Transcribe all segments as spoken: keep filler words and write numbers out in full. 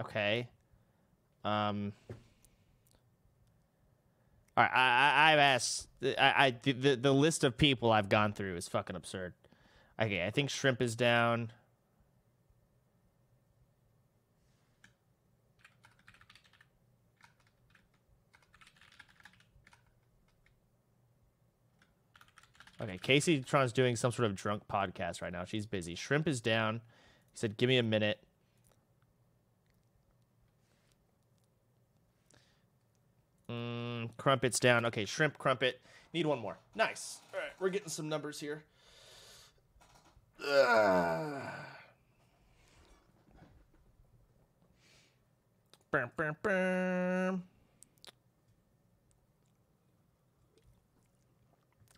Okay. Um. All right. I, I I've asked. I I the the list of people I've gone through is fucking absurd. Okay. I think Shrimp is down. Okay, Casey Tron's doing some sort of drunk podcast right now. She's busy. Shrimp is down. He said, give me a minute. Mm, Crumpet's down. Okay, Shrimp, Crumpet. Need one more. Nice. All right, we're getting some numbers here. Ugh. Bam, bam, bam.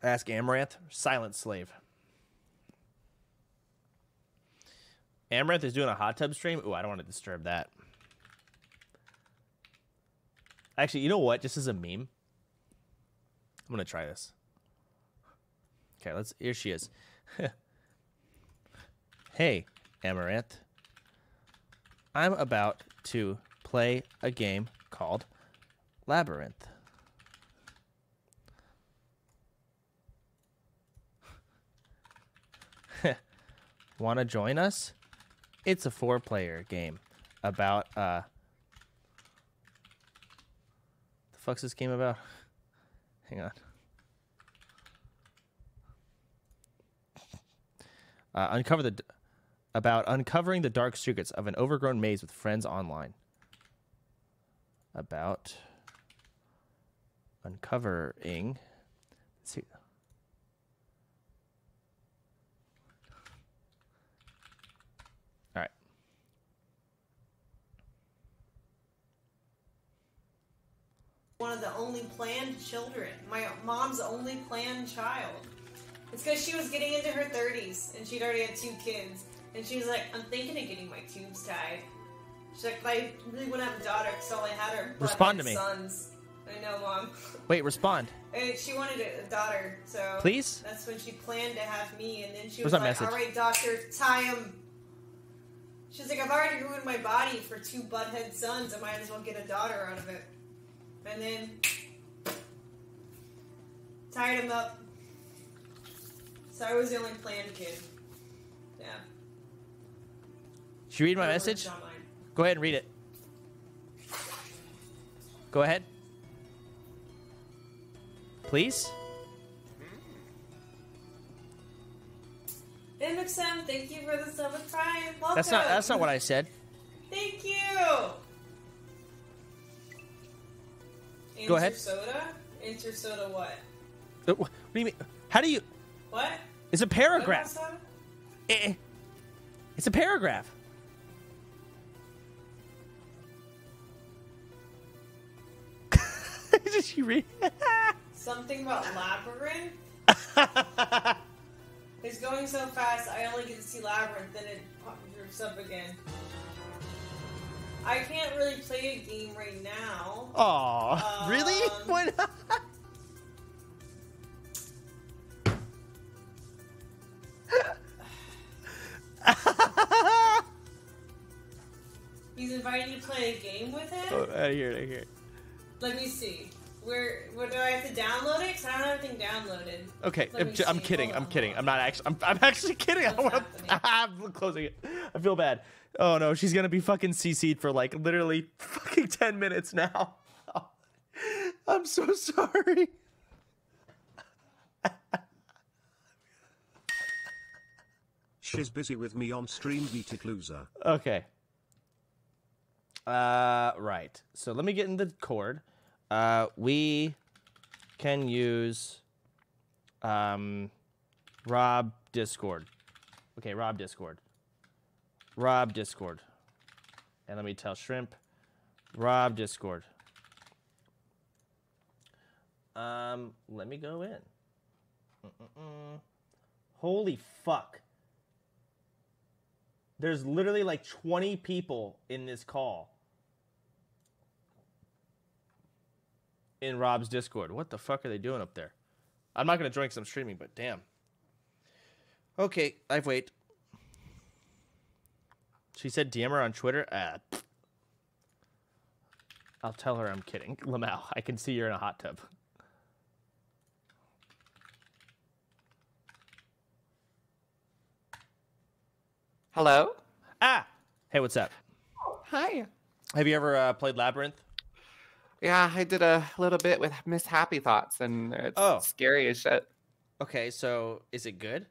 Ask Amaranth. Silent Slave. Amaranth is doing a hot tub stream. Ooh, I don't want to disturb that. Actually, you know what? Just as a meme, I'm going to try this. Okay, let's. Here she is. Hey, Amaranth. I'm about to play a game called Labyrinth. Want to join us? It's a four-player game about, uh... the fuck's this game about? Hang on. Uh, uncover the... About uncovering the dark secrets of an overgrown maze with friends online. About... Uncovering... Let's see... One of the only planned children. My mom's only planned child. It's because she was getting into her thirties and she'd already had two kids. And she was like, I'm thinking of getting my tubes tied. She's like, I really wouldn't have a daughter because all I had her respond to me. Sons. I know, Mom. Wait, respond. And she wanted a daughter, so please. That's when she planned to have me. And then she was like, all right, doctor, tie him. She's like, I've already ruined my body for two butthead sons. I might as well get a daughter out of it. And then tied him up. So I was the only planned kid. Yeah. Should you read my message? Go ahead and read it. Go ahead. Please? M X M, thank you for the sub of Prime. Welcome. That's not that's not what I said. Thank you. Answer go ahead. Soda? Answer soda what? What do you mean? How do you... What? It's a paragraph. It, it's a paragraph. Did she read? Something about Labyrinth? It's going so fast, I only get to see Labyrinth, then it pops up again. I can't really play a game right now. Aw, um, really? Why not? He's inviting you to play a game with him? Oh, I hear it, I hear it. Let me see. Where, where do I have to download it? Because I don't have anything downloaded. Okay, I'm, I'm kidding, I'm kidding. I'm not actually, I'm, I'm actually kidding. What's I wanna, I'm closing it. I feel bad. Oh no, she's gonna be fucking C C'd for like literally fucking ten minutes now. Oh, I'm so sorry. She's busy with me on stream, beat it, loser. Okay. Uh, right. So let me get in the chord. Uh, we can use um, Rob Discord. Okay, Rob Discord. Rob Discord. And let me tell Shrimp. Rob Discord. Um, let me go in. Mm-mm-mm. Holy fuck. There's literally like twenty people in this call. In Rob's Discord. What the fuck are they doing up there? I'm not going to join because I'm streaming, but damn. Okay, I've waited. She said D M her on Twitter. Uh, I'll tell her I'm kidding. Lamau, I can see you're in a hot tub. Hello? Ah! Hey, what's up? Hi. Have you ever uh, played Labyrinth? Yeah, I did a little bit with Miss Happy Thoughts, and it's oh. scary as shit. Okay, so is it good?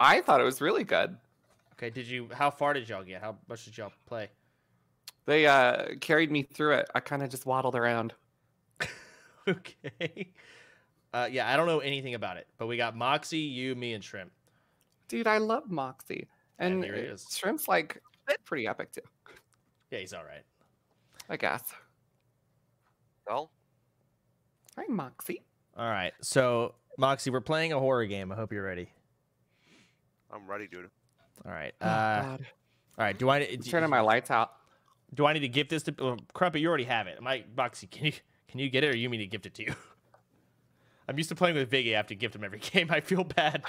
I thought it was really good. Okay, did you? How far did y'all get? How much did y'all play? They uh, carried me through it. I kind of just waddled around. Okay. Uh, yeah, I don't know anything about it, but we got Moxie, you, me, and Shrimp. Dude, I love Moxie. And yeah, there he is. Shrimp's like pretty epic too. Yeah, he's all right, I guess. Well, hi, Moxie. All right, so Moxie, we're playing a horror game. I hope you're ready. I'm ready, dude. All right. Oh, uh, God. All right. Do I I'm do, turning my lights out? Do I need to give this to well, Crumpet? You already have it. Am I, Moxie? Can you can you get it, or you mean to gift it to you? I'm used to playing with Viggy. I have to gift him every game. I feel bad.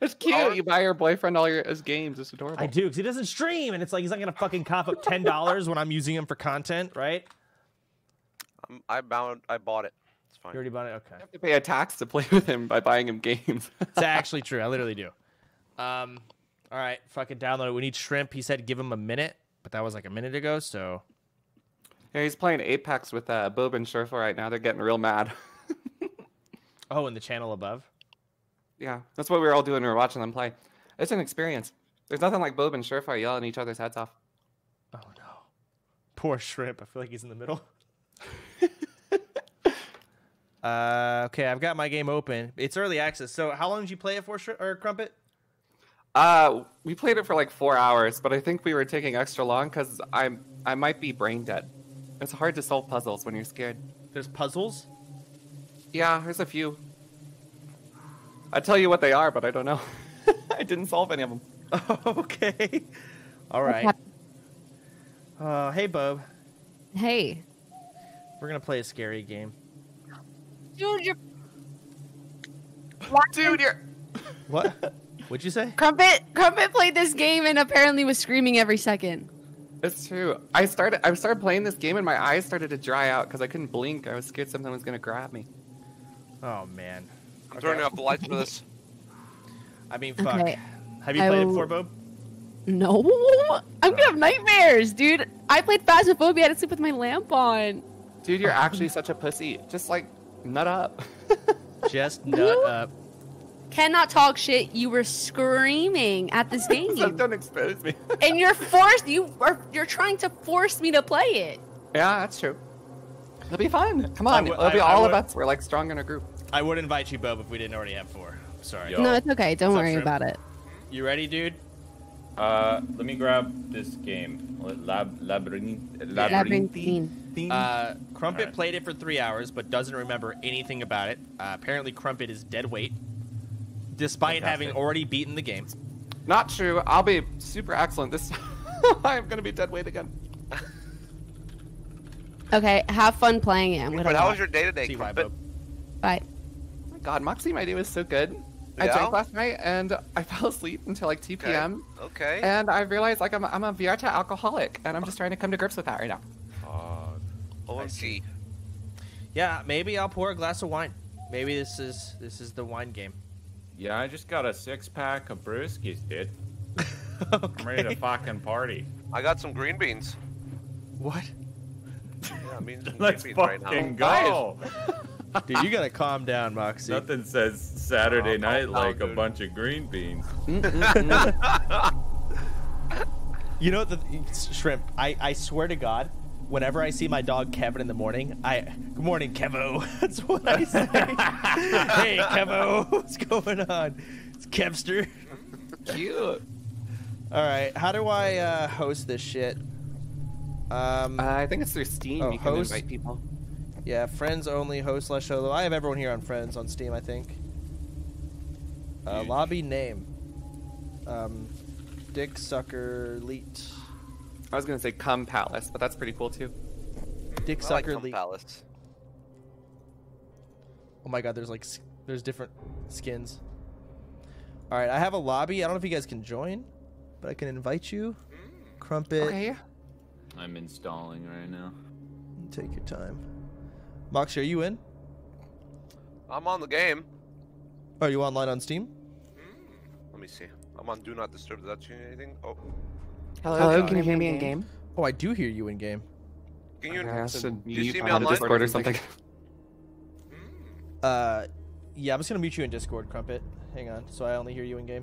It's cute. Oh, you buy your boyfriend all your his games. It's adorable. I do, because he doesn't stream, and it's like he's not gonna fucking cough up ten dollars when I'm using him for content, right? Um, I bound. I bought it. It's fine. You already bought it. Okay. You have to pay a tax to play with him by buying him games. It's actually true. I literally do. Um. All right. Fucking download it. We need Shrimp. He said give him a minute, but that was like a minute ago. So. Yeah, he's playing Apex with uh, Bob and Surefire right now. They're getting real mad. Oh, in the channel above. Yeah, that's what we were all doing. We were watching them play. It's an experience. There's nothing like Bob and Surefire yelling each other's heads off. Oh, no. Poor Shrimp. I feel like he's in the middle. uh, okay, I've got my game open. It's early access. So how long did you play it for, Shri or Crumpet? Uh, we played it for like four hours, but I think we were taking extra long because I'm I might be brain dead. It's hard to solve puzzles when you're scared. There's puzzles? Yeah, there's a few. I tell you what they are, but I don't know. I didn't solve any of them. Okay. All right. Uh, hey, Bob. Hey. We're going to play a scary game. Dude, you're... Dude, you're... What? What'd you say? Crumpet, Crumpet played this game and apparently was screaming every second. That's true. I started, I started playing this game and my eyes started to dry out because I couldn't blink. I was scared something was going to grab me. Oh, man. I'm turning off the lights for this. I mean, fuck. Okay. Have you played it before, Bob? No. I'm going to have nightmares, dude. I played Phasmophobia. I had to sleep with my lamp on. Dude, you're actually such a pussy. Just, like, nut up. Just nut up. Cannot talk shit. You were screaming at this game. So don't expose me. And you're forced. You are, you're trying to force me to play it. Yeah, that's true. It'll be fun. Come on. It'll be all of us. We're, like, strong in a group. I would invite you, Bob, if we didn't already have four. Sorry. Yo. No, it's okay. Don't What's worry up, about it. You ready, dude? Uh, let me grab this game. Lab, labyrinth, Labyrinthine. Labyrinthine. Uh, Crumpet right. played it for three hours, but doesn't remember anything about it. Uh, apparently, Crumpet is dead weight, despite Fantastic. having already beaten the game. Not true. I'll be super excellent this time. I'm going to be dead weight again. Okay, have fun playing it. I'm but how was your day today, Crumpet? Bye. God, Moxie, my day was so good. Yeah. I drank last night and I fell asleep until like two P M Okay. okay. And I realized like I'm I'm a Vierta alcoholic, and I'm just trying to come to grips with that right now. Uh, O M G. Yeah, maybe I'll pour a glass of wine. Maybe this is this is the wine game. Yeah, I just got a six pack of brewskis, dude. Okay. I'm ready to fucking party. I got some green beans. What? Yeah, I mean some Let's green beans fucking right now. Go. Dude, you gotta calm down, Moxie. Nothing says Saturday oh, night like down, a bunch of green beans. You know, the Shrimp, I, I swear to God, whenever I see my dog Kevin in the morning, I, good morning, Kevo. That's what I say. Hey, Kevo, what's going on? It's Kevster. Cute. All right, how do I uh, host this shit? Um, uh, I think it's through Steam. Oh, you can host? invite people. Yeah, friends only, host slash solo. I have everyone here on friends on Steam, I think. Uh, lobby name. Um, Dick Sucker Leet. I was going to say Cum Palace, but that's pretty cool too. Dick I Sucker like Leet. Palace. Oh my god, there's like, there's different skins. Alright, I have a lobby. I don't know if you guys can join, but I can invite you. Crumpet. Okay. I'm installing right now. Take your time. Moxie, are you in? I'm on the game. Are you online on Steam? Mm. Let me see. I'm on Do Not Disturb. Does that change anything? Oh. Hello, Hello can, can you hear me in game? game? Oh, I do hear you in game. Can you, uh, so do you see me on Discord or something? Uh, yeah, I'm just gonna mute you in Discord, Crumpet. Hang on, so I only hear you in game.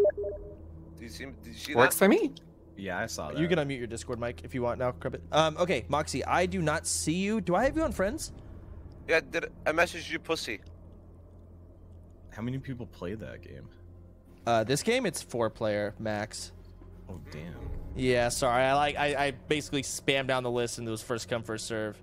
Do you see, did you see Works that? for me. Yeah, I saw that. You can unmute your Discord mic if you want now, Crumpet. Um, okay, Moxie, I do not see you. Do I have you on Friends? Yeah, did I messaged you, pussy? How many people play that game? Uh, this game it's four player max. Oh damn. Yeah, sorry. I like I, I basically spammed down the list and it was first come first serve.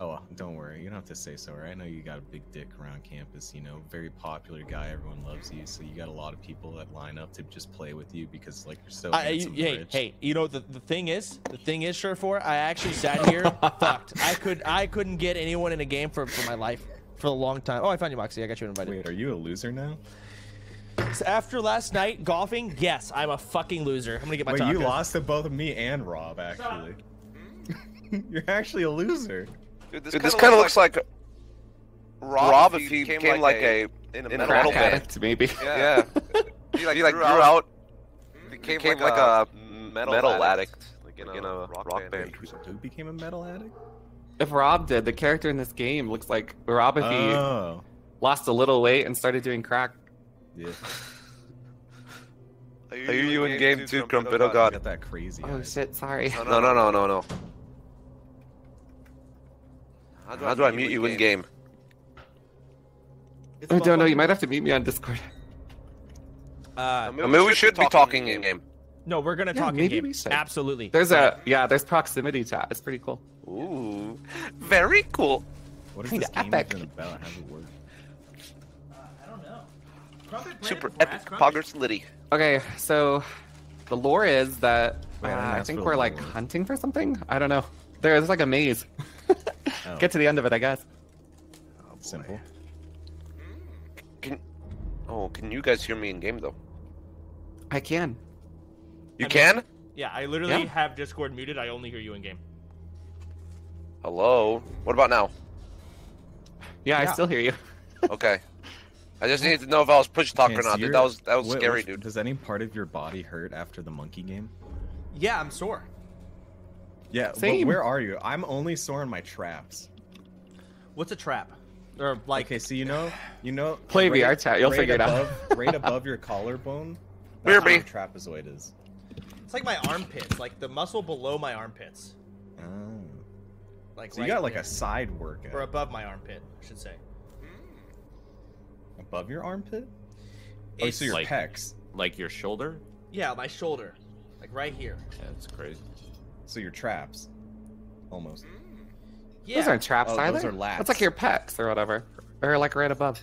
Oh, don't worry. You don't have to say so, right? I know you got a big dick around campus, you know, very popular guy. Everyone loves you. So you got a lot of people that line up to just play with you because, like, you're so I, you, Hey, rich. hey, you know, the, the thing is, the thing is, Surefire, I actually sat here fucked. I, could, I couldn't get anyone in a game for, for my life for a long time. Oh, I found you, Moxie. I got you invited. Wait, are you a loser now? So after last night golfing, yes, I'm a fucking loser. I'm going to get my Wait, tacos. You lost to both me and Rob, actually. You're actually a loser. Dude, this kind of looks like, like Rob, Rob if he became, became like a, a, in a metal band, maybe. Yeah. yeah. He like, he like grew out, became, became like, like a metal, metal addict. addict. Like in, like a, in a rock, rock band. Who became a metal addict? If Rob did, the character in this game looks like Rob if he oh. lost a little weight and started doing crack. Yeah. Are you, Are you, you in game, game two, Crumpet? Oh god. Got that crazy oh eyes. shit, sorry. No, no, no, no, no. no. How do I, How do I mute you in game? game? I don't know. You might have to mute me on Discord. Uh, maybe, maybe we should be talking, talking in game. No, we're gonna yeah, talk in game. Absolutely. There's a yeah. There's proximity chat. It's pretty cool. Ooh, very cool. What is this game even about? How does it work? Uh, I don't know. Super epic poggers litty. Okay, so the lore is that uh, I think we're like hunting for something. I don't know. There's like a maze. Oh. Get to the end of it, I guess. Oh, Simple. Can, oh, can you guys hear me in game though? I can. You I can? Mean, yeah, I literally yeah. have Discord muted. I only hear you in game. Hello. What about now? Yeah, yeah. I still hear you. Okay. I just needed to know if I was push talk okay, or not. So dude, that was that was what, scary, dude. Does any part of your body hurt after the monkey game? Yeah, I'm sore. Yeah, Same. But where are you? I'm only sore in my traps. What's a trap? Or like, okay, so you know, you know, play right, V R chat. You'll right figure it out. Right above your collarbone, that's where a trapezoid is. It's like my armpits, like the muscle below my armpits. Oh. Like so, right you got like there. a side workout. Or above my armpit, I should say. Above your armpit? Oh, it's so your like, pecs, like your shoulder. Yeah, my shoulder, like right here. That's yeah, crazy. So your traps, almost. Yeah. Those aren't traps oh, either. Those are lats. That's like your pecs or whatever, or like right above.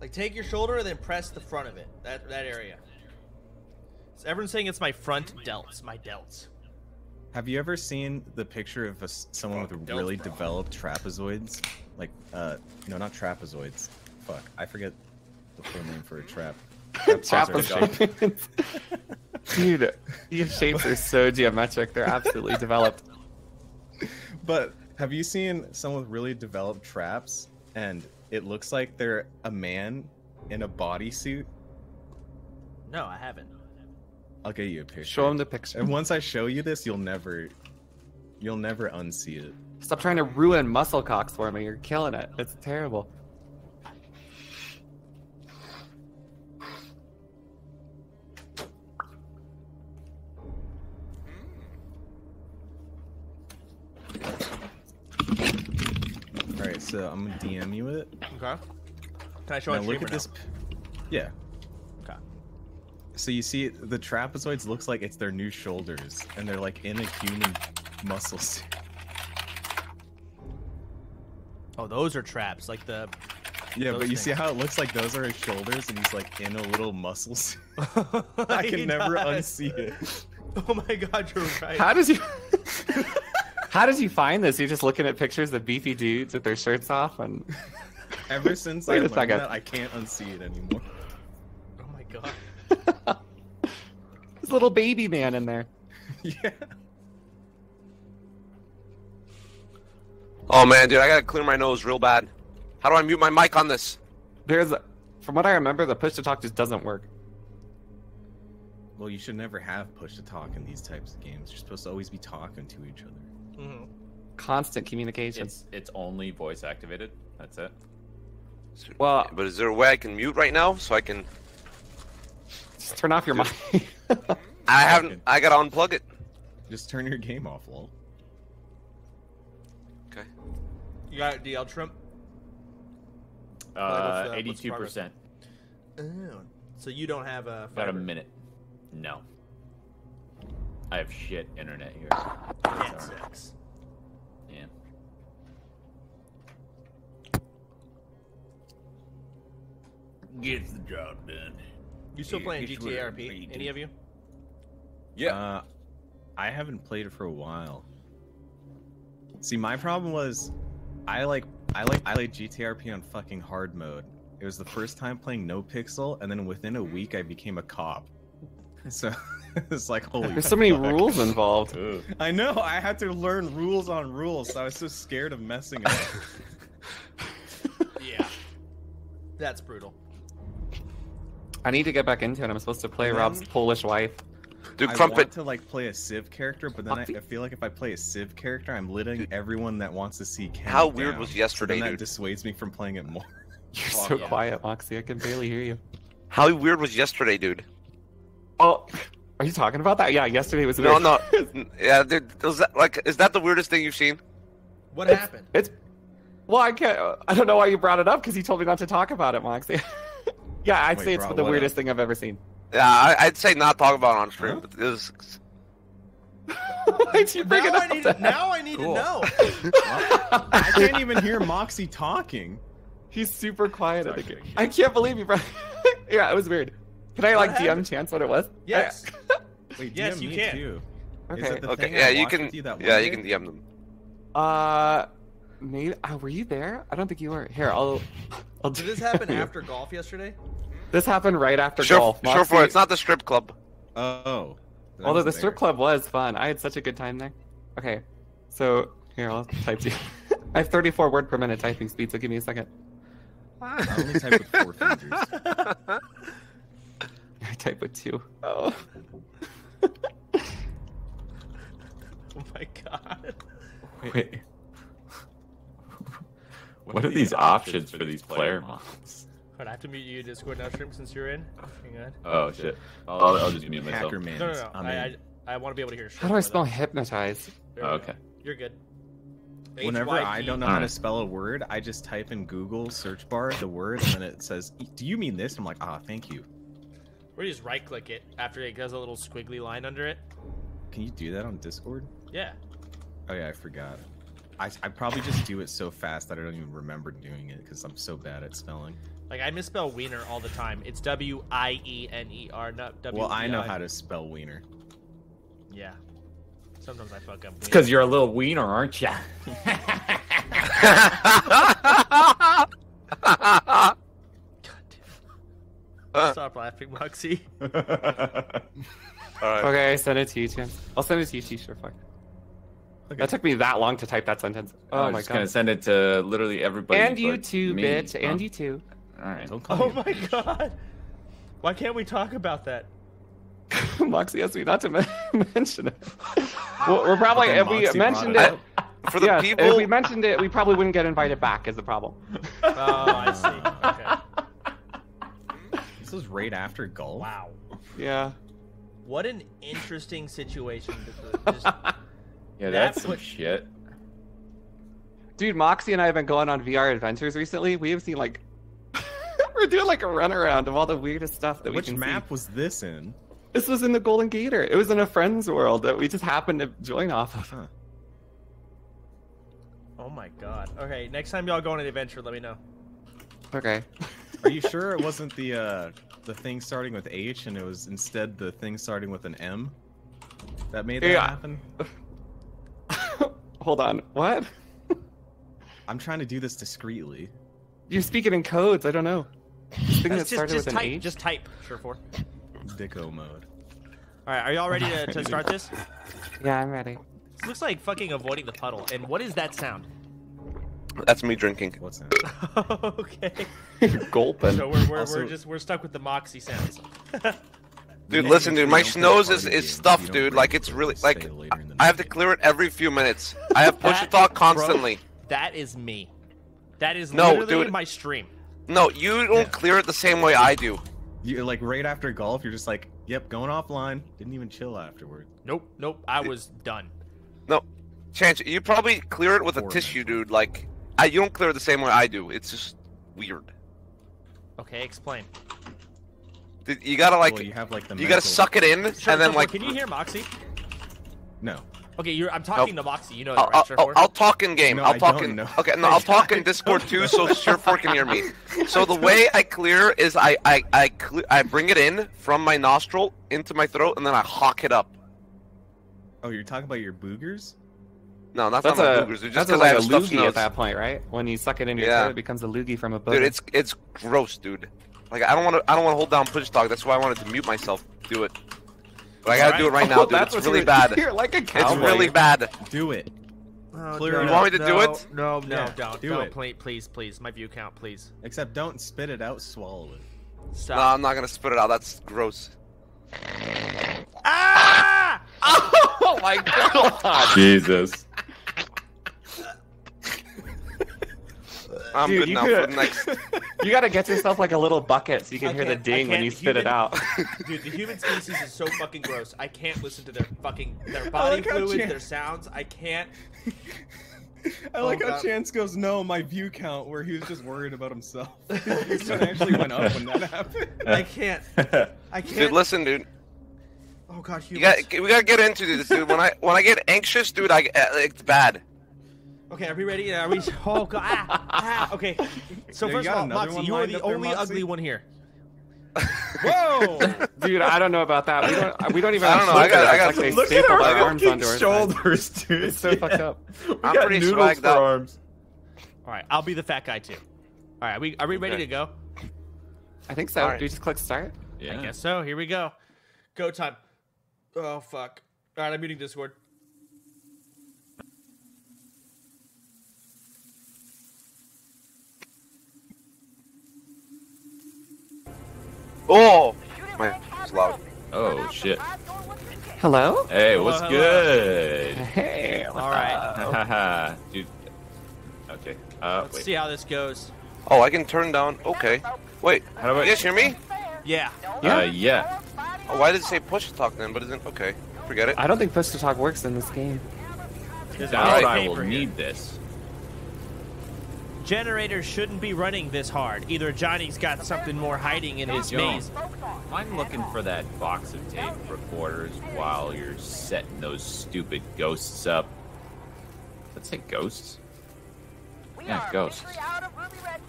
Like take your shoulder and then press the front of it. That that area. So everyone's saying it's my front delts, my delts. Have you ever seen the picture of a, someone with delts, really bro. developed trapezoids? Like, uh, no, not trapezoids. Fuck, I forget the full name for a trap. Trapezoids. Dude, your shapes are so geometric. They're absolutely developed. But have you seen someone with really developed traps and it looks like they're a man in a bodysuit? No, I haven't. I'll get you a picture. Show him the picture. And once I show you this, you'll never, you'll never unsee it. Stop trying to ruin muscle cocks for me. You're killing it. It's terrible. Alright, so I'm gonna D M you it. Okay. Can I show now on look at this? Now? Yeah. Okay. So you see, the trapezoids looks like it's their new shoulders, and they're like in a human muscle suit. Oh, those are traps, like the. Yeah, but you things. see how it looks like those are his shoulders, and he's like in a little muscle suit. I can never does. unsee it. Oh my god, you're right. How does he? How did you find this? You're just looking at pictures of beefy dudes with their shirts off, and ever since I learned that, I can't unsee it anymore. Oh my god! This little baby man in there. Yeah. Oh man, dude, I gotta clear my nose real bad. How do I mute my mic on this? There's, a, from what I remember, the push to talk just doesn't work. Well, you should never have push to talk in these types of games. You're supposed to always be talking to each other. Mm-hmm. Constant communication. It's, it's only voice activated. That's it. Well, but is there a way I can mute right now so I can just turn off your mic? I haven't. I gotta unplug it. Just turn your game off, lol. Okay. You got it, D L Shrimp? Uh, eighty-two percent. So you don't have a. About a minute. No. I have shit internet here. That sucks. Yeah. Gets the job done. You still playing G T R P? Any of you? Yeah. Uh, I haven't played it for a while. See, my problem was, I like, I like, I played G T R P on fucking hard mode. It was the first time playing No Pixel, and then within a week I became a cop. So it's like holy. There's fuck. So many rules involved. Ooh. I know. I had to learn rules on rules. So I was so scared of messing it up. Yeah. That's brutal. I need to get back into it. I'm supposed to play then, Rob's Polish wife. Dude, I Crumpet. want to like play a Civ character, but then I, I feel like if I play a Civ character, I'm letting dude. everyone that wants to see Kenny How down. weird was yesterday, and that dude. dissuades me from playing it more. You're oh, so yeah. quiet, Moxie. I can barely hear you. How weird was yesterday, dude? Oh, are you talking about that? Yeah, yesterday was weird. No, no. Yeah, dude, was that, like, is that the weirdest thing you've seen? What it's, happened? It's. Well, I can't. I don't know why you brought it up because you told me not to talk about it, Moxie. Yeah, I'd Wait, say it's bro, the weirdest up? thing I've ever seen. Yeah, I, I'd say not talk about it on stream. Huh? But it was... Why'd you bring now it up I need to, Now I need cool. to know. Well, I can't even hear Moxie talking. He's super quiet. At the game. I can't believe you brought Yeah, it was weird. Can I, like, D M Chance what it was? Yes. Wait, D M yes, you me can. Too. Okay. Is it the okay. Thing yeah, you can. You that yeah, you can D M them. Uh, maybe. Oh, were you there? I don't think you were. Here, I'll. I'll Did this happen after golf yesterday? This happened right after sure, golf. Moxie. Sure, for it's not the strip club. Oh. Although the there. strip club was fun, I had such a good time there. Okay, so here I'll type to you. I have thirty-four word per minute typing speed, so give me a second. I only type with four fingers. I type with two. Oh. Oh my god. Wait. Wait. What, what are, are these options, options for these player mods? Alright, I have to mute you Discord now, Shrimp, since you're in. Hang on. Oh shit. I'll, I'll just mute myself. Hacker man. No, no, no. I, I, I want to be able to hear Shrimp. How do I spell hypnotize? Oh, okay. Go. You're good. Whenever I don't know how to spell a word, I just type in Google search bar the word, and then it says, "Do you mean this?" I'm like, "Ah, thank you." Or you just right-click it after it has a little squiggly line under it. Can you do that on Discord? Yeah. Oh yeah, I forgot. I, I probably just do it so fast that I don't even remember doing it because I'm so bad at spelling. Like, I misspell wiener all the time. It's W I E N E R, not W E I. Well, I know how to spell wiener. Yeah. Sometimes I fuck up wiener. It's because you're a little wiener, aren't you? Stop laughing, Moxie. All right. Okay, I sent it to you, Chance. I'll send it to you, Surefire. Okay. That took me that long to type that sentence. Oh, oh my god. I'm just gonna send it to literally everybody. And you too, me. bitch. Oh. And you too. All right. Don't call oh me my bitch. god. Why can't we talk about that? Moxie asked me not to mention it. Well, we're probably okay, if Moxie we mentioned it, it for the yes, people. If we mentioned it, we probably wouldn't get invited back. Is the problem? Oh, I see. Okay. Was right after golf. Wow. Yeah. What an interesting situation. Just, yeah, that's some what... shit. Dude, Moxie and I have been going on V R adventures recently. We have seen like we're doing like a runaround of all the weirdest stuff that Which we can Which map see. was this in? This was in the Golden Gator. It was in a friend's world that we just happened to join off of. Huh. Oh my god. Okay, next time y'all go on an adventure, let me know. Okay. Are you sure it wasn't the uh, the thing starting with H and it was instead the thing starting with an M that made that yeah. happen? Hold on, what? I'm trying to do this discreetly. You're speaking in codes. I don't know. Thing that just, started just with type, an H. Just type. Sure for. Dicko mode. All right, are y'all ready to, to start this? Yeah, I'm ready. This looks like fucking avoiding the puddle. And what is that sound? That's me drinking. What's that? Okay. You're gulping. So we're, we're, also, we're just we're stuck with the Moxie sounds. Dude, listen, dude, my nose is, is stuffed, dude. Like, it's really, like, I have to clear it every few minutes. I have push to talk constantly. Bro, that is me. That is no, literally dude. my stream. No, you don't yeah. clear it the same way I do. You like, right after golf, you're just like, yep, going offline. Didn't even chill afterward. Nope, nope, I it, was done. No, Chance, you probably clear it with Four a tissue, minutes. dude. Like, I, you don't clear it the same way I do. It's just weird. Okay, explain. You gotta like, well, you, have, like the you gotta suck it in, sure, and then like. Can you hear Moxie? No. Okay, you're, I'm talking nope. to Moxie. You know that, right? I'll, I'll, I'll talk in game. No, I'll I talk in. Know. Okay, no, I'll talk in Discord too, so Surefire can hear me. So the way I clear is I I I, I bring it in from my nostril into my throat, and then I hawk it up. Oh, you're talking about your boogers? No, not that's not a, my boogers. Just that's a, like I have a loogie nose. At that point, right? When you suck it in your yeah. throat, it becomes a loogie from a booger. Dude, it's it's gross, dude. Like, I don't want to. I don't want to hold down push talk. That's why I wanted to mute myself. Do it. But I gotta right. do it right now, dude. Oh, it's really bad. You're like a cowboy. It's really bad. Do it. Oh, Clear no, it. You want me to no, do it? No, no, yeah, don't. Do don't. It. Please, please, please. My view count, please. Except don't spit it out. Swallow it. Stop. No, I'm not gonna spit it out. That's gross. Ah! Oh my God. Jesus. I'm Dude, good you now for the next. You gotta get yourself like a little bucket so you can I hear the ding when you spit human... it out. Dude, the human species is so fucking gross. I can't listen to their fucking their body like fluids, Chance... their sounds. I can't. I like oh, how God. Chance goes, no, my view count, where he was just worried about himself. His count actually went up when that happened. I can't. I can't. Dude, listen, dude. Oh God, humans. You gotta, we gotta get into this, dude. When I when I get anxious, dude, I it's bad. Okay, are we ready? Are we? Oh God! Ah, ah. Okay. So first of all, Moxie, you are the only there, ugly one here. Whoa! Dude, I don't know about that. We don't. We don't even. I don't know. I got. I got. Like look at our, our arms fucking shoulders, dude. It's so yeah. fucked up. We I'm got pretty noodles for up. arms. All right, I'll be the fat guy too. All right, are we are we okay. ready to go? I think so. All right. Do we just click start? Yeah. I guess so. Here we go. Go time. Oh fuck! All right, I'm muting Discord. Oh, my it's loud. Oh shit. Hello. Hey, what's hello, hello. good? Hey. What's all right. Dude. Okay. Uh, Let's wait. see how this goes. Oh, I can turn down. Okay. Wait. How do I? You guys hear me? Yeah. Yeah. Uh, yeah. Oh, why did it say push to talk then? But isn't okay. Forget it. I don't think push to talk works in this game. Now I will need here. this. Generators shouldn't be running this hard. Either Johnny's got something more hiding in his maze. I'm looking for that box of tape recorders while you're setting those stupid ghosts up. Let's say ghosts. Yeah, ghosts.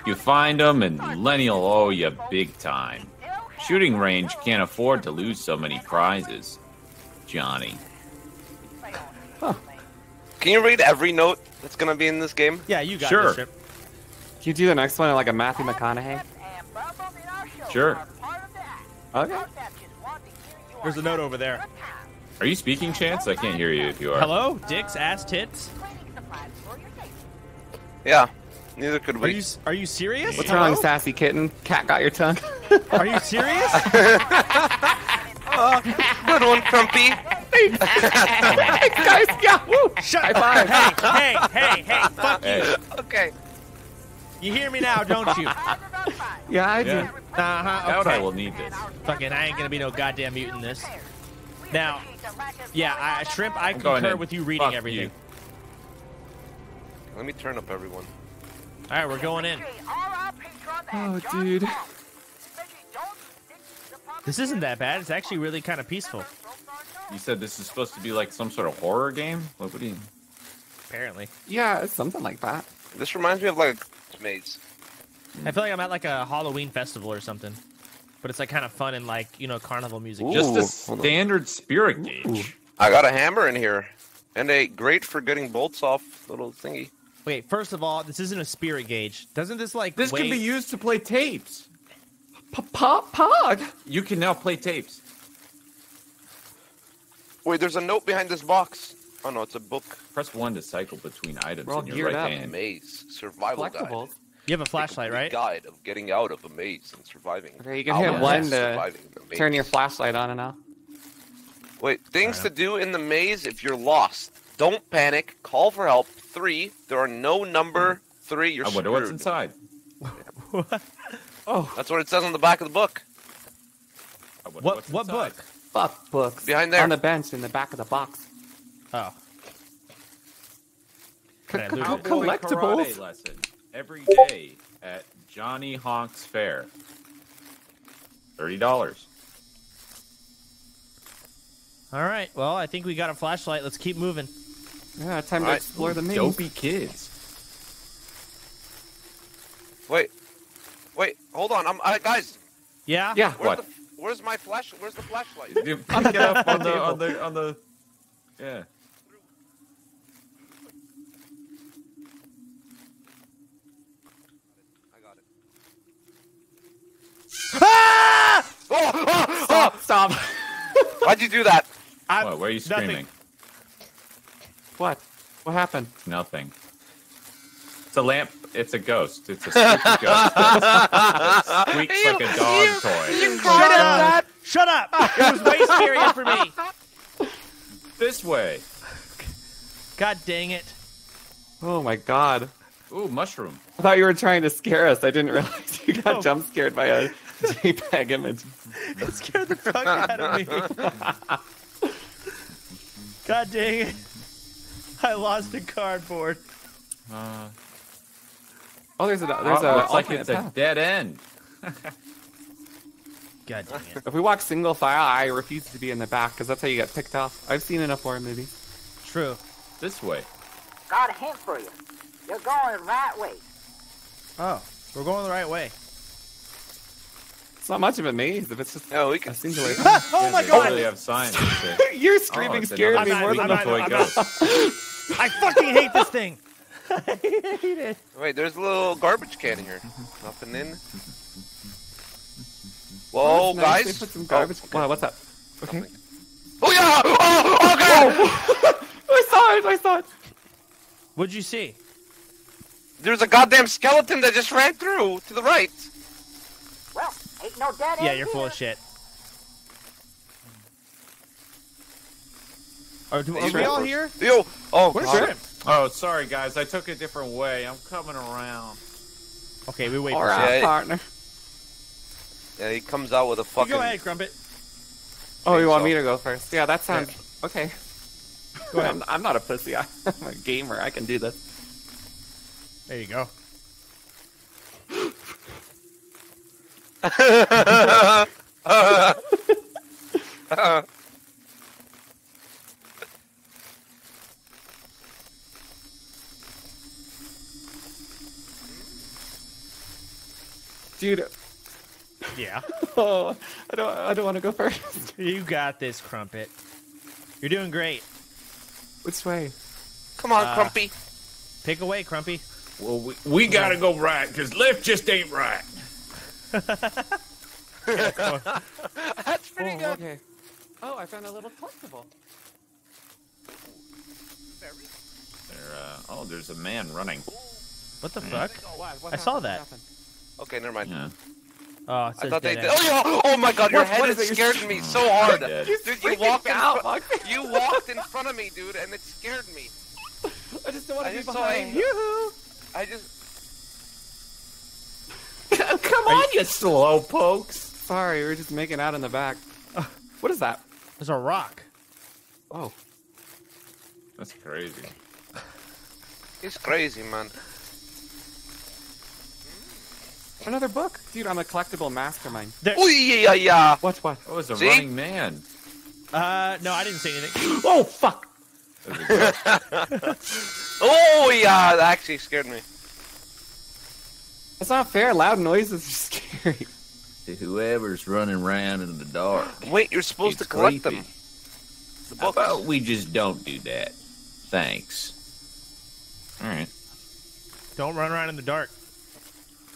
You find them and Lenny will owe you big time. Shooting range can't afford to lose so many prizes. Johnny. Huh. Can you read every note that's going to be in this game? Yeah, you got sure. it. Can you do the next one like a Matthew McConaughey? Sure. Okay. There's a note over there. Are you speaking, Chance? I can't hear you if you are. Hello? Dicks, ass, tits? Yeah. Neither could we. Are you, are you serious? What's Hello? wrong, sassy kitten? Cat got your tongue? Are you serious? uh, good one, Crumpy. Guys, yeah, woo! Shut up! Hey, hey, hey, hey, fuck hey. you! Okay. You hear me now, don't you? Yeah, I do. Yeah. Uh-huh, okay. Doubt I will need this. Fucking, I ain't gonna be no goddamn mutant this. Now, yeah, I, Shrimp, I I'm concur with you reading fuck everything. You. Let me turn up everyone. Alright, we're going in. Oh, dude. This isn't that bad. It's actually really kind of peaceful. You said this is supposed to be like some sort of horror game? What would you... Apparently. Yeah, it's something like that. This reminds me of like a maze. I feel like I'm at like a Halloween festival or something. But it's like kind of fun and like, you know, carnival music. Ooh, just a standard spirit gauge. Ooh. I got a hammer in here. And a grate for getting bolts off little thingy. Wait, first of all, this isn't a spirit gauge. Doesn't this like This wait... can be used to play tapes. Pop pod. You can now play tapes. Wait, there's a note behind this box. Oh no, it's a book. Press one to cycle between items We're in your right up. hand. Maze survival guide. You have a flashlight, right? Guide of getting out of a maze and surviving. Okay, you can hit one to turn your flashlight on and off. Wait, things to do in the maze if you're lost. Don't panic. Call for help. Three. There are no number three. You're screwed. I wonder what's inside. What? Oh, that's what it says on the back of the book. What? What book? Fuck books. Behind there. On the bench in the back of the box. Oh. Collectibles. Lesson every day at Johnny Honk's Fair. Thirty dollars. All right. Well, I think we got a flashlight. Let's keep moving. Yeah, time All to right. explore the maze. Dopey kids. Wait, wait, hold on. I'm uh, guys. Yeah. Yeah. Where's what? The, where's my flash? Where's the flashlight? You pick it up on the on the on the. Yeah. I got it. Ah! Oh, oh, stop! Oh! Stop. Why'd you do that? What, where are you screaming? Nothing. What? What happened? Nothing. It's a lamp. It's a ghost. It's a spooky ghost. It squeaks you, like a dog you, toy. You cried out that? Shut up! It was way scarier for me. This way. God dang it. Oh my god. Ooh, mushroom. I thought you were trying to scare us. I didn't realize you got no. jump scared by a JPEG image. It scared the fuck out of me. God dang it. I lost a cardboard. Uh, oh, there's a. There's oh, a. Looks like it's path. a dead end. God dang it. If we walk single file, I refuse to be in the back because that's how you get picked off. I've seen enough horror movies. True. This way. Got a hint for you. You're going the right way. Oh, we're going the right way. It's not much of a maze if it's just. No, we can. A single way. Oh my god! They really have signs. You're screaming oh, scared me more than the I fucking hate this thing. I hate it. Wait, there's a little garbage can here. Nothing in. Whoa, nice. guys! They put some garbage. Oh, okay. Wow, what's up? Okay. Something. Oh yeah! Oh, oh god! I saw it! I saw it! What'd you see? There's a goddamn skeleton that just ran through to the right. Well, ain't no dead end. Yeah, you're here. full of shit. Are, do, are we all here? Yo! Oh, god. Oh, sorry guys, I took a different way. I'm coming around. Okay, we wait all for right. our partner. Yeah, he comes out with a fucking. You go ahead, Crumpet. Oh, you want so. me to go first? Yeah, that sounds yeah. okay. Go ahead. I'm, I'm not a pussy. I'm a gamer. I can do this. There you go. uh, uh, uh. Dude. Yeah. Oh, I don't. I don't want to go first. You got this, Crumpet. You're doing great. Which way? Come on, uh, Crumpy. Pick away, Crumpy. Well, we we gotta go right, cause left just ain't right. That's pretty oh, good. Okay. Oh, I found a little collectible. There, uh, oh, there's a man running. What the yeah. fuck? Oh, what, what I happened? saw that. Okay, never mind. Yeah. Oh, it says I thought they did. Oh, yeah. oh my god, your what, head what is it? scared You're... me so hard. Dude, you walked out. Front... you walked in front of me, dude, and it scared me. I just don't want to I be behind. Saw a... I just. Come on, you... you slow pokes. Sorry, we were just making out in the back. Uh, what is that? There's a rock. Oh, that's crazy. It's crazy, man. Another book, dude. I'm a collectible mastermind. There... Ooh, yeah, yeah. What? What? That was a See? running man. Uh, no, I didn't see anything. Oh, fuck. Oh yeah, that actually scared me. That's not fair. Loud noises are scary. To whoever's running around in the dark. Wait, you're supposed to collect creepy. them. The How about we just don't do that? Thanks. All right. Don't run around in the dark.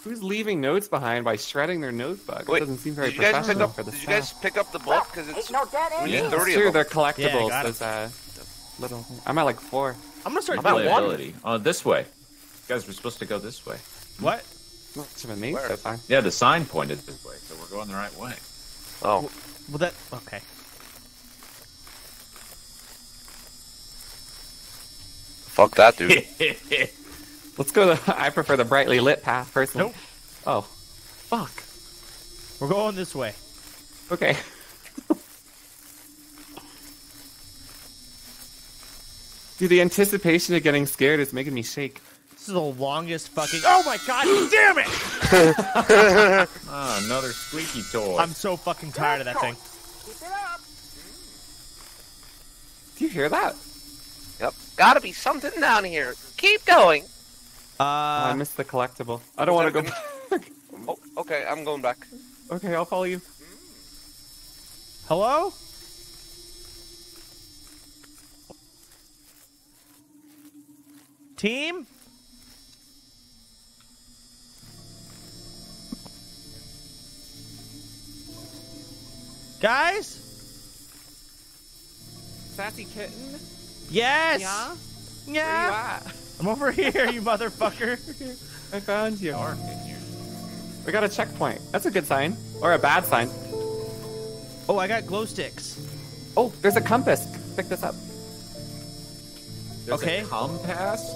Who's leaving notes behind by shredding their notebook? Wait, it doesn't seem very professional up, for the Did staff. you guys pick up the book? Because it's no dead yeah. thirty. Sure, they're collectibles. Yeah, little. I'm at like four. I'm gonna start doing one. Uh, this way. You guys were supposed to go this way. What? It's been me so far. Yeah, the sign pointed this way, so we're going the right way. Oh. Well, that. Okay. Fuck that, dude. Let's go to. I prefer the brightly lit path, personally. Nope. Oh. Fuck. We're going this way. Okay. Dude, the anticipation of getting scared is making me shake. This is the longest fucking. Oh my god, damn it! Ah, another squeaky toy. I'm so fucking tired of that thing. Keep it up. Do you hear that? Yep. Gotta be something down here. Keep going. Uh, oh, I missed the collectible. I don't want to go back. Oh, okay, I'm going back. Okay, I'll follow you. Hello? Team? Guys? Sassy kitten? Yes! Yeah? Yeah! I'm over here, you motherfucker. I found you. We got a checkpoint. That's a good sign. Or a bad sign. Oh, I got glow sticks. Oh, there's a compass. Pick this up. There's okay. A compass?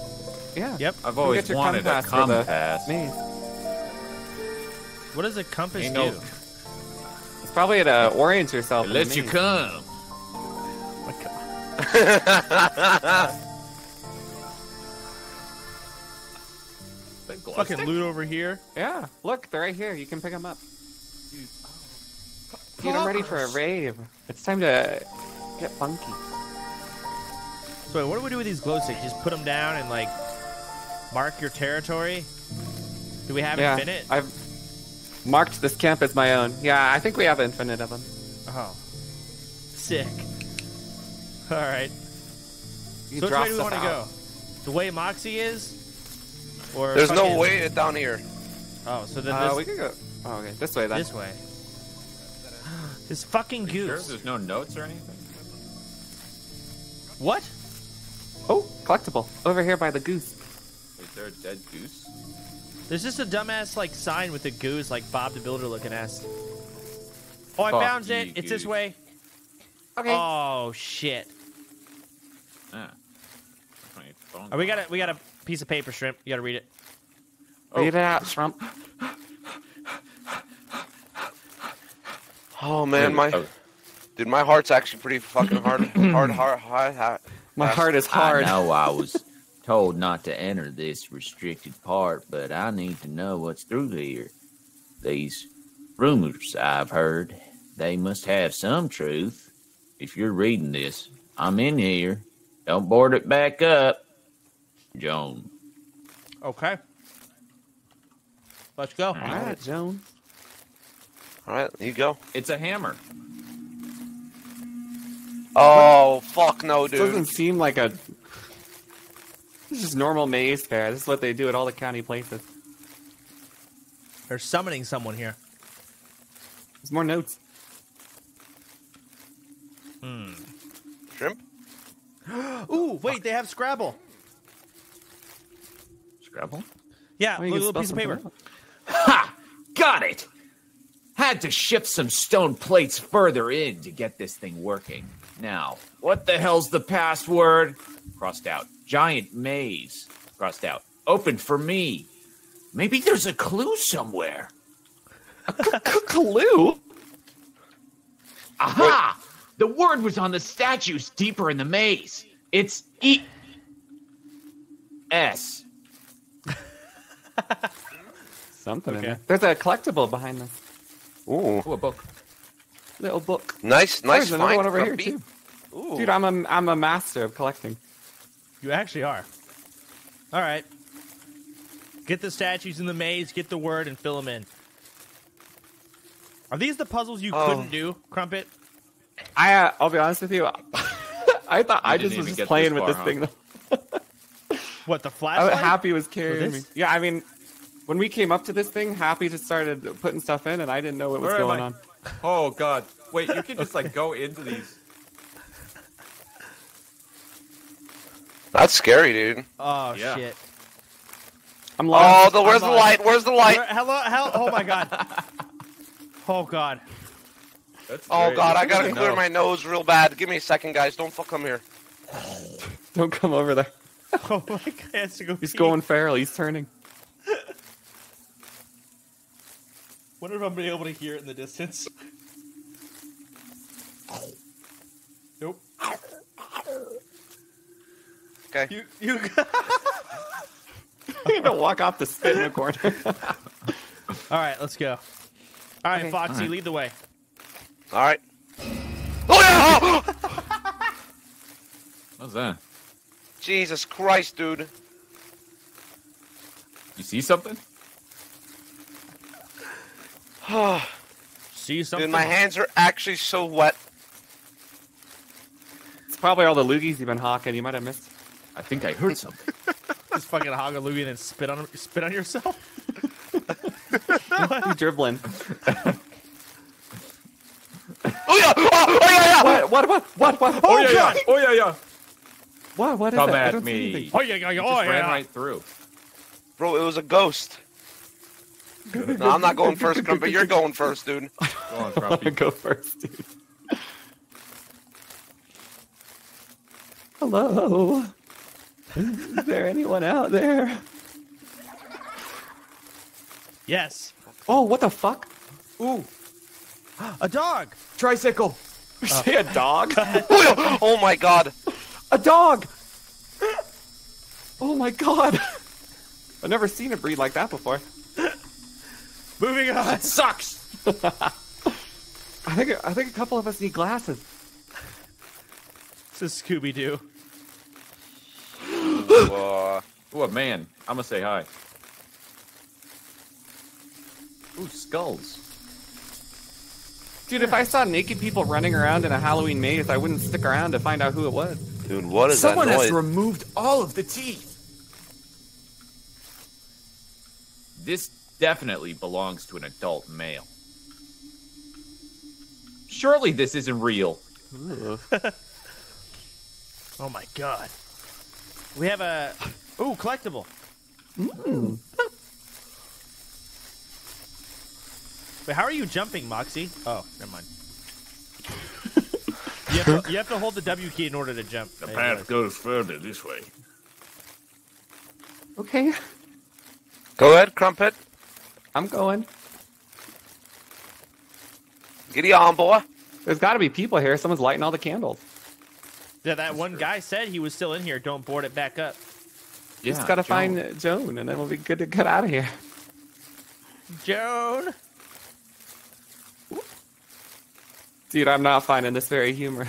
Yeah. Yep. I've always you wanted compass a compass. Maze. What does a compass Ain't do? No... It's probably to orient yourself. It lets you come. Oh my God. Fucking stick? Loot over here. Yeah. Look, they're right here. You can pick them up. Dude, oh. Dude, I'm ready for a rave. It's time to get funky. So wait, what do we do with these glow sticks? Just put them down and like mark your territory? Do we have yeah, infinite? I've marked this camp as my own. Yeah, I think we have infinite of them. Oh. Sick. Alright. So which way do we want to go? The way Moxie is? Or there's no way down here. Oh, so then uh, this... we could go... Oh, okay. This way, then. This way. This fucking goose. Sure? There's no notes or anything? What? Oh, collectible. Over here by the goose. Is there a dead goose? There's just a dumbass, like, sign with a goose, like Bob the Builder looking ass. Oh, I found it. It's this way. Okay. Oh, shit. Ah. Oh, we got a, we got a piece of paper, Shrimp. You gotta read it. Oh. Read it out, Shrimp. Oh man, my oh. dude, my heart's actually pretty fucking hard, hard, hard, hard, hard. My heart is hard. I know I was told not to enter this restricted part, but I need to know what's through here. These rumors I've heard, they must have some truth. If you're reading this, I'm in here. Don't board it back up. Joan. Okay. Let's go. All right, Joan. All right, there you go. It's a hammer. Oh, fuck no, dude. This doesn't seem like a... This is just normal maze fair. This is what they do at all the county places. They're summoning someone here. There's more notes. Hmm. Shrimp? Ooh, wait, they have Scrabble. Scrabble? Yeah, look, a little piece of paper. Out. Ha! Got it! Had to shift some stone plates further in to get this thing working. Now, what the hell's the password? Crossed out. Giant maze. Crossed out. Open for me. Maybe there's a clue somewhere. A clue? Aha! Wait. The word was on the statues deeper in the maze. It's E... S... Something okay. in there. There's a collectible behind us. Ooh. Ooh, a book. Little book. Nice, nice. There's another one over grumpy. Here too. Ooh. Dude, I'm a I'm a master of collecting. You actually are. All right. Get the statues in the maze. Get the word and fill them in. Are these the puzzles you oh. couldn't do, Crumpet? I uh, I'll be honest with you. I thought you I just was just playing this far, with this huh? thing. Though. What, the flashlight? Oh, Happy was carrying me. Yeah, I mean, when we came up to this thing, Happy just started putting stuff in, and I didn't know what was Where going on. Oh, God. Wait, you can just, okay. like, go into these. That's scary, dude. Oh, yeah. Shit. I'm lost. Oh, the, where's I'm the light? Where's the light? Where, hello, hello? Oh, my God. Oh, God. That's oh, great. God, I gotta clear know. my nose real bad. Give me a second, guys. Don't fuck come here. Don't come over there. Oh, my God. I have to go He's eat. going feral. He's turning. Wonder if I'm gonna be able to hear it in the distance. Nope. Okay. You, you I'm gonna walk off the spit in the corner. Alright, let's go. Alright, okay. Foxy, All right. lead the way. Alright. Oh, yeah! What was that? Jesus Christ, dude. You see something? See something? Dude, my hands are actually so wet. It's probably all the loogies you've been hawking. You might have missed. I think I heard something. Just fucking hog a loogie and then spit on spit on yourself. You're dribbling. Oh yeah! Oh, oh yeah! Yeah! What? What? What? What? What? Oh, oh yeah! God. Yeah! Oh yeah! Yeah! What? What is Come that? Come at me! Oh yeah! Yeah! Oh yeah! Just ran right through. Bro, it was a ghost. No, I'm not going first, Crumpet. You're going first, dude. Go on, Crumpet. Go first, dude. Hello. Is there anyone out there? Yes. Oh, what the fuck? Ooh. A dog. Tricycle. Uh, Say a dog? Oh my God. A dog. Oh my God. I've never seen a breed like that before. Moving on. That sucks. I think I think a couple of us need glasses. This is Scooby-Doo. Oh, uh, ooh, a man. I'm gonna say hi. Ooh, skulls. Dude, if I saw naked people running around in a Halloween maze, I wouldn't stick around to find out who it was. Dude, what is Someone that noise? Someone has removed all of the teeth. This definitely belongs to an adult male. Surely this isn't real. Oh my God. We have a... Ooh, collectible. Mm. Wait, how are you jumping, Moxie? Oh, never mind. you, have to, you have to hold the W key in order to jump. The path realize. goes further this way. Okay. Go ahead, Crumpet. I'm going. Giddy on, boy. There's got to be people here. Someone's lighting all the candles. Yeah, that That's one true. guy said he was still in here. Don't board it back up. Yeah, Just gotta Joan. find Joan, and then we'll be good to get out of here. Joan! Dude, I'm not finding this very humorous.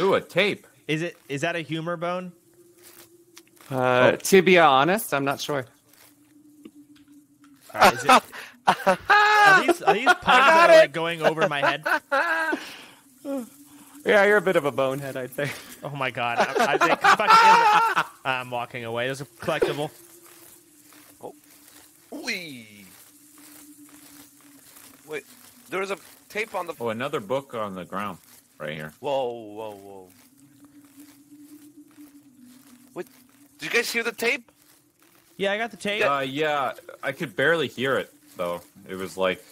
Ooh, a tape. Is it? Is that a humor bone? Uh, oh. To be honest, I'm not sure. All right, is it, are these, are these puns that are like, going over my head? Yeah, you're a bit of a bonehead, I'd say. Oh my God. I, I think fucking I'm walking away. There's a collectible. Oh. Wee. Wait, there's a tape on the... Oh, another book on the ground right here. Whoa, whoa, whoa. Wait, did you guys hear the tape? Yeah, I got the tape. Uh, yeah, I could barely hear it, though. It was like...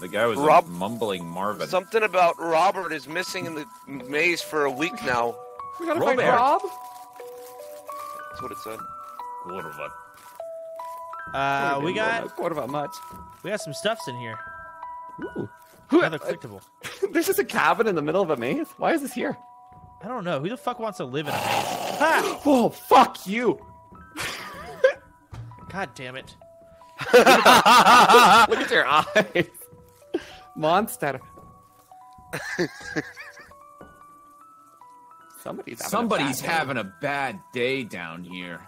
The guy was Rob, like, mumbling Marvin. Something about Robert is missing in the maze for a week now. We gotta Robert. find Rob? That's what it said. Quarterback. Uh, we got... Quarterback much. We got some stuffs in here. Ooh. Another collectible. There's just a cabin in the middle of a maze? Why is this here? I don't know. Who the fuck wants to live in a maze? Ah! Whoa, fuck you! God damn it. Look at your eyes. Monster. Somebody's, having, Somebody's a having a bad day down here.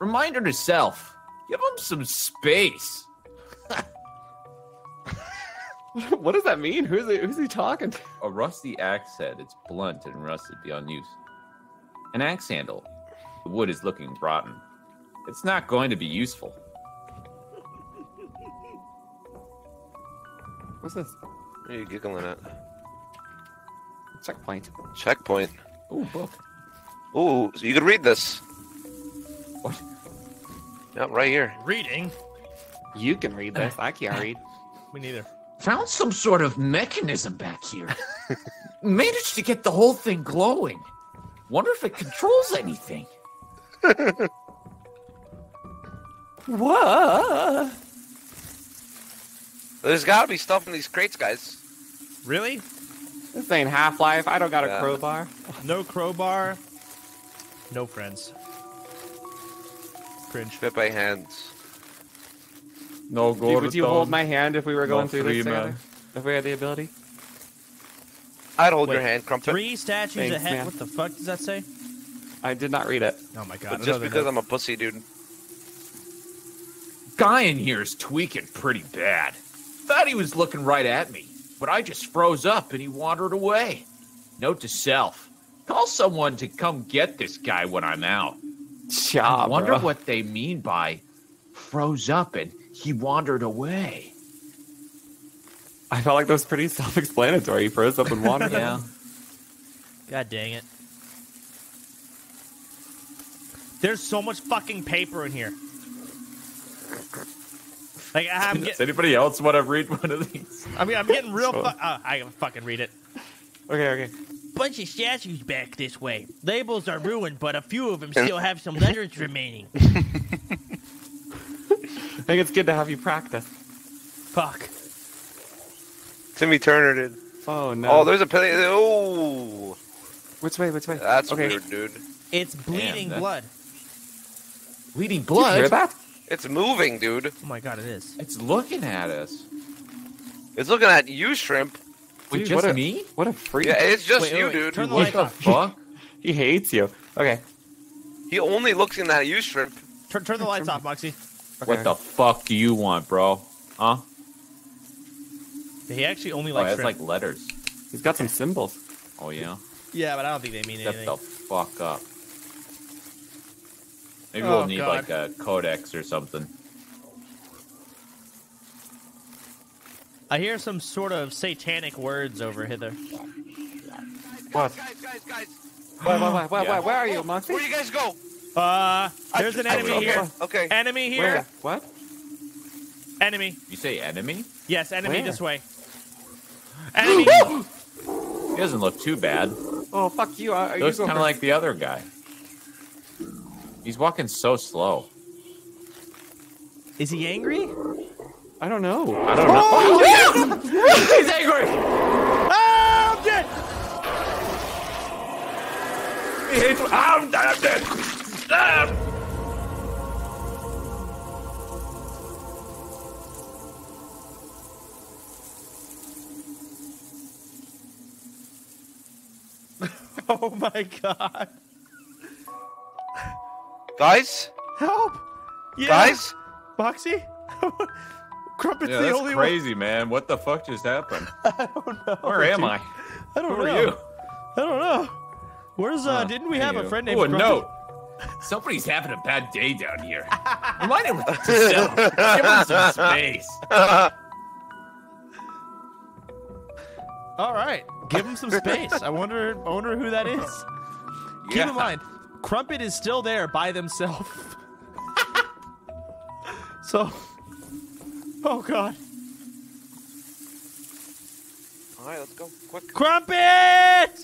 Remind her to self. Give them some space. What does that mean? Who's he, who's he talking to? A rusty axe head. It's blunt and rusted beyond use. An axe handle. The wood is looking rotten. It's not going to be useful. What's this? What are you giggling at? Checkpoint. Checkpoint. Ooh, book. Ooh, so you can read this. What? Yep, right here. Reading? You can read this. I can't read. Me neither. Found some sort of mechanism back here. Managed to get the whole thing glowing. Wonder if it controls anything. What? There's gotta be stuff in these crates, guys. Really? This ain't Half-Life. I don't got yeah. a crowbar. No crowbar. No friends. Cringe. Fit by hands. No gold. Dude, would you hold my hand if we were going no through this together? Man. If we had the ability? I'd hold Wait, your hand, Crumpet. Three statues Thanks, ahead. Man. What the fuck does that say? I did not read it. Oh my god. But just because note. I'm a pussy, dude. Guy in here is tweaking pretty bad. Thought he was looking right at me, but I just froze up and he wandered away. Note to self. Call someone to come get this guy when I'm out. Cha, I wonder bro. what they mean by froze up and he wandered away. I felt like that was pretty self-explanatory. He froze up and wandered away. Yeah. God dang it. There's so much fucking paper in here. Like, I'm get... Does anybody else want to read one of these? I mean, I'm getting real fu- uh, I can fucking read it. Okay, okay. Bunch of statues back this way. Labels are ruined, but a few of them still have some letters remaining. I think it's good to have you practice. Fuck. Timmy Turner did. Oh, no. Oh, there's a... Pili- oh! Which way, which way? That's okay. weird, dude. It's bleeding Damn, blood. That... Bleeding blood? Did you hear that? It's moving, dude. Oh my god, it is. It's looking at us. It's looking at you, Shrimp. Wait, dude, just what a, me? What a freak. Yeah, it's just wait, you, wait, dude. Turn the what light the off. fuck? He hates you. Okay. He only looks in at you, Shrimp. Turn, turn the lights off, Moxie. Okay. What the fuck do you want, bro? Huh? He actually only likes oh, Shrimp. It's like letters. He's got some symbols. Oh, yeah? Yeah, but I don't think they mean Step anything. Shut the fuck up. Maybe oh, we'll need, God. like, a codex or something. I hear some sort of satanic words over hither. What? Guys, guys, guys, guys. Why, why, why, why, yeah. why, where are you, Moxie? Where do you guys go? Uh, there's an enemy here. Okay. Enemy here. Where? What? Enemy. You say enemy? Yes, enemy where? this way. Enemy. He doesn't look too bad. Oh, fuck you. Are Looks kind of like the other guy. He's walking so slow. Is he angry? I don't know. I don't know. Oh, he's angry! Oh, I'm dead! He hates me. I'm dead! I'm dead! Ah! Oh my god. Guys? Help! Yeah. Guys? Moxie? Crumpet's yeah, the only one. That's crazy, man. What the fuck just happened? I don't know. Where am dude. I? I don't Who know. Who are you? I don't know. Where's, uh, uh didn't we have you. a friend named Ooh, Crumpet? Oh, no. Somebody's having a bad day down here. Remind him what to sell. Give him some space. All right. Give him some space. I wonder, I wonder who that is. Yeah. Keep in mind. Crumpet is still there by themselves. So, oh god. All right, let's go quick. Crumpet!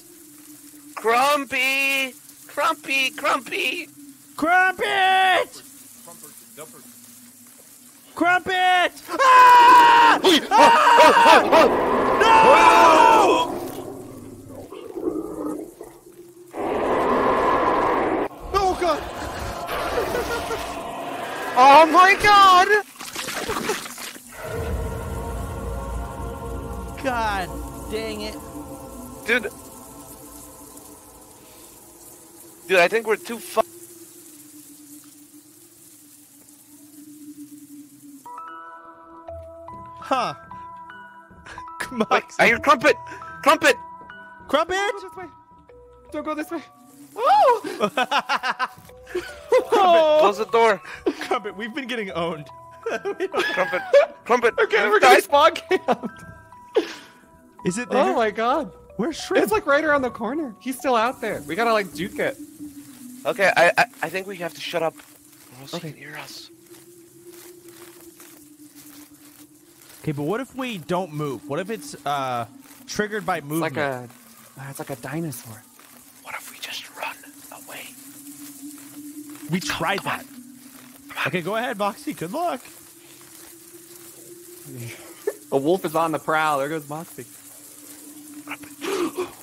Crumpy! Crumpy! Crumpy! Crumpet! Crumpet! Ah! Ah! No! Oh my god! God dang it. Dude. Dude, I think we're too fu- Huh. Come on. Wait, I hear Crumpet! Crumpet! Crumpet! Don't go this way. Oh! Crumpet, close the door. Crumpet, we've been getting owned. Crumpet, Crumpet. Okay, we're guys. Getting spawn camped. Is it there? Oh my god. Where's Shrimp? It's like right around the corner. He's still out there. We gotta like duke it. Okay, I I, I think we have to shut up. Or else okay. He can hear us. Okay, but what if we don't move? What if it's uh triggered by movement? It's like a, it's like a dinosaur. What if we just run away? We Let's tried come, come that. Come on. Okay, go ahead, Moxie. Good luck. A wolf is on the prowl. There goes Moxie.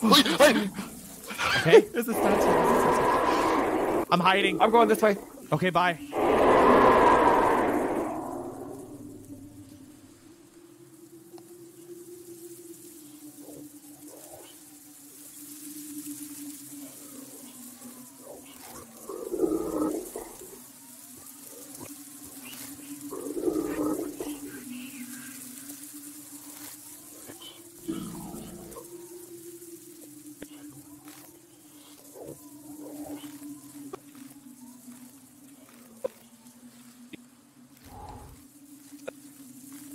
Okay. There's a statue. I'm hiding. I'm going this way. Okay, bye.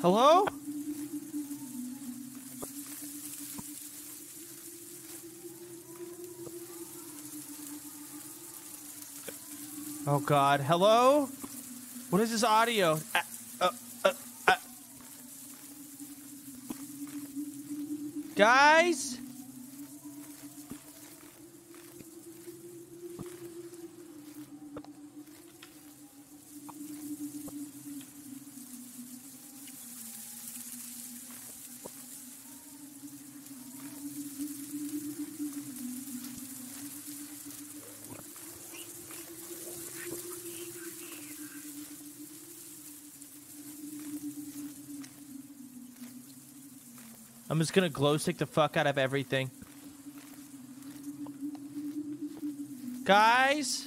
Hello? Oh God! Hello? What is this audio? Uh, uh, uh, uh. Guys? I'm just gonna glow stick the fuck out of everything. Guys?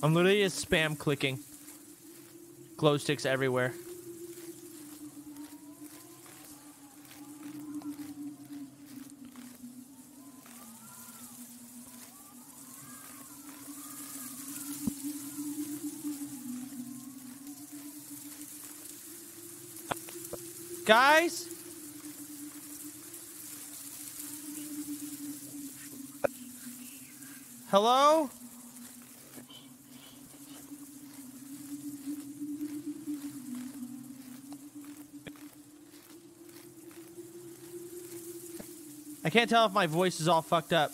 I'm literally just spam clicking. Glow sticks everywhere. Guys? Hello? I can't tell if my voice is all fucked up.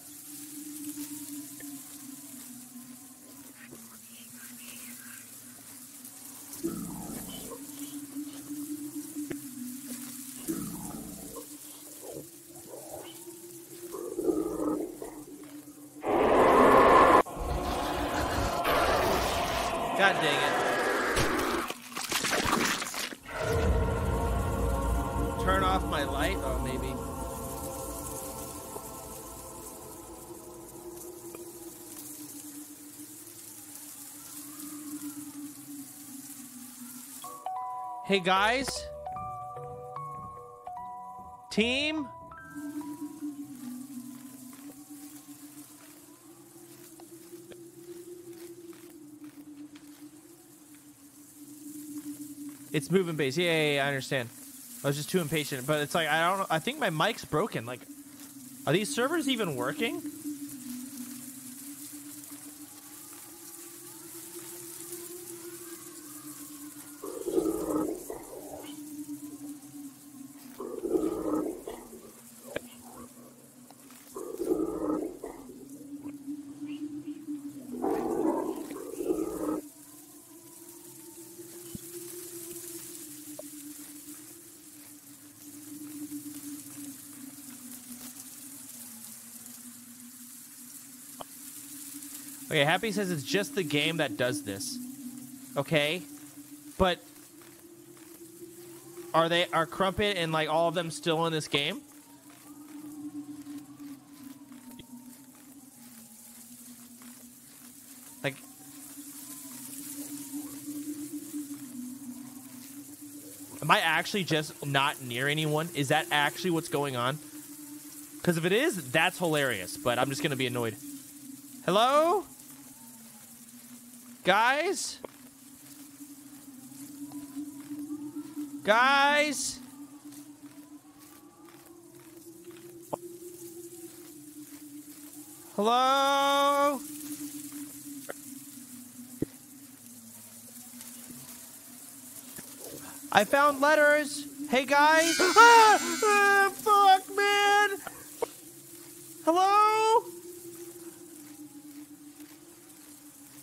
Hey guys, team, it's moving base. Yeah, yeah, yeah, I understand. I was just too impatient, but it's like I don't know. I think my mic's broken. Like, are these servers even working? Okay, Happy says it's just the game that does this. Okay, but are they are Crumpet and like all of them still in this game? Like, am I actually just not near anyone? Is that actually what's going on? Because if it is, that's hilarious, but I'm just going to be annoyed. Hello? Guys? Guys? Hello? I found letters. Hey, guys. ah, ah, fuck, man. Hello?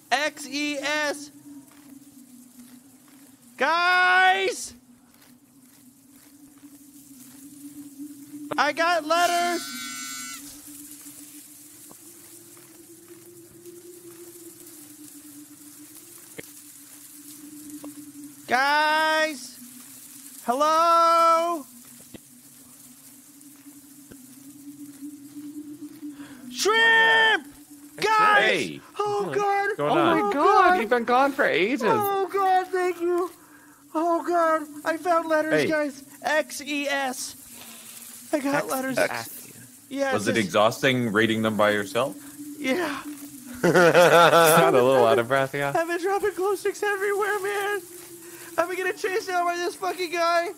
X E S. Guys. I got letters. Guys. Hello? Shrimp! Guys! Hey. Oh, God. Oh, my God. God. You've been gone for ages. Oh, God. Thank you. Oh, God. I found letters, hey. guys. X E S. I got X letters. X yeah, Was it, it exhausting reading them by yourself? Yeah. Sound a little out of breath, yeah. I've been dropping glow sticks everywhere, man. Am I gonna chase down by this fucking guy?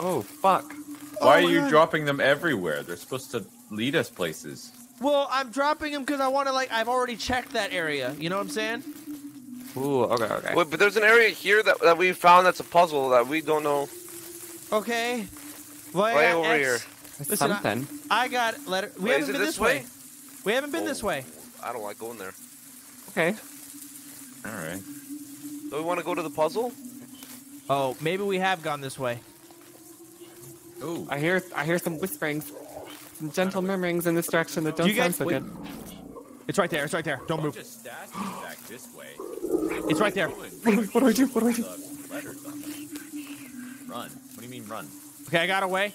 Oh, fuck. Why oh, are you God. dropping them everywhere? They're supposed to lead us places. Well, I'm dropping them because I want to, like, I've already checked that area. You know what I'm saying? Ooh, okay, okay. Wait, but there's an area here that, that we found that's a puzzle that we don't know. Okay. Well, way over X. here. Listen, Something. I, I got letter. We Wait, haven't been this way? way. We haven't been oh, this way. I don't like going there. Okay. All right. Do we want to go to the puzzle? Oh, maybe we have gone this way. Ooh. I hear I hear some whisperings, some gentle murmurings in this direction that don't you sound guys, so wait. good. It's right there, it's right there. Don't move. Just back this way. It's right there. What do I do? What do I do? Run. What do you mean run? Okay, I got away.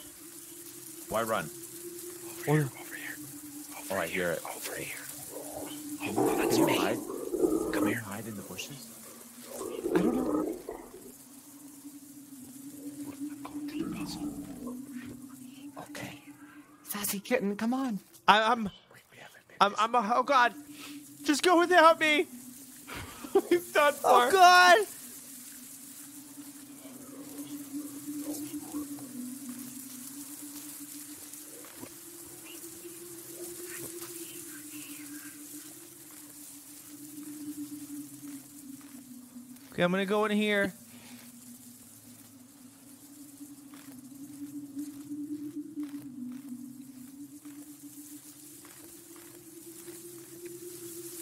Why run? Over here, over here. Over oh, I hear it. Over here. Oh, that's me. Hide. Come here. Hide in the bushes. I don't know. Okay. Sassy kitten, come on. I, I'm, Wait, we I'm, I'm, a, oh God. Just go without me. He's done for. Oh God. Okay, I'm gonna go in here.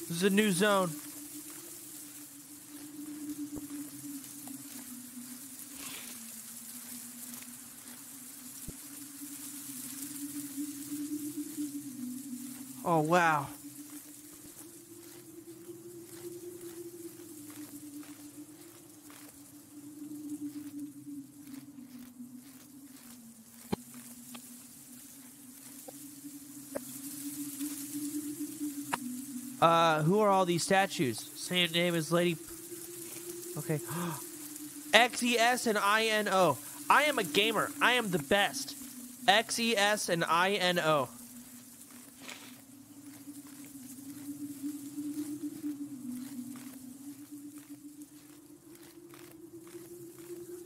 This is a new zone. Oh, wow. Uh, who are all these statues? Same name as Lady... Okay. X E S and I N O. I am a gamer. I am the best. X E S and I N O.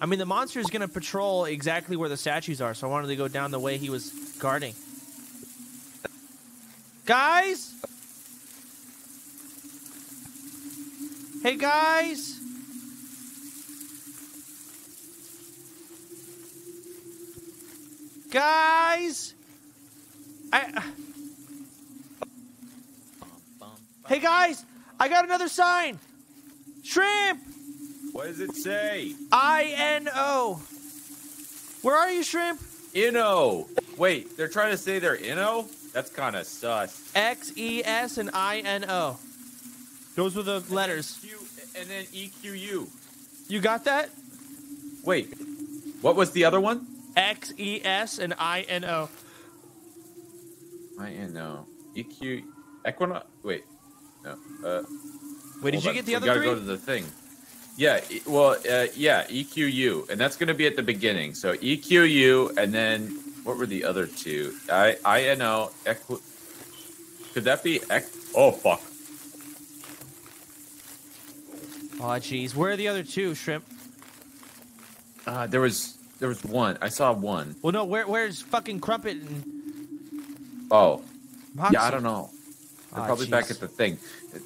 I mean, the monster is going to patrol exactly where the statues are, so I wanted to go down the way he was guarding. Guys! Hey guys! Guys! I... Hey guys! I got another sign! Shrimp! What does it say? I N O. Where are you, Shrimp? Inno. Wait, they're trying to say they're inno? That's kind of sus. X E S and I N O. Those were the letters. And then E Q U. You got that? Wait. What was the other one? X E S and I N O. I N O. E Q. Equinox. Wait. No. Uh, Wait, did you on. get the we other gotta three? gotta go to the thing. Yeah. E well, uh, yeah. E Q U. And that's going to be at the beginning. So E Q U and then... What were the other two? I I know. Equi Could that be? Equ oh fuck. Oh jeez, where are the other two, Shrimp? Uh, there was there was one. I saw one. Well, no, where where's fucking Crumpet? And... Oh, Moxie? Yeah, I don't know. They're oh, probably geez. back at the thing.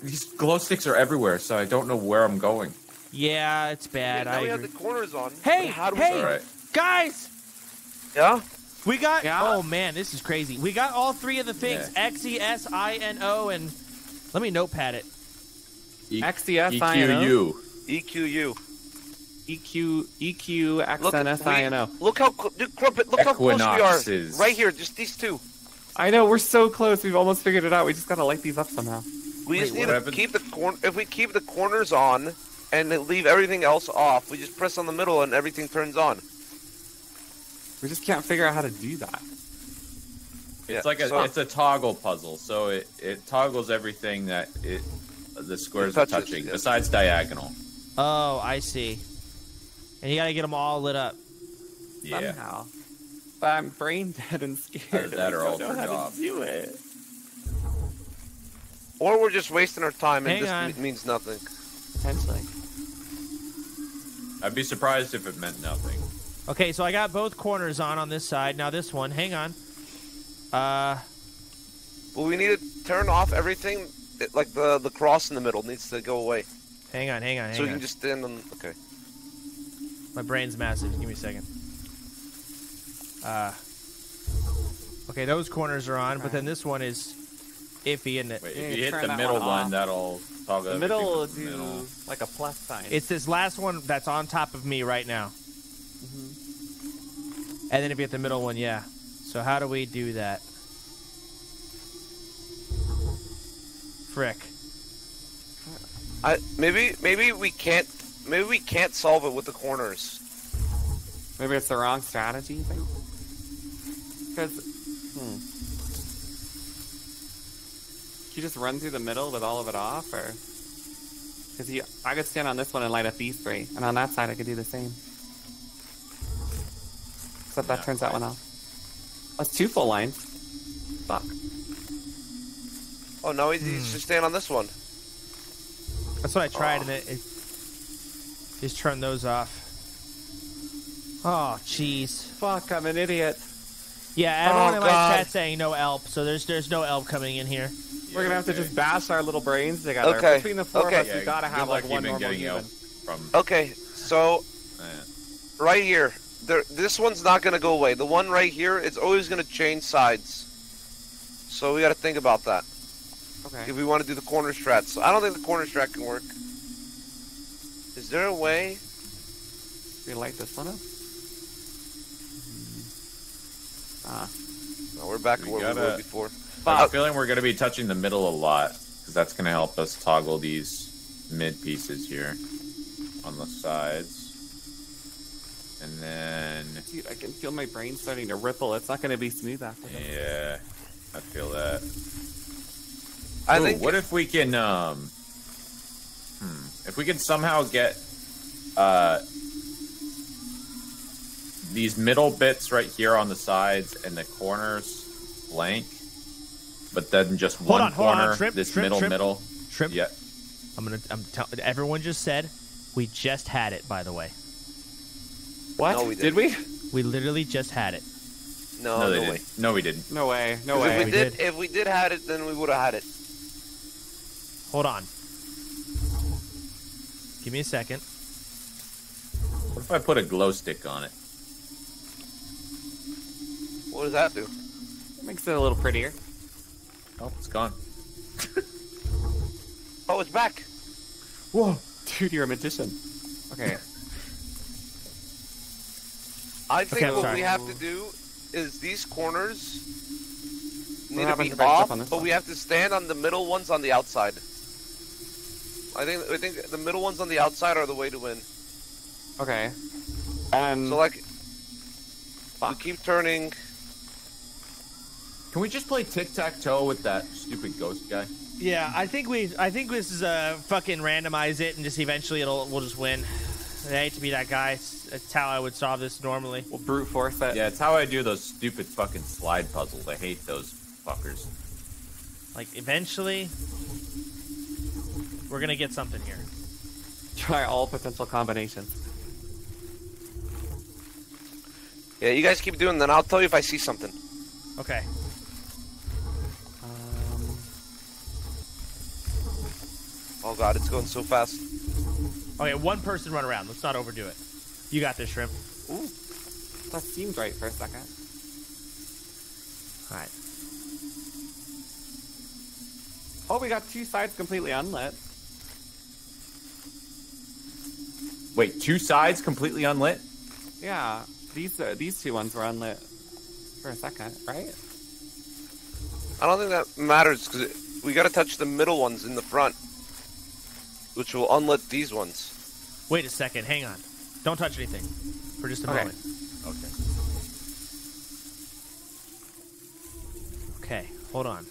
These glow sticks are everywhere, so I don't know where I'm going. Yeah, it's bad. Wait, now I we agree. have the corners on. Hey, how hey, we... right. guys! Yeah? We got... Yeah? Oh, man, this is crazy. We got all three of the things. Yeah. X E S I N O and... Let me notepad it. E X E S I N O? E Q U. E Q... E Q X N S I N O. Look, look how... Dude, Crumpet, look Equinoxes. how close we are. Right here, just these two. I know, we're so close. We've almost figured it out. We just gotta light these up somehow. We Wait, just need to happened? keep the corner... If we keep the corners on... and leave everything else off. We just press on the middle and everything turns on. We just can't figure out how to do that. It's yeah, like a so. it's a toggle puzzle, so it, it toggles everything that it the squares it touches, are touching, yeah. besides diagonal. Oh, I see. And you gotta get them all lit up. Yeah. Somehow. But I'm brain dead and scared. That are all don't know how to do it. Or we're just wasting our time and Hang this on. means nothing. Potentially. I'd be surprised if it meant nothing. Okay, so I got both corners on on this side. Now this one, hang on. Uh, well, we need to turn off everything. It, like the the cross in the middle needs to go away. Hang on, hang on, hang on. So we can just stand on. Okay. My brain's massive. Give me a second. Uh. Okay, those corners are on, All but right. then this one is iffy, isn't it? Wait, if you hit the middle one, that'll. The middle, the middle like a plus sign. It's this last one that's on top of me right now. Mm-hmm. And then if you hit the middle one, yeah. So how do we do that? Frick. I maybe maybe we can't maybe we can't solve it with the corners. Maybe it's the wrong strategy thing. Because hmm. you just run through the middle with all of it off, or because you, I could stand on this one and light up these three, and on that side I could do the same. Except that no, turns that one off. That's two full lines. Fuck. Oh no, he's hmm. just stand on this one. That's what I tried, oh. and it, it just turned those off. Oh jeez. Fuck, I'm an idiot. Yeah, everyone oh, in my God. chat saying no E L P, so there's there's no E L P coming in here. We're gonna have to just bash our little brains together. Okay. Between the four okay. of us, yeah, we gotta have like one normal human. From... Okay, so yeah. right here, there, this one's not gonna go away. The one right here, it's always gonna change sides. So we gotta think about that. Okay. If we want to do the corner strat, so I don't think the corner strat can work. Is there a way? Can we light this one up? Ah. No, we're back we where gotta... we were before. I have a feeling we're going to be touching the middle a lot, because that's going to help us toggle these mid pieces here on the sides. And then... Dude, I can feel my brain starting to ripple. It's not going to be smooth after this. Yeah, I feel that. I Ooh, think what if we can, um... Hmm, if we can somehow get, uh... these middle bits right here on the sides and the corners blank... But then just hold one on, corner, hold on. Shrimp, this shrimp, middle, shrimp, middle. Shrimp. Yeah. I'm gonna. I'm telling. Everyone just said we just had it. By the way. What? No, we did we? We literally just had it. No, no, no way. No, we didn't. No way. No way. If we, we did, did, if we did had it, then we would have had it. Hold on. Give me a second. What if I put a glow stick on it? What does that do? It makes it a little prettier. Oh, it's gone. Oh, it's back. Whoa, dude, you're a magician. Okay. I think okay, what sorry. we have to do is these corners need to be off, but side? we have to stand on the middle ones on the outside. I think I think the middle ones on the outside are the way to win. Okay. Um, so like, fuck. we keep turning. Can we just play tic-tac-toe with that stupid ghost guy? Yeah, I think we. I think this is a fucking randomize it and just eventually it'll we'll just win. I hate to be that guy. That's how I would solve this normally. Well, brute force that. Yeah, it's how I do those stupid fucking slide puzzles. I hate those fuckers. Like, eventually, we're gonna get something here. Try all potential combinations. Yeah, you guys keep doing that. I'll tell you if I see something. Okay. Um... Oh god, it's going so fast. Okay, one person run around. Let's not overdo it. You got this, Shrimp. Ooh, that seemed right for a second. All right. Oh, we got two sides completely unlit. Wait, two sides completely unlit? Yeah, these uh, these two ones were unlit for a second, right? I don't think that matters because we gotta touch the middle ones in the front, which will unlit these ones. Wait a second, hang on. Don't touch anything for just a okay. moment. Okay. Okay, hold on.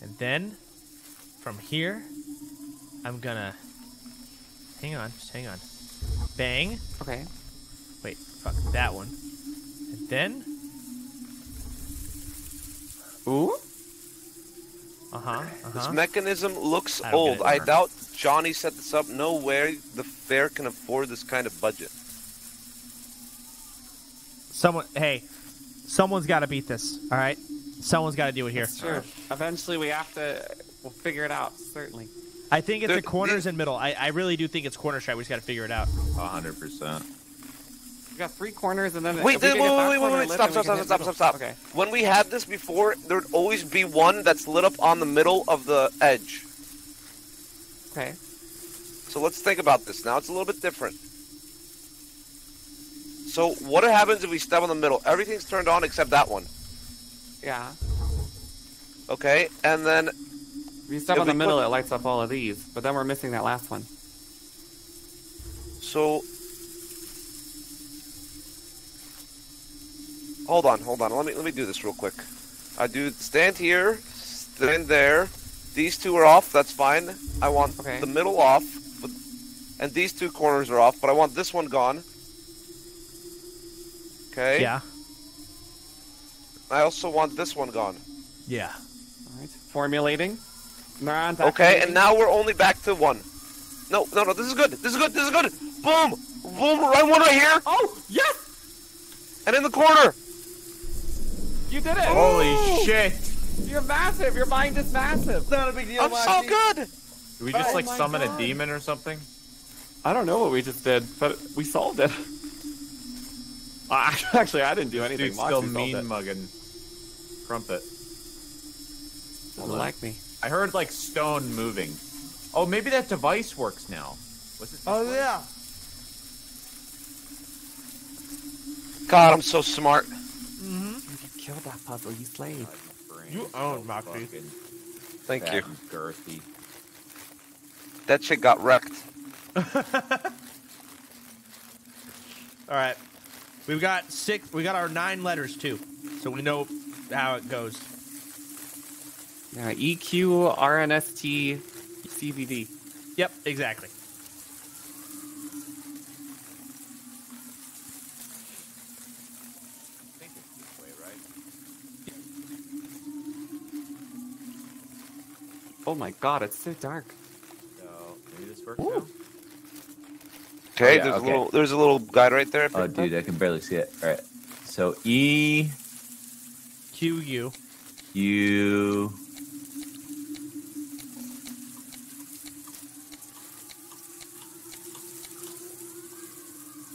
And then, from here, I'm gonna... Hang on, just hang on. Bang. Okay. Wait, fuck, that one. And then... Ooh? Uh-huh, uh-huh. This mechanism looks I old. I doubt Johnny set this up. No way the fair can afford this kind of budget. Someone, hey, someone's gotta beat this, all right? Someone's got to do it here. Sure. Eventually, we have to. We'll figure it out. Certainly. I think it's there, the corners the, and middle. I, I really do think it's corner shot. We just got to figure it out. hundred percent. We got three corners and then. Wait! Wait! Wait! Wait! Wait! Wait! Stop! Stop! Stop! Stop! Stop! Stop! Okay. When we had this before, there'd always be one that's lit up on the middle of the edge. Okay. So let's think about this now. It's a little bit different. So what happens if we step on the middle? Everything's turned on except that one. Yeah. Okay, and then... If you step on the middle, it lights up all of these, but then we're missing that last one. So... Hold on, hold on. Let me let me do this real quick. I do stand here, stand there. These two are off, that's fine. I want okay. the middle off, but, and these two corners are off, but I want this one gone. Okay. Yeah. I also want this one gone. Yeah. All right. Formulating. Okay, and now we're only back to one. No, no, no. This is good. This is good. This is good. Boom, boom. Right one right here. Oh, yes. And in the corner. You did it. Holy Ooh. shit. You're massive. Your mind is massive. It's not a big deal. I'm so good. Did we just oh like summon God. a demon or something? I don't know what we just did, but we solved it. Actually, I didn't do anything. Dude's still mean mugging. Crumpet. Doesn't like me. I heard like stone moving. Oh, maybe that device works now. What's it? Oh way? yeah. God, I'm so smart. Mm-hmm. You killed that puzzle. You slayed. God, you owned my brain. Thank you. Girthy. That shit got wrecked. All right, we've got six. We got our nine letters too, so we know how it goes. Yeah, E Q, R N S T, C V D. Yep, exactly. I think it's this way, right? Oh my god, it's so dark. So, maybe this works Ooh. now? Okay, oh, yeah, there's, okay. A little, there's a little guide right there. Oh, dude, I can barely see it. All right. So, E... Q, U. U...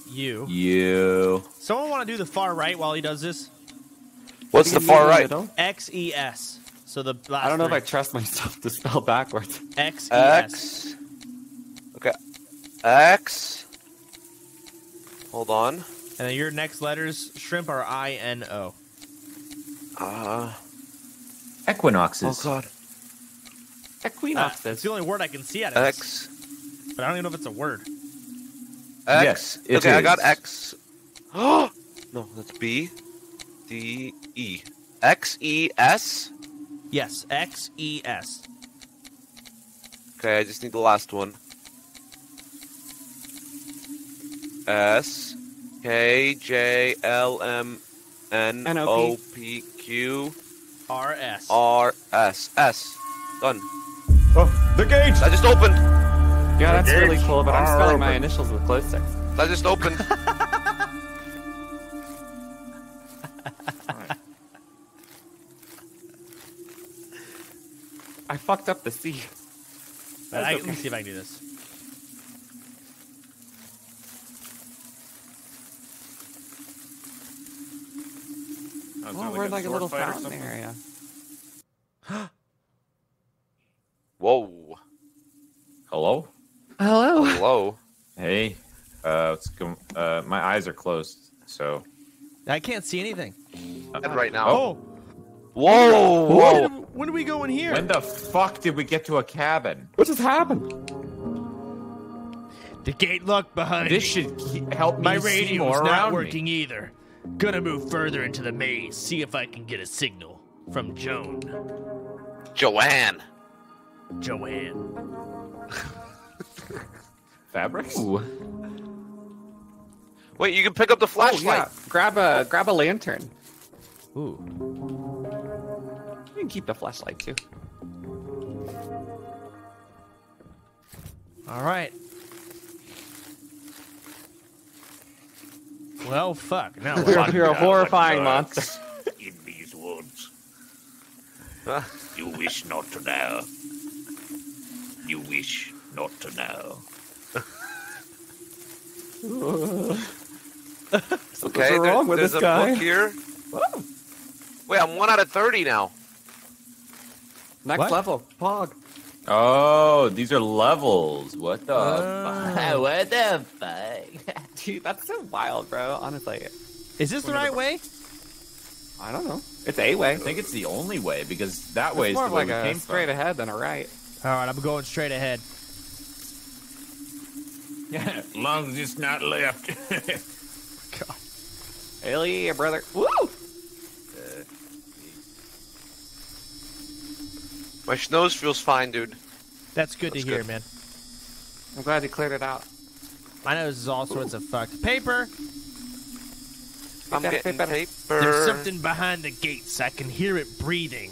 You. You. Someone want to do the far right while he does this? What's the far right? X E S. So the last I don't know three. if I trust myself to spell backwards. X E S. X. Okay. X. Hold on. And then your next letters, Shrimp, are I N O. Uh Equinoxes. Oh god. Equinoxes. Uh, it's the only word I can see out of it. X. But I don't even know if it's a word. X. Yes, okay, is. I got X. Oh no, that's B, D, E, X, E, S. Yes, X, E, S. Okay, I just need the last one. S K J L M N O P Q R S R S S. Done. Oh, the gate! I just opened! Yeah, that's really cool, but I'm spelling my initials with closed text. I just opened. I fucked up the C. I, okay. Let me see if I can do this. Oh, well, we're in like a little fountain area. Whoa. Hello? Hello? Hello. Hey. Uh, let's go, uh, my eyes are closed, so. I can't see anything. Uh, right now. Oh. Whoa! Whoa. When, when did we go in here? When the fuck did we get to a cabin? What just happened? The gate locked behind this me. This should help me my see more around me. My radio's not working either. Gonna move further into the maze, see if I can get a signal from Joan. Joanne. Joanne. Fabrics? Ooh. Wait, you can pick up the flashlight. Oh, yeah. Grab a grab a lantern. Ooh. You can keep the flashlight too. All right. Well, fuck. Now we're you're a horrifying monster in these woods. You wish not to know. You wish not to know. Okay, wrong there, with there's this a guy. Book here. Whoa. Wait, I'm one out of thirty now. Next what? Level, Pog. Oh, these are levels. What the oh. fuck? What the fuck? Dude, that's so wild, bro. Honestly. Is this the right way? I don't know. It's a way. I think it's the only way because that it's way is more the way like we a came straight from. Ahead than a right. All right, I'm going straight ahead. Yeah, as long as it's not left. God. Hell yeah, brother. Woo! My nose feels fine, dude. That's good That's to hear, good. Man. I'm glad you cleared it out. My nose is all sorts Ooh. Of fucked. Paper! I'm Get getting paper. paper. There's something behind the gates. I can hear it breathing.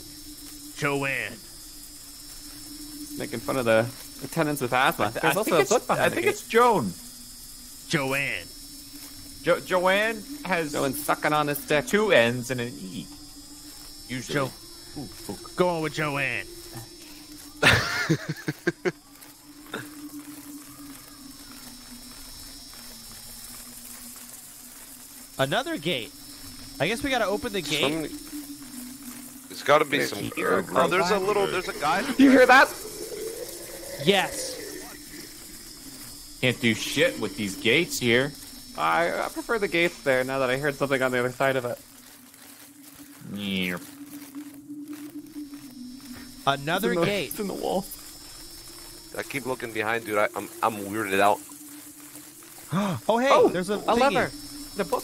Joanne. Making fun of the attendants with asthma. There's I also a book behind I think the it's Joan. Joanne. Jo Joanne has... Joanne's sucking on this deck. Two N's and an E. Usually. Jo Ooh, going with Joanne. Another gate. I guess we gotta open the gate. Some... There's gotta be there's some. Oh, there's a little. There's a guy. You hear that? Yes. Can't do shit with these gates here. I, I prefer the gates there now that I heard something on the other side of it. Yeah. Another it's in the, gate. It's in the wall. I keep looking behind, dude. I, I'm I'm weirded out. Oh hey, oh, there's a, a lever. The book.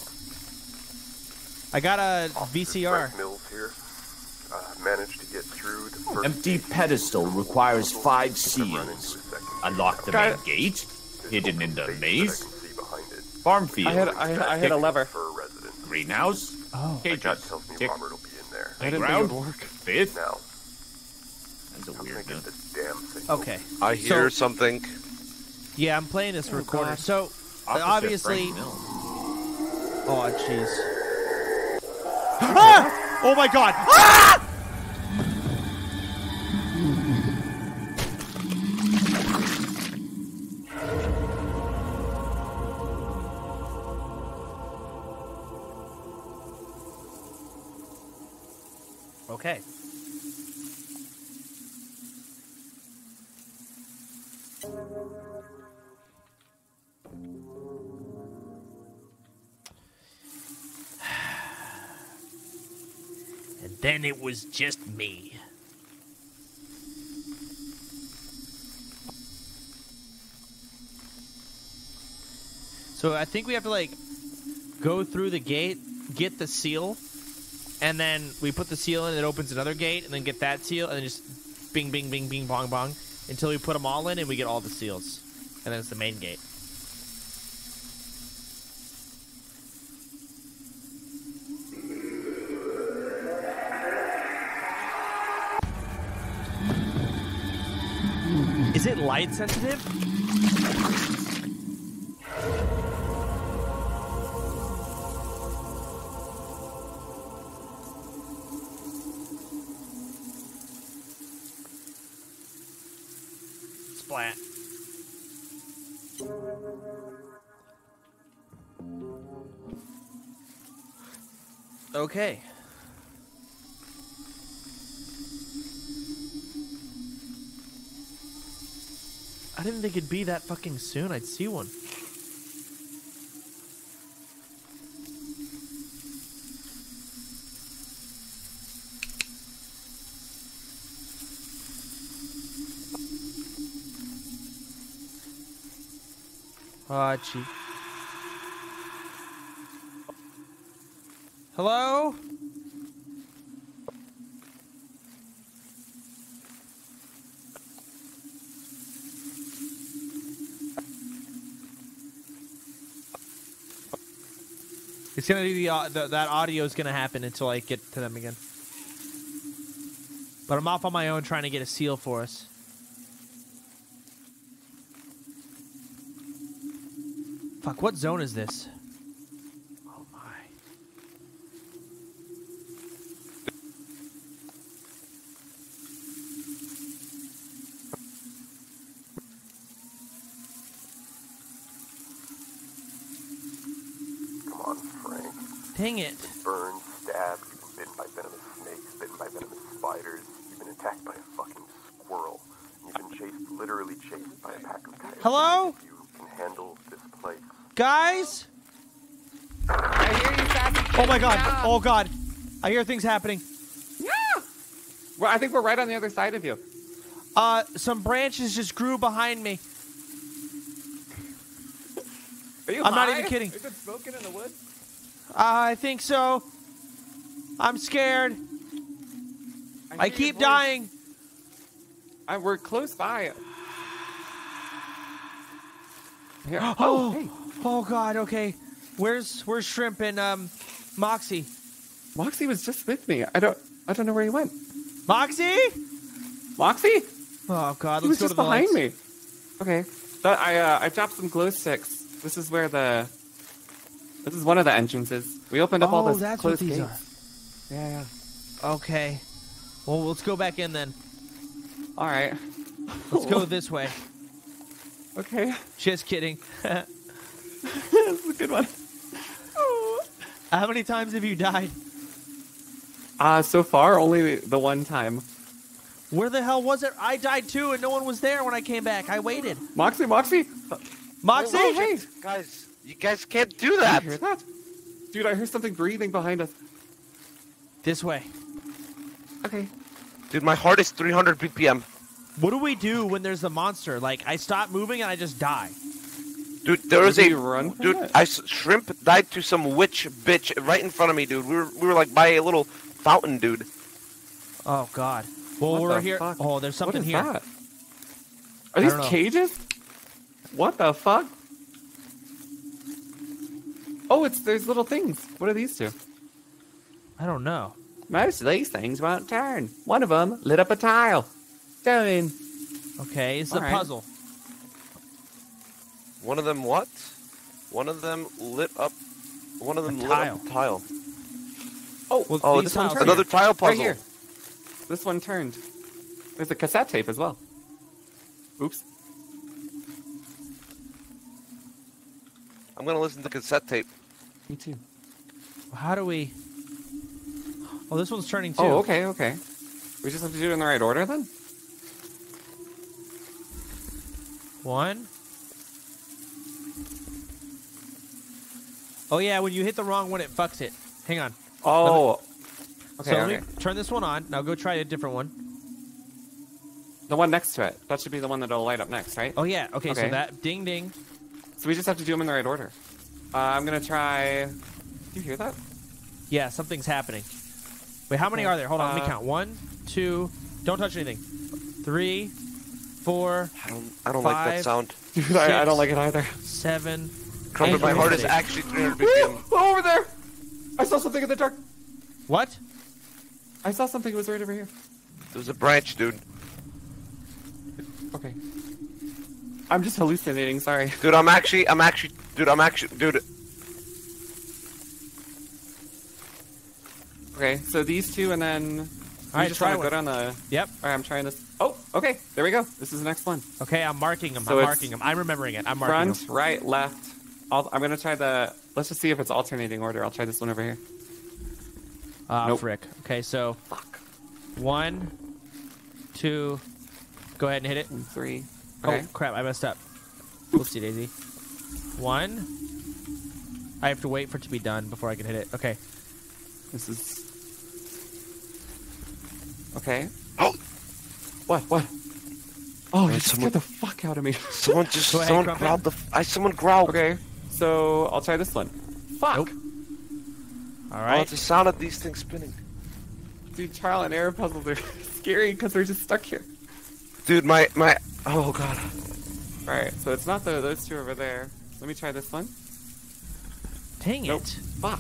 I got a V C R. Mills here. Uh, managed to get through the first empty pedestal requires five seals. Unlock the main gate. Hidden in the maze. Farm field. I had I had, I had a lever. Greenhouse. Oh. Cage tells me Tick. Robert will be in there. I didn't think it would work. Fifth. Now. A weird get this damn thing. Okay. I hear so, something. Yeah, I'm playing this oh, recorder. God. So, obviously. Oh, jeez. Ah! Oh, my God. Ah! Okay. And then it was just me. So I think we have to like go through the gate, get the seal, and then we put the seal in, it opens another gate, and then get that seal, and then just bing, bing, bing, bing, bong, bong. Until we put them all in and we get all the seals. And then it's the main gate. Is it light sensitive? Splat. Okay. I didn't think it'd be that fucking soon I'd see one. Hachi. Hello? It's gonna do the, uh, the that audio is gonna happen until I get to them again. But I'm off on my own trying to get a seal for us. Fuck! What zone is this? Oh my! Come on, Frank. Dang it! Burned, stabbed, you've been bitten by venomous snakes, bitten by venomous spiders. You've been attacked by a fucking squirrel. You've been chased, literally chased by a pack of tigers. Hello? You can handle this place. Guys! I hear you, Sassy. Oh my god. Down. Oh god. I hear things happening. Yeah! Well, I think we're right on the other side of you. Uh, some branches just grew behind me. Are you I'm high? Not even kidding. Is it smoking in the woods? Uh, I think so. I'm scared. I, I keep dying. I, we're close by. Here. Oh, oh, hey. Oh god, okay. Where's where's Shrimp and um Moxie? Moxie was just with me. I don't I don't know where he went. Moxie? Moxie? Oh god, he let's was go just to the behind lights. Me. Okay. That, I uh, I dropped some glow sticks. This is where the This is one of the entrances. We opened up oh, all those that's closed what these gates. Are. Yeah, yeah. Okay. Well, let's go back in then. All right. Let's go this way. Okay. Just kidding. That's a good one. Oh. How many times have you died? Uh, so far, only the one time. Where the hell was it? I died too, and no one was there when I came back. I waited. Moxie, Moxie. Moxie! Oh, hey. Guys, you guys can't do that. Did you hear that? Dude, I heard something breathing behind us. This way. Okay. Dude, my heart is three hundred B P M. What do we do when there's a monster? Like, I stop moving and I just die. Dude, there was a run. Dude, I Shrimp died to some witch bitch right in front of me, dude. We were we were like by a little fountain, dude. Oh god. Well, what we're here. Fuck? Oh, there's something here. What is here. That? Are these cages? What the fuck? Oh, it's there's little things. What are these two? I don't know. Most of these things won't turn. One of them lit up a tile. Down. Okay, it's a puzzle. One of them what? One of them lit up. One of them lit up a tile. Oh, well, oh, this one another tile puzzle. Right here. This one turned. There's a cassette tape as well. Oops. I'm gonna listen to cassette tape. Me too. How do we? Oh, this one's turning too. Oh, okay, okay. We just have to do it in the right order then. One. Oh yeah, when you hit the wrong one, it fucks it. Hang on. Oh. Me... Okay. So okay. Let me turn this one on. Now go try a different one. The one next to it. That should be the one that'll light up next, right? Oh yeah. Okay. okay. So that ding ding. So we just have to do them in the right order. Uh, I'm gonna try. Do you hear that? Yeah, something's happening. Wait, how many okay. are there? Hold on, uh, let me count. One, two. Don't touch anything. Three. Four, I don't, I don't five, like that sound. Dude, six, I, I don't like it either. Seven. Crumpet, my heart is actually three hundred B P M. Over there! I saw something in the dark. What? I saw something. It was right over here. There was a branch, dude. Okay. I'm just hallucinating, sorry. Dude, I'm actually, I'm actually, dude, I'm actually, dude. Okay, so these two and then... I just try to go down the... Yep. Alright, I'm trying this. Oh, okay, there we go. This is the next one. Okay, I'm marking them, so I'm marking them. I'm remembering it, I'm marking front, them. Front, right, left. I'll, I'm gonna try the... Let's just see if it's alternating order. I'll try this one over here. Ah, uh, nope. Frick. Okay, so... Fuck. One, two... Go ahead and hit it. And three. Okay. Oh, crap, I messed up. Oopsie daisy. One. I have to wait for it to be done before I can hit it. Okay. This is... Okay. Oh! What? What? Oh, you scared the fuck out of me. Someone just... Ahead, someone Crumpet. growled the... F I, someone growled. Okay. So, I'll try this one. Fuck! Nope. Alright. Oh, it's the sound of these things spinning. Dude, trial and error puzzles are scary because we're just stuck here. Dude, my... my... Oh, God. Alright, so it's not the, those two over there. Let me try this one. Dang nope. it. Fuck.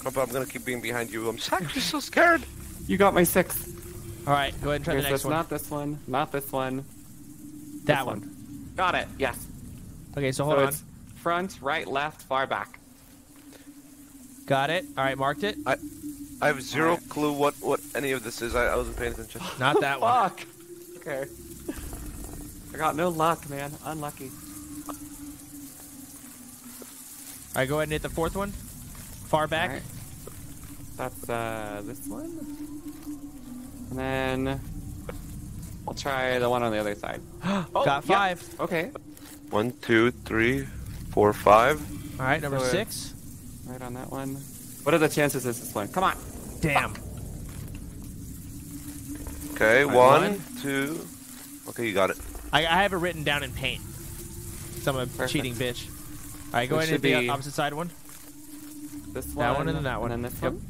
Crumpet, I'm gonna keep being behind you. I'm actually so scared. You got my six. Alright, go ahead and try Here's the next this, one. Not this one. Not this one. That this one. one. Got it. Yes. Okay, so hold so on. It's front, right, left, far back. Got it. Alright, marked it. I, I have zero right. clue what, what any of this is. I, I wasn't paying attention. Not that one. Fuck. Okay. I got no luck, man. Unlucky. Alright, go ahead and hit the fourth one. Far back. Right. That's uh, this one. And then I'll try the one on the other side. Oh, got five. Yeah. Okay. One, two, three, four, five. All right, number so six. Right on that one. What are the chances of this one? Come on. Damn. Fuck. Okay, right, one, one, two. Okay, you got it. I, I have it written down in paint. So I'm a Perfect. cheating bitch. All right, go it ahead and do the opposite side one. This one. That one and then that one. And then this yep. one.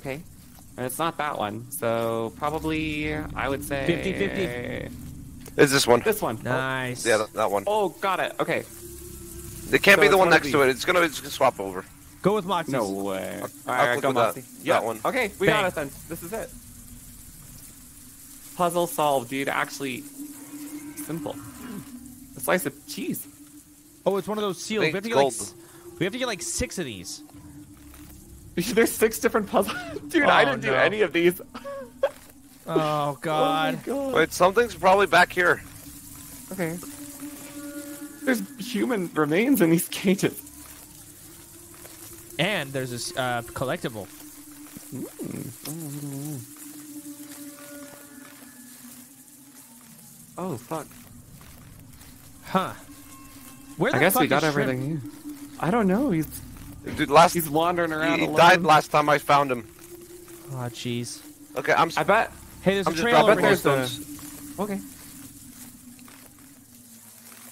Okay. And it's not that one, so probably, I would say... fifty fifty. Is this one. This one. Nice. Oh, yeah, that, that one. Oh, got it. Okay. It can't so be the one next to it. It's gonna, it's gonna swap over. Go with Moxie. No way. I'll, All right, I'll go Moxie. That, yeah. that one. Okay, we Bang. got it then. This is it. Puzzle solved, dude. Actually, simple. A slice of cheese. Oh, it's one of those seals. We have, to get like, we have to get like six of these. There's six different puzzles. Dude, oh, I didn't no. do any of these. Oh, God. Oh, God. Wait, something's probably back here. Okay. There's human remains in these cages. And there's this uh, collectible. Mm. Oh, fuck. Huh. Where the I guess fuck we got everything. I don't know. He's... Dude, last he's wandering around. He alone. died last time I found him. Oh, jeez. Okay, I'm. I bet. Hey, there's I'm a trail over here. The... Okay.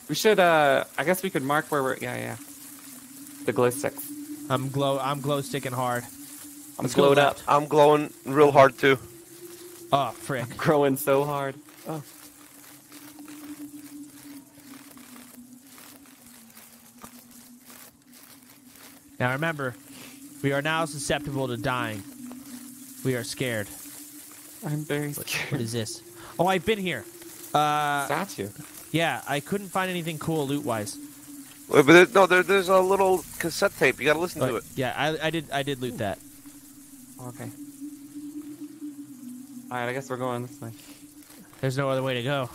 We should. Uh, I guess we could mark where we're. Yeah, yeah. The glow stick. I'm glow. I'm glow sticking hard. I'm Let's glowed up. I'm glowing real hard too. Oh, frick! I'm growing so hard. Oh. Now remember, we are now susceptible to dying. We are scared. I'm very scared. What, what is this? Oh, I've been here. Uh, Statue. Yeah, I couldn't find anything cool loot-wise. But there, no, there, there's a little cassette tape. You gotta listen but, to it. Yeah, I, I did. I did loot that. Okay. All right, I guess we're going this way. There's no other way to go.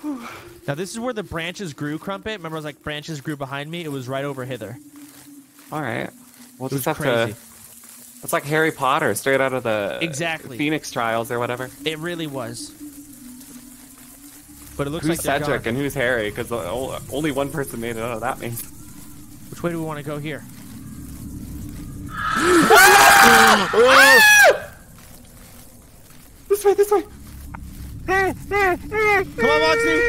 Whew. Now this is where the branches grew, Crumpet. Remember, I was like branches grew behind me. It was right over hither. All right, we'll just have crazy. to. It's like Harry Potter, straight out of the exactly Phoenix Trials or whatever. It really was. But it looks who's like Cedric and who's Harry? Because only one person made it out of that maze. Which way do we want to go here? This way, this way. Come on, Moxie.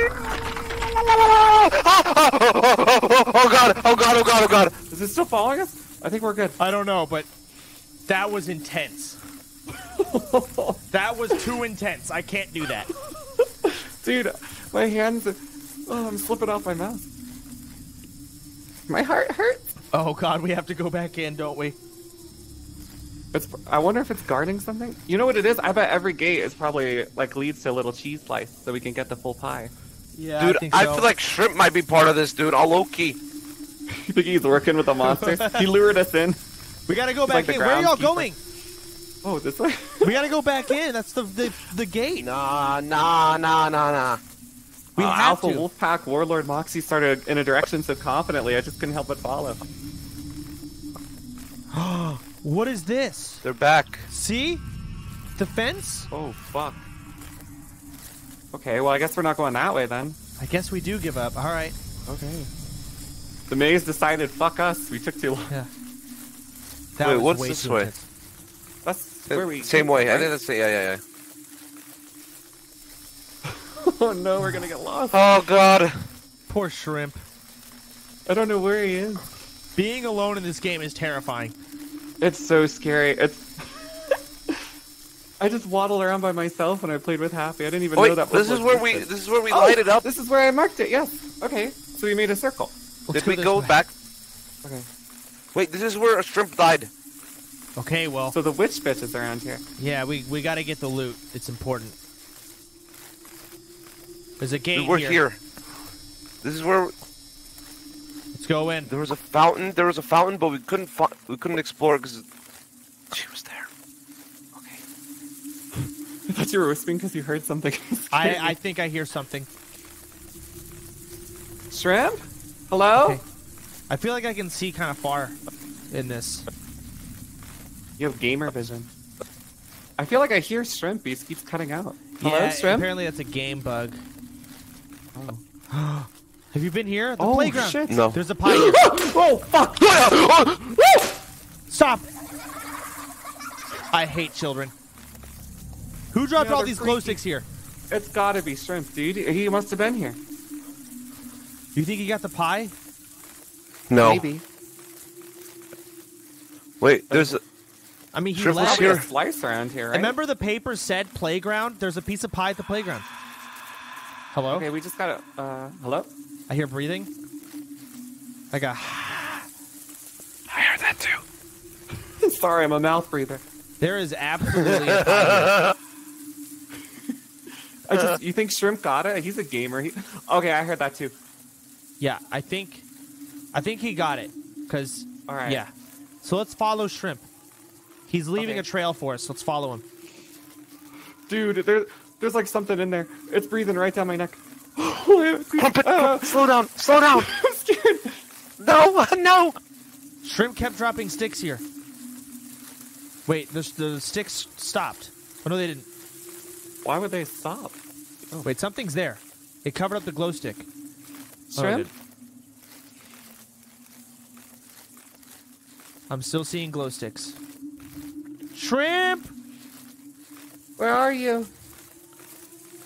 Oh God! Oh God! Oh God! Oh God! Is it still following us? I think we're good. I don't know, but that was intense. That was too intense. I can't do that. Dude, my hands... Oh, I'm slipping off my mouth. My heart hurts. Oh God, we have to go back in, don't we? It's, I wonder if it's guarding something? You know what it is? I bet every gate is probably, like, leads to a little cheese slice, so we can get the full pie. Yeah, dude, I, think I so. feel like Shrimp might be part of this, dude. All low-key. You think he's working with the monsters? He lured us in. We gotta go back like in. Where are y'all going? Oh, this way? We gotta go back in. That's the the, the gate. Nah, nah, nah, nah, nah. We uh, have Alpha to. Wolfpack Warlord Moxie started in a direction so confidently, I just couldn't help but follow. Oh. What is this? They're back. See? The fence? Oh, fuck. Okay, well, I guess we're not going that way, then. I guess we do give up. All right. Okay. The maze decided, fuck us. We took too long. Yeah. That Wait, was what's way this way? Intense. That's where we... Same way. Right? I think that's the... Yeah, yeah, yeah. Oh, no. We're going to get lost. Oh, God. Poor Shrimp. I don't know where he is. Being alone in this game is terrifying. It's so scary. It's. I just waddled around by myself when I played with Happy. I didn't even oh, wait, know that. This is where we. This is where we oh, lighted up. This is where I marked it. Yes. Okay. So we made a circle. Let's Did we go way. back? Okay. Wait. This is where a shrimp died. Okay. Well. So the witch bitch is around here. Yeah. We we gotta get the loot. It's important. There's a gate. We're here. here. This is where. Let's go in. There was a fountain. There was a fountain, but we couldn't fi we couldn't explore because she was there. Okay. I thought you were whispering because you heard something. I I think I hear something. Shrimp? Hello? Okay. I feel like I can see kind of far in this. You have gamer vision. I feel like I hear Shrimp. He keeps cutting out. Hello, yeah, Shrimp? Apparently that's a game bug. Oh. Have you been here? The oh, playground. Shit. No. There's a pie here. Oh, fuck. Stop. I hate children. Who dropped yeah, all these creepy. glow sticks here? It's gotta be Shrimp, dude. He must have been here. You think he got the pie? No. Maybe. Wait, there's a... I mean, he Shrimp left. There's a slice around here, right? Remember the paper said playground? There's a piece of pie at the playground. Hello? Okay, we just gotta... Uh, hello? I hear breathing. I got. I heard that too. Sorry, I'm a mouth breather. There is absolutely. a I just. You think Shrimp got it? He's a gamer. He... Okay, I heard that too. Yeah, I think. I think he got it. Cause. All right. Yeah. So let's follow Shrimp. He's leaving okay. a trail for us. So let's follow him. Dude, there's there's like something in there. It's breathing right down my neck. Crumpet, uh, slow down, slow down. I'm scared. No, no. Shrimp kept dropping sticks here. Wait, the, the sticks stopped. Oh, no, they didn't. Why would they stop? Oh. Wait, something's there. It covered up the glow stick. Shrimp? Oh, I'm still seeing glow sticks. Shrimp! Where are you?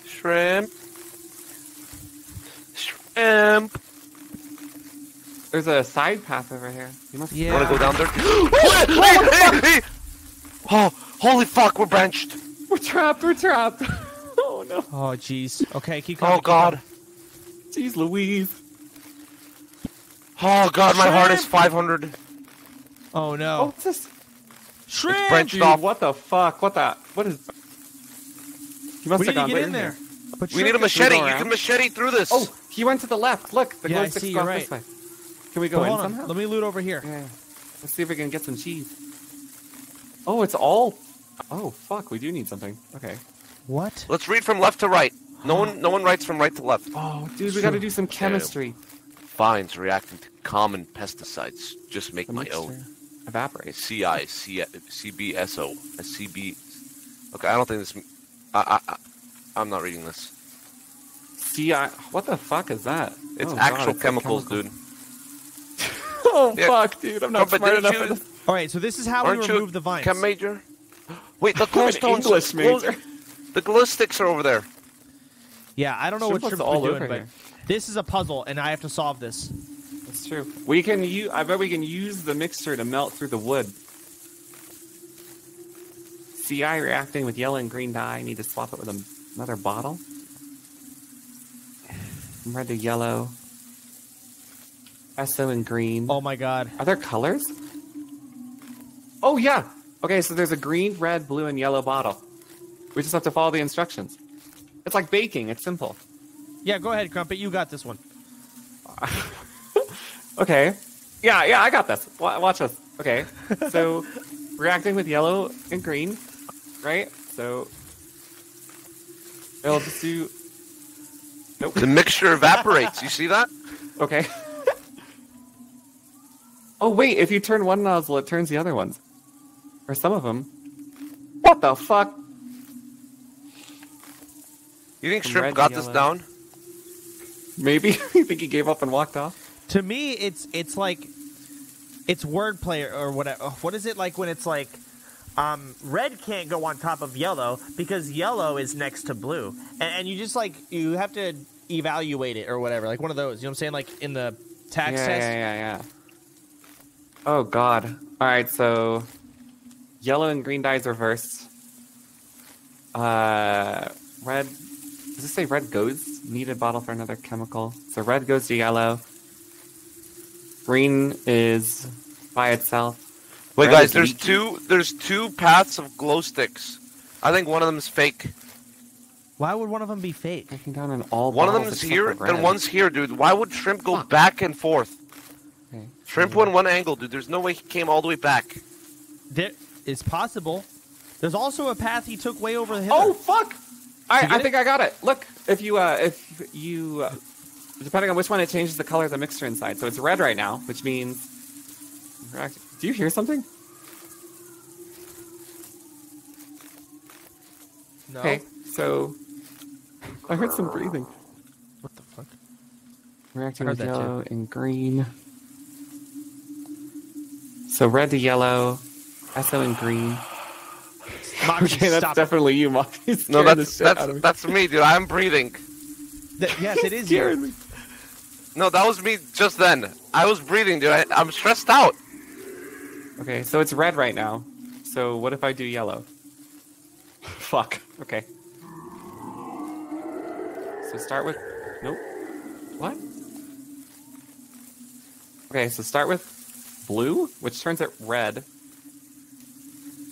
Shrimp? Shrimp. There's a side path over here. You must yeah. want to go down there. Oh, holy fuck! We're branched. We're trapped. We're trapped. Oh no. Oh jeez. Okay, keep going. Oh god. Jeez Louise. Oh god, my Shrimp. heart is five hundred. Oh no. Oh, it's just... Shrimp. It's branched Dude, off. What the fuck? What that? What is? You must we have gone get in there. there. But we need a machete. You can machete through this. Oh. He went to the left. Look, the glow stick's gone this way. Can we go in somehow? Let me loot over here. Yeah. Let's see if we can get some cheese. Oh, it's all. Oh fuck, we do need something. Okay. What? Let's read from left to right. No one, no one writes from right to left. Oh, dude, we got to do some chemistry. Vines reacting to common pesticides. Just make my own. Evaporate. C I C C B S O C B. Okay, I don't think this. I I I'm not reading this. C I What the fuck is that? It's oh, actual God, it's chemicals, like chemicals, dude. oh yeah. fuck, dude! I'm not no, smart enough. You... For this. All right, so this is how Aren't we remove the vines. Chem major. Wait, the glowstones. Glow... The glow sticks are over there. Yeah, I don't know Shrimp what Shrimp's all doing, but here. This is a puzzle, and I have to solve this. That's true. We can use. I bet we can use the mixture to melt through the wood. C I reacting with yellow and green dye. I need to swap it with a, another bottle. From red to yellow. S O and green. Oh my god. Are there colors? Oh yeah. Okay, so there's a green, red, blue, and yellow bottle. We just have to follow the instructions. It's like baking. It's simple. Yeah, go ahead, Crumpet. You got this one. Okay. Yeah, yeah, I got this. Watch this. Okay. So, reacting with yellow and green, right? So, it'll just do... Nope. The mixture evaporates. You see that? Okay. Oh, wait. If you turn one nozzle, it turns the other ones. Or some of them. What the fuck? You think Shrimp got this down? Maybe. You think he gave up and walked off? To me, it's it's like it's wordplay or whatever. What is it like when it's like um, red can't go on top of yellow because yellow is next to blue, and, and you just like you have to evaluate it or whatever, like one of those. You know what I'm saying? Like in the tax yeah, test. Yeah, yeah, yeah. Oh God! All right, so yellow and green dyes reversed. Uh, red. Does it say red goes? Needed bottle for another chemical. So red goes to yellow. Green is by itself. Wait, red guys, there's leaky. two There's two paths of glow sticks. I think one of them is fake. Why would one of them be fake? Breaking down in all one of them is here and one's here, dude. Why would Shrimp go huh. back and forth? Okay. Shrimp went one angle, dude. There's no way he came all the way back. There, it's possible. There's also a path he took way over the hill. Oh, fuck! I, I think I got it. Look, if you, uh, if you, uh, depending on which one, it changes the color of the mixture inside. So it's red right now, which means. Do you hear something? No. Okay, so I heard some breathing. What the fuck? Reacting with yellow and green. So red to yellow, S O and green. Moxie, okay, that's definitely it. You, Moxie. No, that's that's, me. that's me, dude. I'm breathing. That, yes, it is you. No, that was me just then. I was breathing, dude. I, I'm stressed out. Okay, so it's red right now. So what if I do yellow? Fuck. Okay. So start with... Nope. What? Okay, so start with blue, which turns it red.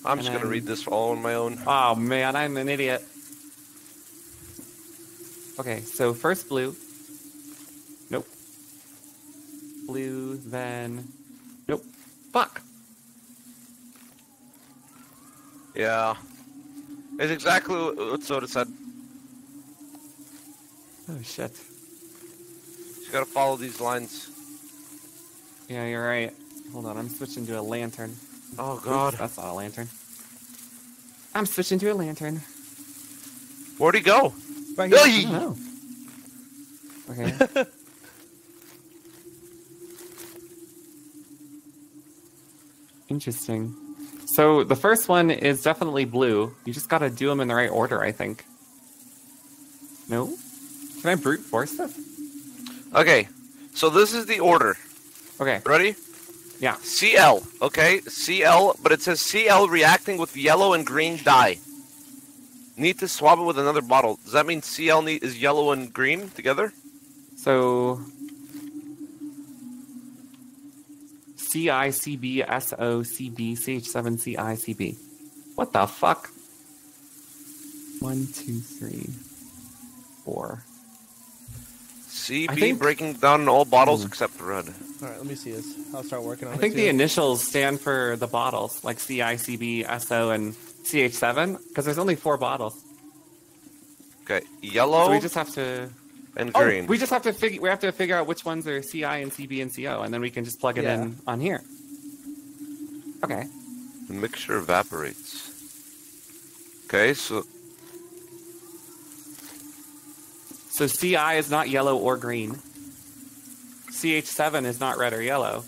I'm and just going to read this all on my own. Oh, man, I'm an idiot. Okay, so first blue. Nope. Blue, then... Nope. Fuck! Yeah. It's exactly what Soda said. Oh, shit. Just got to follow these lines. Yeah, you're right. Hold on, I'm switching to a lantern. Oh God, that's not a lantern. I'm switching to a lantern. Where'd he go? Right here. I don't know. Okay. Interesting. So the first one is definitely blue. You just gotta do them in the right order, I think. No? Can I brute force this? Okay. So this is the order. Okay. Ready? Yeah. C L, okay? C L, but it says C L reacting with yellow and green dye. Need to swab it with another bottle. Does that mean C L need, is yellow and green together? So... C I C B S O C B C H seven C I C B. What the fuck? One, two, three, four. C B think... breaking down all bottles mm. except red. All right, let me see this. I'll start working on it. I think it the initials stand for the bottles, like C I C B S O and C H seven, because there's only four bottles. Okay, yellow. So we just have to and oh, green. We just have to figure. We have to figure out which ones are C I and C B and C O, and then we can just plug it yeah. in on here. Okay. The mixture evaporates. Okay, so. So C I is not yellow or green. C H seven is not red or yellow.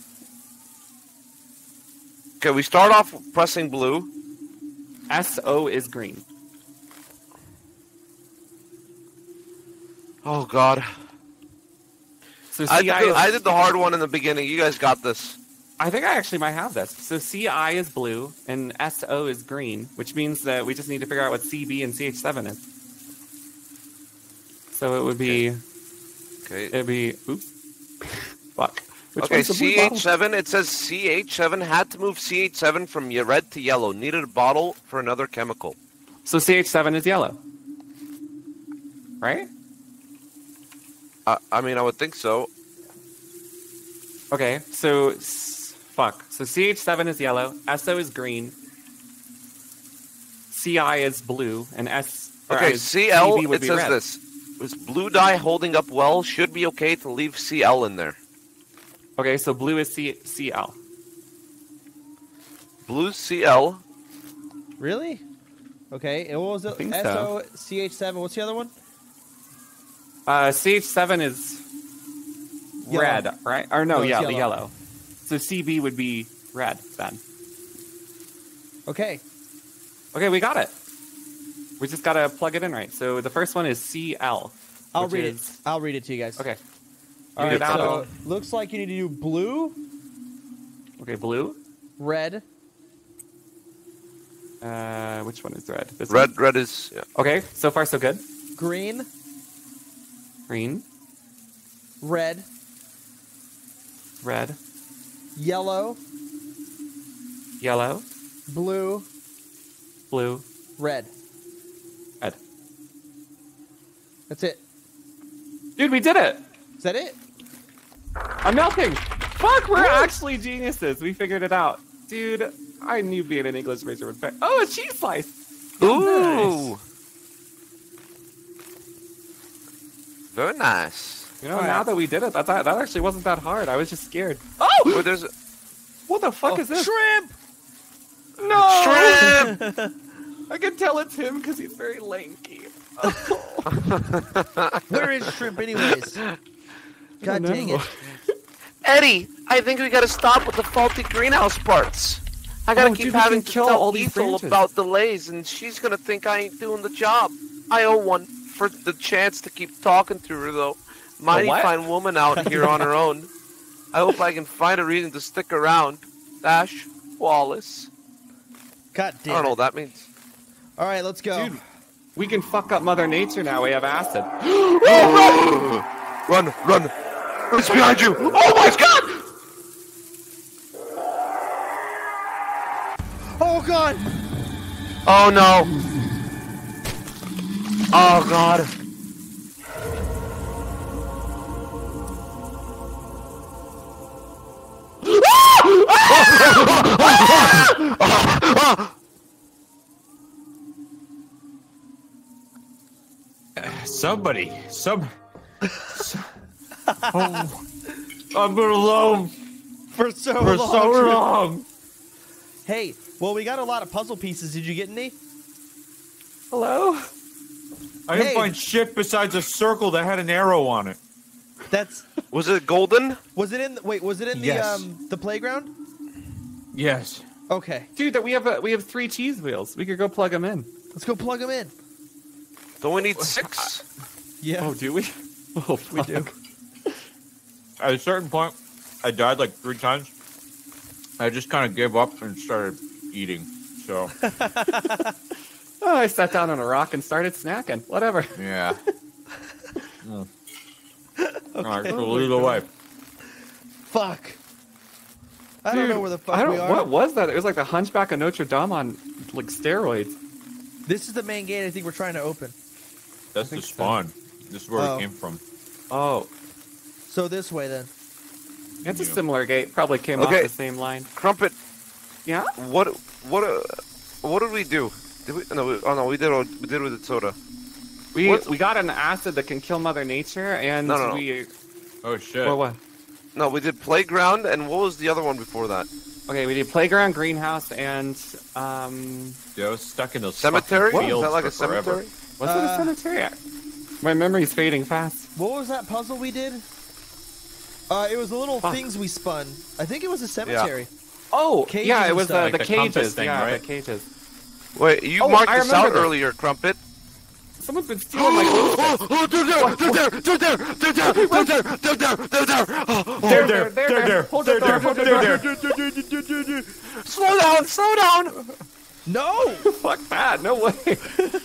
Okay, we start off pressing blue. S O is green. Oh, God. So C I I, did the, is... I did the hard one in the beginning. You guys got this. I think I actually might have this. So C I is blue and S O is green, which means that we just need to figure out what C B and C H seven is. So it would be... Okay. It would be... Oops. Fuck. Which okay, C H seven, it says C H seven, had to move C H seven from red to yellow, needed a bottle for another chemical. So C H seven is yellow, right? Uh, I mean, I would think so. Okay, so, fuck. So C H seven is yellow, S O is green, C I is blue, and S... Okay, C L, it says this. This blue dye holding up well, should be okay to leave C L in there. Okay, so blue is C CL. Blue C L. Really? Okay, and what was it? S O, C H seven, what's the other one? Uh, C H seven is yellow. Red, right? Or no, no yeah, yellow. the yellow. So C B would be red, then. Okay. Okay, we got it. We just gotta plug it in right. So the first one is C L. I'll read is... it. I'll read it to you guys. Okay. All right, so looks like you need to do blue. Okay, blue. Red. Uh, which one is red? This red, one? red is... Yeah. Okay, so far so good. Green. Green. Red. Red. Yellow. Yellow. Blue. Blue. Red. Red. That's it. Dude, we did it! Is that it? I'm melting! Fuck, we're what? actually geniuses. We figured it out. Dude, I knew being an English major would fail. Oh, a cheese slice! Ooh! Nice. Very nice. You know, All now right. that we did it, that, that actually wasn't that hard. I was just scared. Oh! oh there's a... What the fuck oh, is this? Shrimp! No! Shrimp! I can tell it's him because he's very lanky. Oh. Where is Shrimp anyways? God dang it. Eddie, I think we gotta stop with the faulty greenhouse parts. I gotta oh, keep dude, having to kill tell all these Ethel about delays, and she's gonna think I ain't doing the job. I owe one for the chance to keep talking to her, though. Mighty fine woman out here on her own. I hope I can find a reason to stick around. Ash Wallace. God damn it. I don't know what that means. Alright, let's go. Dude, we can fuck up Mother Nature now. We have acid. Oh, run! Run, run. It's behind you! Oh my god! Oh god! Oh no! Oh god! uh, somebody, some. some oh, I've been alone for so for long. so long. Hey, well, we got a lot of puzzle pieces. Did you get any? Hello? I hey. didn't find shit besides a circle that had an arrow on it. That's. Was it golden? Was it in? Wait, was it in yes. the um the playground? Yes. Okay. Dude, that we have a, we have three cheese wheels. We could go plug them in. Let's go plug them in. Don't we need six? Yeah. Oh, do we? Oh, fuck. We do. At a certain point, I died like three times. I just kind of gave up and started eating. So. oh, I sat down on a rock and started snacking. Whatever. Yeah. mm. okay. All right, so lead the way. Fuck. I Dude, don't know where the fuck I don't, we are. What was that? It was like the Hunchback of Notre Dame on like steroids. This is the main gate I think we're trying to open. That's the spawn. So. This is where oh. we came from. Oh. So this way then. It's a similar gate. Probably came okay. off the same line. Crumpet. Yeah. What? What? Uh, what did we do? Did we? No. We, oh no. We did. We did with the soda. We what? we got an acid that can kill Mother Nature, and no, no, we. No. Oh shit. Well, what? No, we did playground, and what was the other one before that? Okay, we did playground, greenhouse, and um. Yeah, I was stuck in those cemetery. What? Is that like a cemetery? Was uh, it a cemetery? At? My memory's fading fast. What was that puzzle we did? Uh, it was the little Fuck. things we spun. I think it was a cemetery. Yeah. Oh, cages yeah, it was uh, like the, the cages. Thing, yeah, right? the cages. Wait, you oh, marked this out that. earlier, Crumpet. Someone's been stealing my oh, oh, they're there! They're there! They're there! They're there! They're there! They're there! They're there! They're there! They're there! They're there! They're there! Slow down! Slow down! No! Fuck that! No way!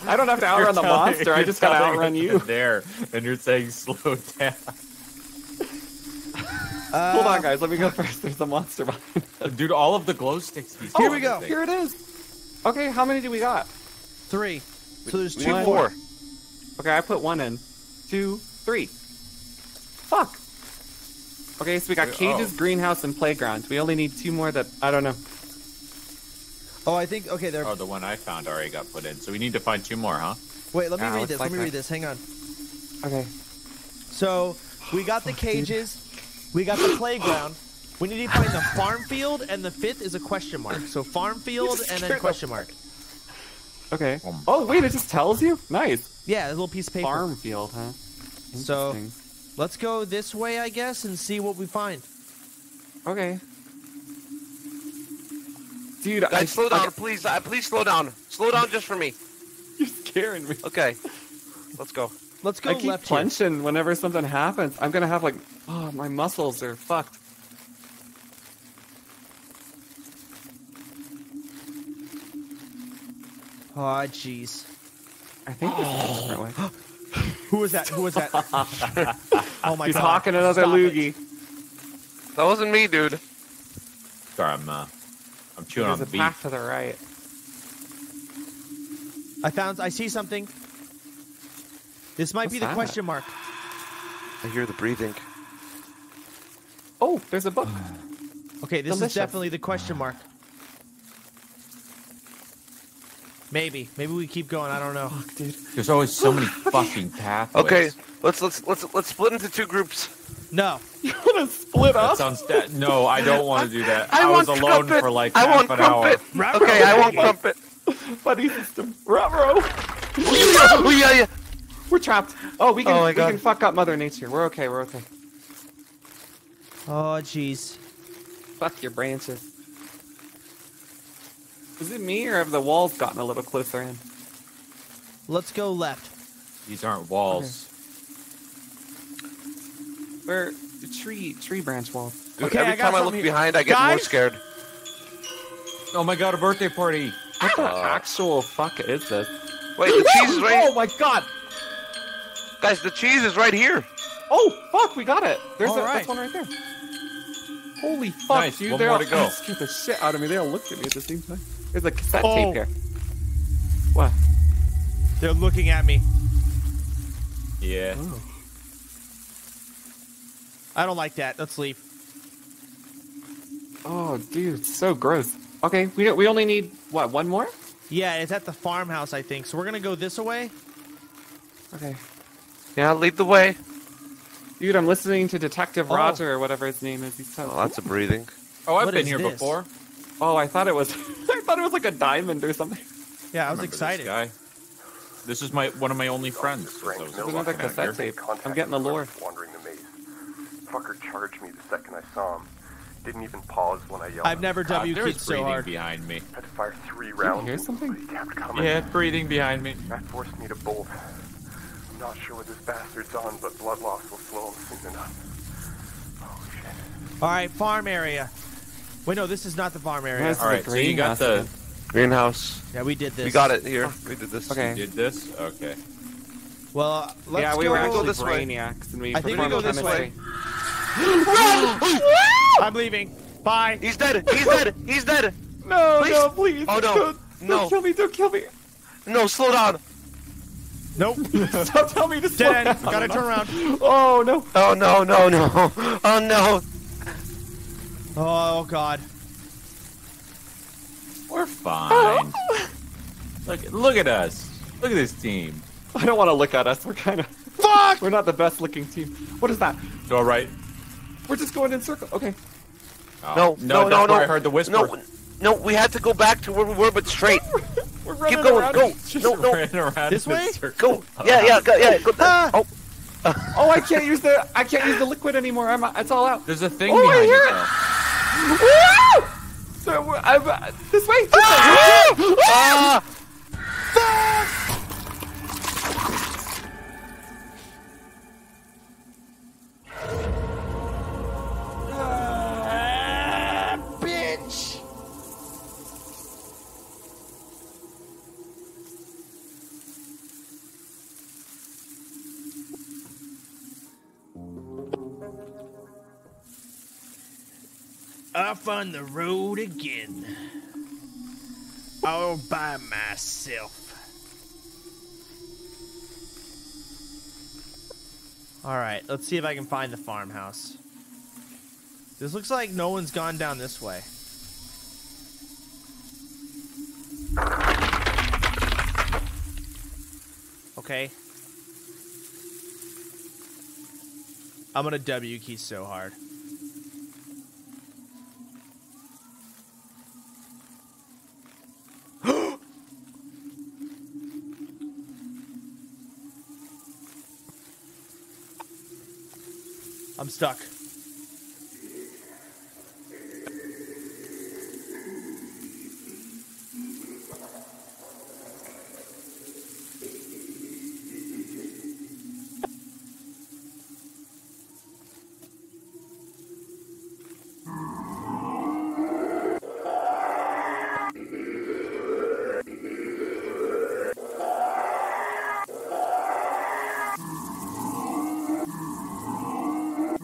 I don't have to outrun the monster. I just gotta outrun you. There, and you're saying slow down. Uh, Hold on, guys. Let me go first. There's a monster behind us. Dude, all of the glow sticks. These oh, here we go. Things. Here it is. Okay, how many do we got? Three. So there's two one. More. Okay, I put one in. Two, three. Fuck. Okay, so we got cages, oh. greenhouse, and playgrounds. We only need two more that I don't know. Oh, I think okay. There. Oh, the one I found already got put in. So we need to find two more, huh? Wait, let me ah, read this. Like let me that. read this. Hang on. Okay. So we got the cages. We got the playground. We need to find the farm field, and the fifth is a question mark. So farm field and then question mark. Okay. Oh wait, it just tells you? Nice. Yeah, a little piece of paper. Farm field, huh? So let's go this way, I guess, and see what we find. Okay. Dude, I, I slow down, okay. please. I, please slow down. Slow down just for me. You're scaring me. Okay. Let's go. Let's go. I keep left clenching here. Whenever something happens. I'm gonna have like, oh, my muscles are fucked. Oh, jeez. I think this oh. is a different way. Who was that? Who was that? Oh my He's god. He's hawking another Stop loogie. It. That wasn't me, dude. Sorry, I'm, uh, I'm chewing There's on the beef. Path to the right. I found. I see something. This might What's be the that? question mark. I hear the breathing. Oh, there's a book. Okay, this Delicious. is definitely the question mark. Maybe, maybe we keep going. I don't know. Fuck, dude. There's always so many fucking pathways. Okay, let's let's let's let's split into two groups. No, you want to split up? That sounds dead. No, I don't want to do that. I, I was want alone Crumpet. for like I half an Crumpet. hour. Okay, I want Crumpet. Buddy system. Ruh-roh. We're trapped. Oh, we can oh we can fuck up Mother Nature. We're okay. We're okay. Oh, jeez. Fuck your branches. Is it me or have the walls gotten a little closer in? Let's go left. These aren't walls. Okay. We're tree tree branch walls. Dude, okay, every I time I look here. behind, I get Guys? more scared. Oh my god, a birthday party! What the uh, actual fuck is this? Wait, the cheese is right here. Oh my god. Guys, the cheese is right here. Oh, fuck, we got it. There's a, right. That's one right there. Holy fuck, nice, dude. One more all, to go. Scared the shit out of me. They all looked at me at the same time. There's a cassette oh. tape here. What? They're looking at me. Yeah. Oh. I don't like that. Let's leave. Oh, dude, it's so gross. Okay, we, we only need, what, one more? Yeah, it's at the farmhouse, I think. So we're going to go this away. Okay. Yeah, lead the way. Dude, I'm listening to Detective oh. Roger or whatever his name is. He's so... Oh, lots of breathing. Oh, I've what been here this? before. Oh, I thought it was I thought it was like a diamond or something. Yeah, I was I excited. This guy. This is my one of my only friends. Frank, was no another cassette tape. I'm getting the lore. Wandering the maze. Fucker charged me the second I saw him. Didn't even pause when I yelled. I've never W keyed so hard behind me. Had to fire three rounds. Did you hear something? Yeah, breathing behind me. That forced me to bolt. I'm not sure what this bastard's on, but blood loss will slow him soon enough. Oh shit! All right, farm area. Wait, no, this is not the farm area. All right, so you got the greenhouse. Yeah, we did this. We got it here. We did this. Okay. We did this. Okay. Well, uh, let's yeah, we go. were actually go this brainiacs, and we I think we go this way. Run! I'm leaving. Bye. He's dead. He's dead. He's dead. No, please. no, please. Oh, no. Don't, no. Don't kill me. Don't kill me. No, slow down. Nope. Stop telling me to slow down. Dead end. Gotta turn around. Oh, no. Oh, no, no, no. Oh, no. Oh, God. We're fine. Oh. Look, look at us. Look at this team. I don't want to look at us. We're kind of... Fuck! We're not the best looking team. What is that? It's all right. We're just going in circle. Okay. Oh. No, no, no, no. I heard the whisper. No, no, we had to go back to where we were, but straight. We're running Keep going. Around. Go. Just no, no. Ran around this way? Go. Yeah, yeah, go, yeah. Go. Ah. Oh. oh, I can't use the I can't use the liquid anymore. I'm it's all out. There's a thing oh, behind I hear it. So we're, I'm uh, this way. This ah! way. Ah! Ah! off on the road again. All by myself. Alright, let's see if I can find the farmhouse. This looks like no one's gone down this way. Okay. I'm gonna W key so hard. I'm stuck.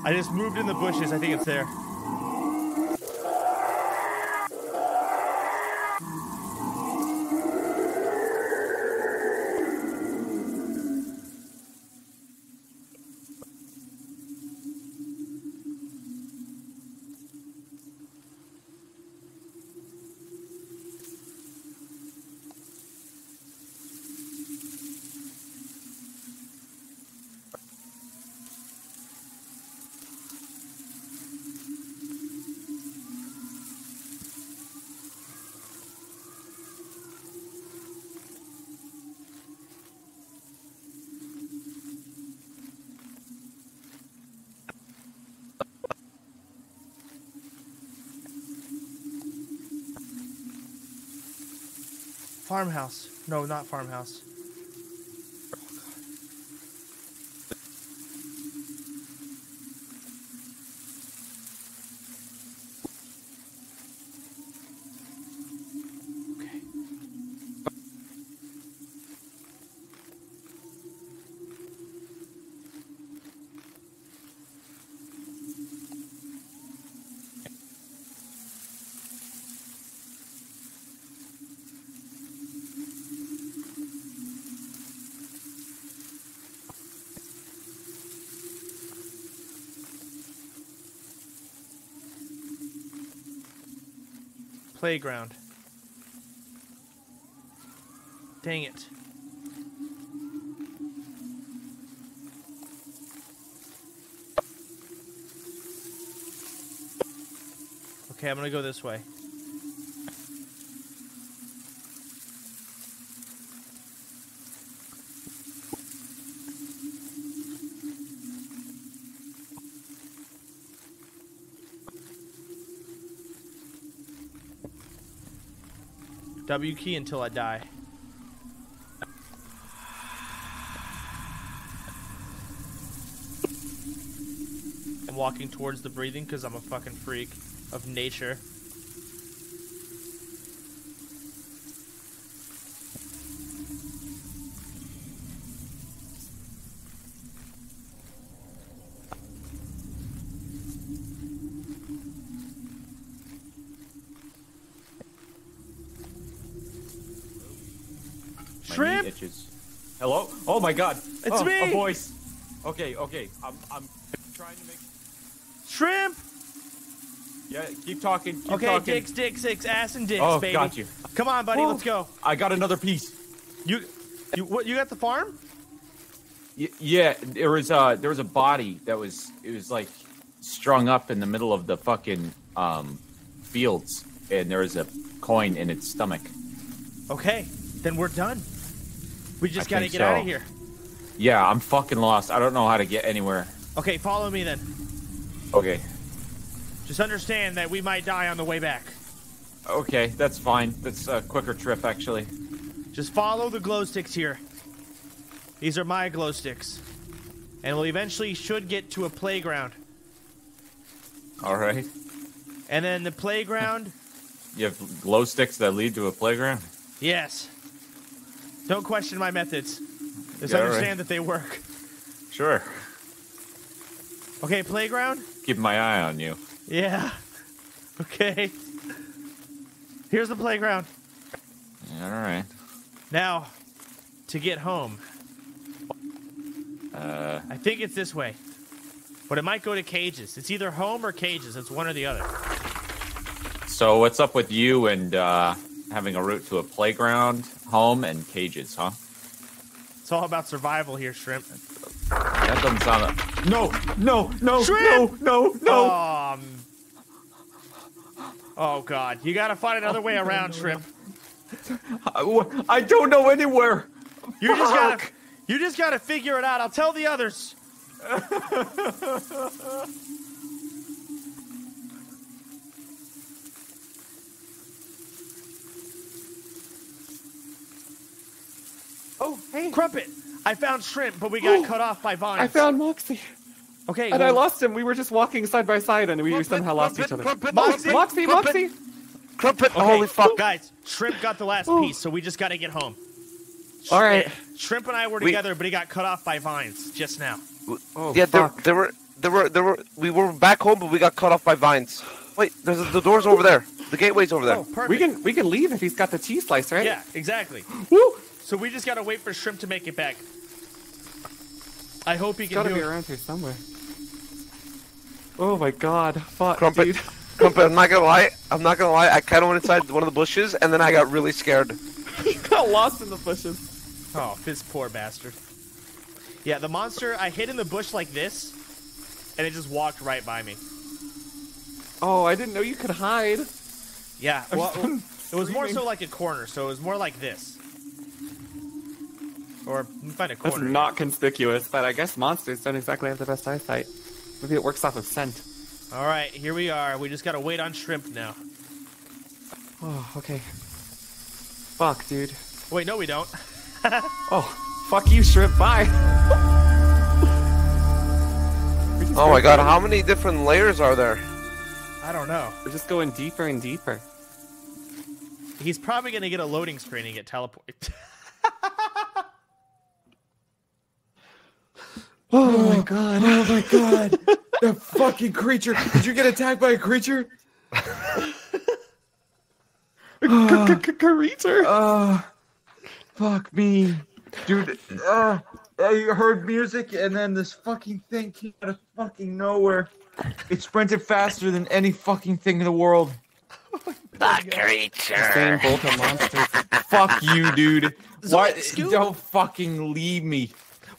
I just moved in the bushes. I think it's there. Farmhouse. No, not farmhouse. Oh, God. Okay. Playground. Dang it. Okay, I'm gonna go this way. W key until I die. I'm walking towards the breathing because I'm a fucking freak of nature. Hello? Oh my God! It's oh, me! A voice. Okay, okay. I'm, I'm trying to make. Shrimp. Yeah, keep talking. Keep okay, talking. dicks, dicks, dicks, ass and dicks, oh, baby. Got you. Come on, buddy. Whoa. Let's go. I got another piece. You, you, what? You got the farm? Y yeah, there was uh, there was a body that was it was like strung up in the middle of the fucking um fields, and there was a coin in its stomach. Okay, then we're done. We just gotta get out of here. Yeah, I'm fucking lost. I don't know how to get anywhere. Okay, follow me then. Okay. Just understand that we might die on the way back. Okay, that's fine. That's a quicker trip, actually. Just follow the glow sticks here. These are my glow sticks. And we'll eventually should get to a playground. Alright. And then the playground... You have glow sticks that lead to a playground? Yes. Don't question my methods. Just yeah, understand right. that they work. Sure. Okay, playground? Keep my eye on you. Yeah. Okay. Here's the playground. All right. Now, to get home. Uh. I think it's this way. But it might go to cages. It's either home or cages. It's one or the other. So what's up with you and uh, having a route to a playground, home, and cages, huh? It's all about survival here, Shrimp. That doesn't sound like... No! No! No! Shrimp! No! No! No! Um... Oh, God. You gotta find another way around, Shrimp. I, I don't know anywhere. You Fuck. just gotta... You just gotta figure it out. I'll tell the others. Oh, hey. Crumpet! I found Shrimp, but we got Ooh, cut off by vines. I found Moxie. Okay. And well, I lost him. We were just walking side by side, and we Crumpet, somehow lost Crumpet, each other. Crumpet, Moxie, Moxie, Crumpet, Moxie. Crumpet, okay. Holy fuck. Guys, Shrimp got the last Ooh. piece, so we just got to get home. All right. Shrimp and I were together, we, but he got cut off by vines just now. We, oh, yeah, fuck. There, there were, there were, there were. We were back home, but we got cut off by vines. Wait, there's a, the door's over there. The gateway's over there. Oh, perfect. We can, we can leave if he's got the tea slice, right? Yeah, exactly. Woo! So we just gotta wait for Shrimp to make it back. I hope he can gotta do it. Gotta be around here somewhere. Oh my god, fuck, Crumpet, dude. Crumpet, I'm not gonna lie. I'm not gonna lie. I kind of went inside one of the bushes, and then I got really scared. He got lost in the bushes. Oh, this poor bastard. Yeah, the monster, I hid in the bush like this, and it just walked right by me. Oh, I didn't know you could hide. Yeah, well, it was more so like a corner, so it was more like this. Or find a corner. That's not conspicuous, but I guess monsters don't exactly have the best eyesight. Maybe it works off of scent. All right, here we are. We just gotta wait on Shrimp now. Oh, okay. Fuck, dude. Wait, no, we don't. Oh, fuck you, Shrimp. Bye. Oh my god, how many different layers are there? I don't know. We're just going deeper and deeper. He's probably gonna get a loading screen and get teleported. Oh my god, oh my god. That fucking creature. Did you get attacked by a creature? uh, creature? Uh, fuck me. Dude, uh, I heard music and then this fucking thing came out of fucking nowhere. It sprinted faster than any fucking thing in the world. That creature. Same bolt of monsters. Fuck you, dude. Why, don't fucking leave me.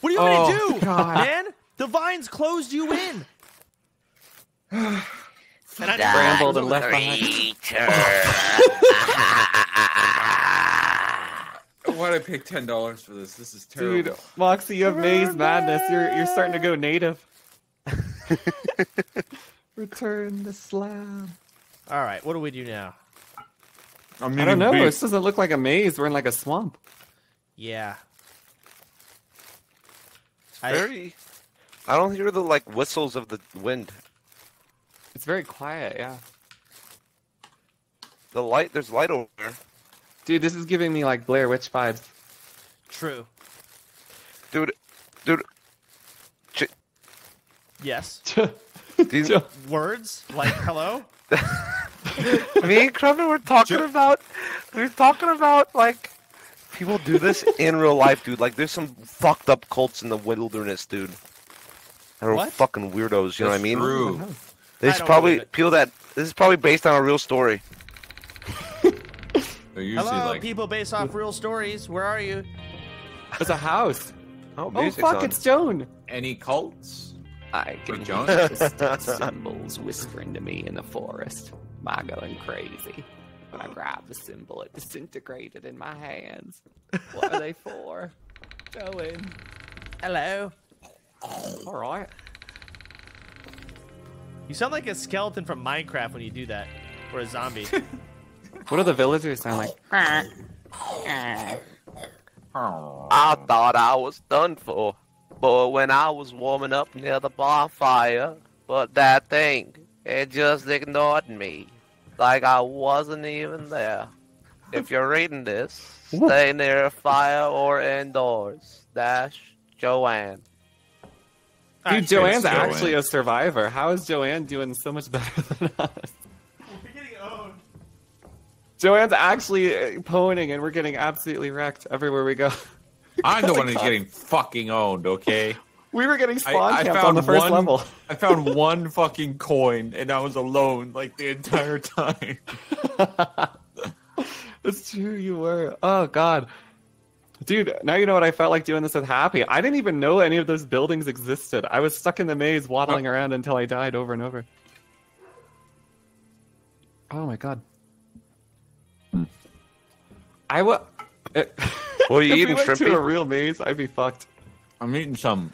What are you oh, gonna do, God. man? The vines closed you in. And I scrambled and left behind. Why'd I pay ten dollars for this? This is terrible. Dude, Moxie, you have maze madness. You're you're starting to go native. Return the slab. All right, what do we do now? I'm I don't know. Beef. This doesn't look like a maze. We're in like a swamp. Yeah. Very, I don't hear the like whistles of the wind. It's very quiet, yeah. The light, there's light over there. Dude, this is giving me like Blair Witch vibes. True. Dude, dude. Ch yes. These words like hello. Me and Crumpet were talking Ch about. We were talking about like. People do this in real life, dude. Like, there's some fucked up cults in the wilderness, dude. They're what? fucking weirdos, you That's know what I mean? True. This is probably people that this is probably based on a real story. Hello, like... people based off real stories. Where are you? It's a house. Oh, oh fuck, on. it's Joan. Any cults? I can hear symbols whispering to me in the forest. Am I going crazy? I grab the symbol, it disintegrated in my hands. What are they for? Joan. Hello. Oh, all right. You sound like a skeleton from Minecraft when you do that, or a zombie. What do the villagers sound like? I thought I was done for, but when I was warming up near the bonfire, but that thing, it just ignored me. Like I wasn't even there. If you're reading this, stay near a fire or indoors. Dash Joanne. Dude, Joanne's Joanne. actually a survivor. How is Joanne doing so much better than us? Joanne's actually poning, and we're getting absolutely wrecked everywhere we go. I'm the one who's getting fucking owned, okay? We were getting spawn camped on the first one, level. I found one fucking coin, and I was alone, like, the entire time. That's true, you were. Oh, God. Dude, now you know what I felt like doing this with Happy. I didn't even know any of those buildings existed. I was stuck in the maze, waddling oh. around until I died over and over. Oh, my God. I would... Well, you eating shrimp? If we went to a real maze, I'd be fucked. I'm eating some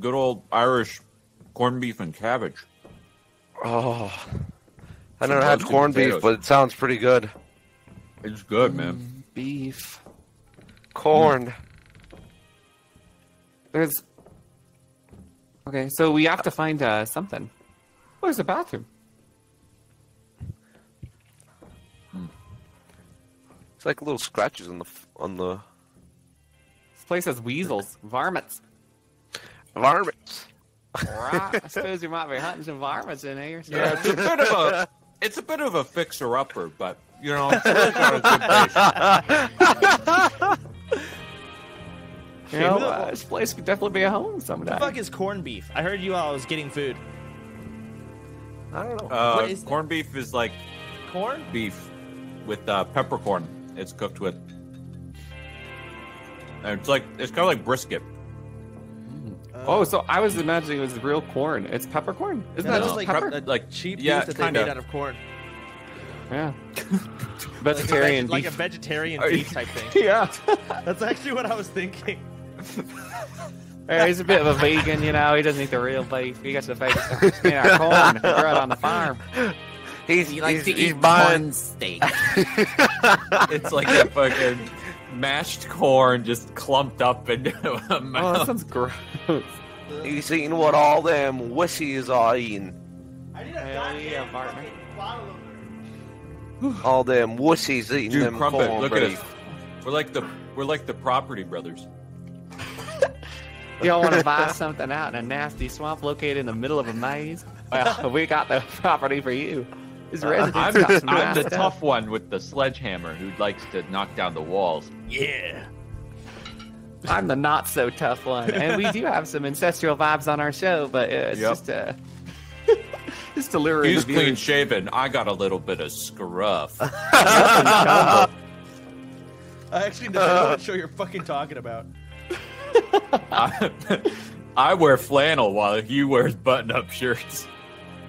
good old Irish corned beef and cabbage. Oh, I never had corned beef, but it sounds pretty good. It's good, man. Beef, corn. Mm. There's. Okay, so we have to find uh, something. Where's the bathroom? It's like little scratches on the on the. This place has weasels, varmints. Varmints. I suppose you might be hunting some varmints in here. So yeah, it's a bit of a it's a bit of a fixer-upper, but you know. It's a you know, uh, this place could definitely be a home someday. What the fuck is corned beef? I heard you all was getting food. I don't know. Uh, what is corned beef is like corn beef with uh, peppercorn. It's cooked with. It's like it's kind of like brisket. Uh, oh, so I was imagining it was real corn. It's peppercorn, isn't yeah, that just like pepper? Pre- like cheap yeah, beef that kinda. They made out of corn. Yeah, vegetarian like, like, beef, like a vegetarian beef type thing. Yeah, that's actually what I was thinking. Hey, he's a bit of a vegan, you know. He doesn't eat the real beef. He gets the fake stuff. You know, corn right on the farm. He's he likes he's, to eat corn steak. It's like a fucking mashed corn just clumped up into a mouth. Oh, that sounds gross. He's eating what all them wussies are eating. I need a Hell yeah, partner. All them wussies eating Dude, them Crumpet, corn. Look break. At us. We're like the we're like the Property Brothers. Y'all want to buy something out in a nasty swamp located in the middle of a maze? Well, we got the property for you. Uh, I'm, got some I'm the stuff. Tough one with the sledgehammer who likes to knock down the walls. Yeah. I'm the not so tough one, and we do have some ancestral vibes on our show, but it's yep. just a just delirious. He's abuse. Clean shaven. I got a little bit of scruff. I actually don't know what show you're fucking talking about. I, I wear flannel while he wears button-up shirts.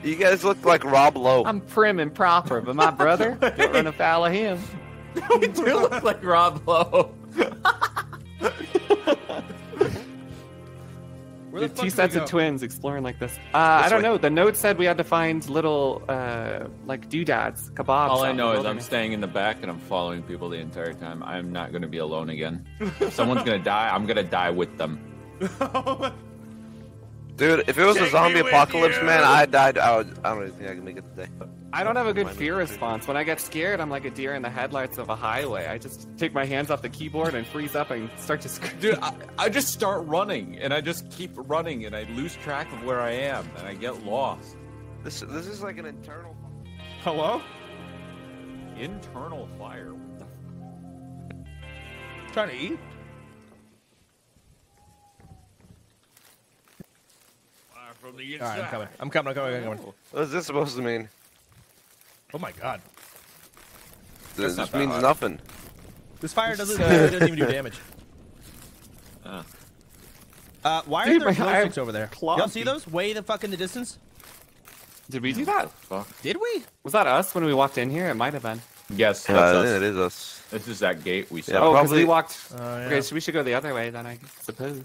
You guys look like Rob Lowe. I'm prim and proper, but my brother, don't run afoul of him. We do look like Rob Lowe. Dude, two sets of twins exploring like this. Uh, I don't way. know. The note said we had to find little, uh, like, doodads, kebabs. All I know is I'm staying in the back and I'm following people the entire time. I'm not going to be alone again. If someone's going to die, I'm going to die with them. Dude, if it was Take a zombie apocalypse, you. man, I died. I, would, I don't even think I can make it today. I don't have a good fear response. When I get scared, I'm like a deer in the headlights of a highway. I just take my hands off the keyboard and freeze up and start to scream. Dude, I, I just start running, and I just keep running, and I lose track of where I am, and I get lost. This this is like an internal... Hello? Internal fire. What the fuck? Trying to eat? From the All right, I'm coming. I'm coming. I'm coming. I'm coming. What is this supposed to mean? Oh my God! This just means hard. nothing. This fire doesn't, uh, it doesn't even do damage. Uh, uh why Dude, are there glowsticks over there? Y'all see those? Way the fuck in the distance. Did we do that? Fuck. Did we? Was that us when we walked in here? It might have been. Yes, that's uh, us. It is us. This is that gate we saw. Yeah, oh, because we walked. Uh, yeah. Okay, so we should go the other way then, I suppose.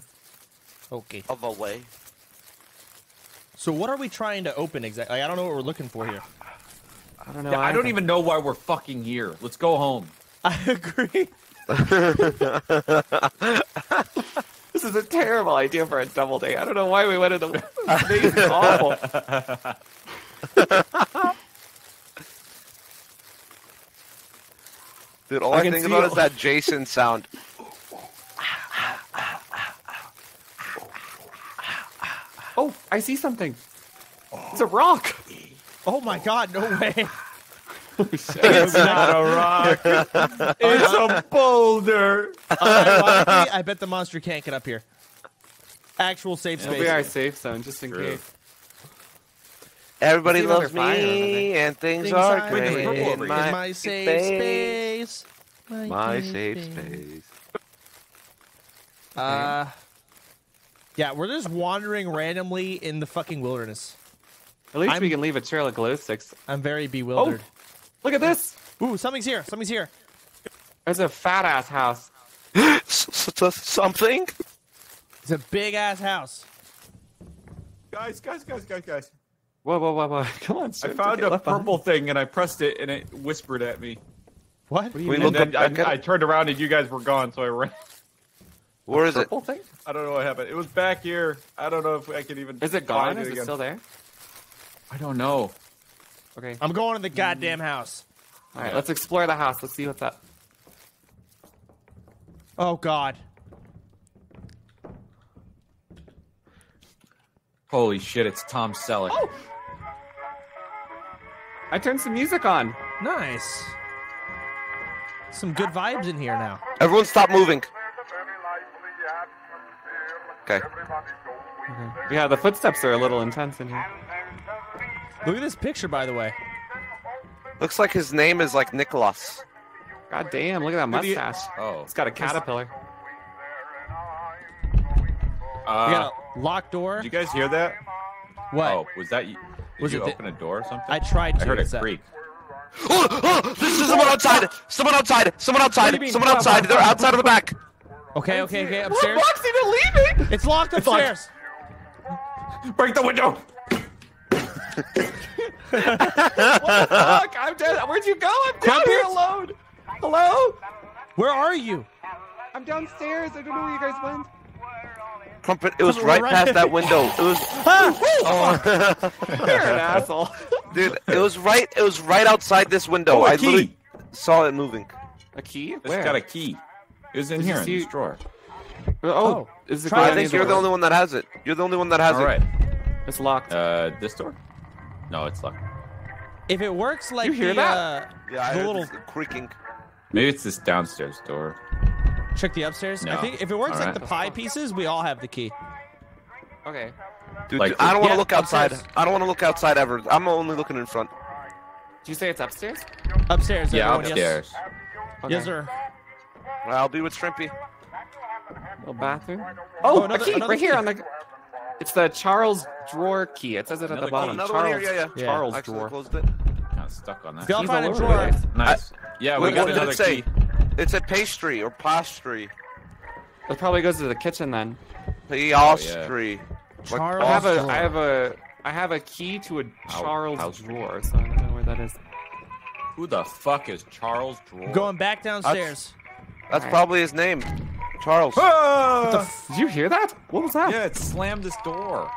Okay. Other way. So what are we trying to open exactly? Like, I don't know what we're looking for here. I don't know. Yeah, I don't even know why we're fucking here. Let's go home. I agree. This is a terrible idea for a double day. I don't know why we went into the This is awful. Dude, all I, I think about all... is that Jason sound. Oh, I see something. It's a rock. Oh my God, no way. It's not a rock. It's a boulder. Uh, I bet the monster can't get up here. Actual safe space. It'll be our safe zone, just in True. Case. Everybody Even loves me, and things, things are great. great. My, my safe space. space. My safe space. Uh, yeah, we're just wandering randomly in the fucking wilderness. At least I'm, we can leave a trail of glow sticks. I'm very bewildered. Oh, look at this! Ooh, something's here. Something's here. There's a fat ass house. Something? It's a big ass house. Guys, guys, guys, guys, guys. Whoa, whoa, whoa, whoa. Come on, sir. I found a purple thing and I pressed it and it whispered at me. What? We looked up, I, I, I turned around and you guys were gone, so I ran. Where is it? Purple thing? I don't know what happened. It was back here. I don't know if I could even. Is it gone? Is it still there? I don't know. Okay. I'm going to the goddamn house. All right, let's explore the house. Let's see what's up. Oh, God. Holy shit, it's Tom Selleck. Oh! I turned some music on. Nice. Some good vibes in here now. Everyone stop moving. Okay. Mm-hmm. Yeah, the footsteps are a little intense in here. Look at this picture, by the way. Looks like his name is like Nicholas. God damn, look at that mustache. Oh. It's got a caterpillar. Uh, we got a locked door. Did you guys hear that? What? Oh, was that you? Did was you it open a door or something? I tried to. I heard a creak. Oh, oh, this is someone outside! Someone outside! Someone outside! Someone outside! They're outside of the back! Okay, okay, okay, upstairs. What? Moxie, they're leaving! It's locked upstairs! It's locked. Break the window! What the fuck? I'm dead. Where'd you go? I'm down here alone. Hello? Where are you? I'm downstairs. I don't know where you guys went. Crumpet, it was right, right past that window. It was. Ah, oh. You're an asshole, dude. It was right. It was right outside this window. Oh, I literally saw it moving. A key? Where? It's got a key. It was in Did here in this drawer. Oh, oh. Is it I think you're the only one that has it. You're the only one that has All it. All right. It's locked. Uh, this door? No, it's locked. If it works, like you hear the, that? Uh, yeah, the little creaking. Maybe it's this downstairs door. Check the upstairs. No. I think if it works all like right. the pie pieces, we all have the key. Okay. Dude, like, dude I don't want to yeah, look outside. Upstairs. I don't want to look outside ever. I'm only looking in front. Did you say it's upstairs? Upstairs. Yeah, everyone. upstairs. Yes. Okay. Yes, sir. Well, I'll be with Shrimpy. Little bathroom. Oh, oh another, a key right key. here on the. It's the Charles drawer key. It says it another at the bottom. Key. Charles, here, yeah, yeah. Charles yeah, drawer. Closed it. Kind of stuck on that. Go find a drawer. Nice. I, yeah, we wait, got another it key. It's a pastry or pastry. It probably goes to the kitchen then. Pastry. Oh, yeah. Charles. I have a. I have a. I have a key to a Charles House drawer, so I don't know where that is. Who the fuck is Charles drawer? Going back downstairs. That's, that's right. probably his name. Charles. Ah! What the f Did you hear that? What was that? Yeah, it slammed this door.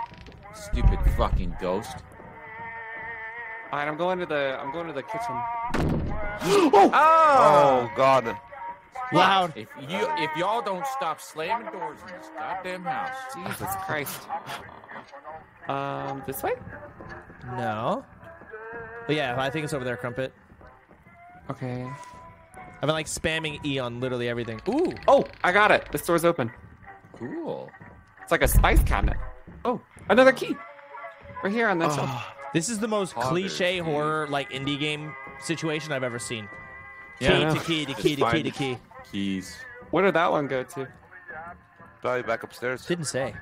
Stupid fucking ghost. Alright, I'm going to the I'm going to the kitchen. oh! oh! Oh god. Loud. If you if y'all don't stop slamming doors in this goddamn house. Jesus Christ. Um this way? No. But yeah, I think it's over there, Crumpet. Okay. I've been like spamming E on literally everything. Ooh! Oh, I got it. This door's open. Cool. It's like a spice cabinet. Oh, another key. Right here on that oh, shelf. This is the most Potter, cliche dude. horror like indie game situation I've ever seen. Yeah, key to key to key to key to key. Keys. Where did that one go to? Probably back upstairs. Didn't say.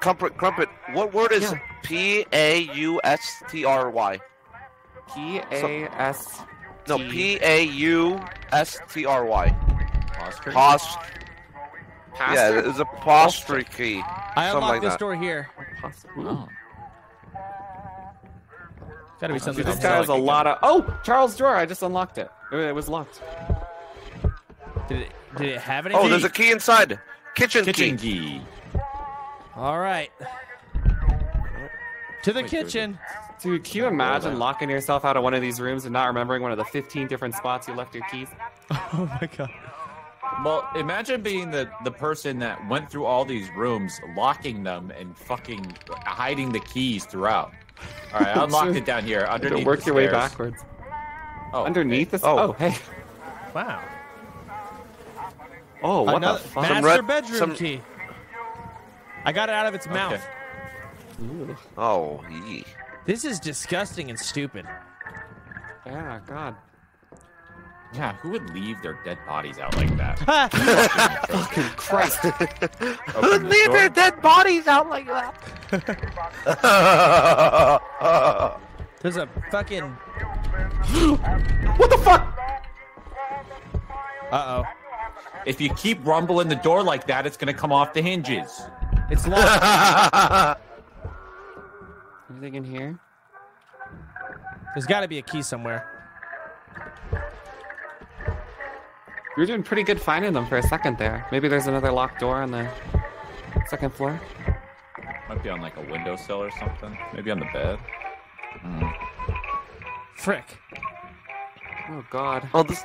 Crumpet, Crumpet. What word is yeah. P A U S T R Y? P A S. No, P A U S T R Y. Postry? Post yeah, it's a postry key. I unlocked like this that. door here. Oh. Gotta be something. This guy has a lot of... Oh! Charles' drawer! I just unlocked it. It was locked. Did it, did it have any Oh, key? There's a key inside. Kitchen, kitchen key. key. Alright. To the Wait, kitchen. Dude, can you imagine locking yourself out of one of these rooms and not remembering one of the fifteen different spots you left your keys? Oh my god. Well, imagine being the, the person that went through all these rooms, locking them, and fucking hiding the keys throughout. All right, I'll lock it down here. Underneath Work the your stairs. way backwards. Oh, underneath the oh. oh, hey. Wow. Oh, what Another, the fuck? Master red, bedroom some... key. I got it out of its okay. mouth. Ooh. Oh, yee. This is disgusting and stupid. Yeah, God. Yeah, who would leave their dead bodies out like that? Fucking Christ. Who'd leave their dead bodies out like that? There's a fucking... What the fuck? Uh-oh. If you keep rumbling the door like that, it's going to come off the hinges. It's locked. Anything in here? There's got to be a key somewhere. You were doing pretty good finding them for a second there. Maybe there's another locked door on the second floor. Might be on like a windowsill or something. Maybe on the bed. Mm. Frick. Oh, God. Oh, this...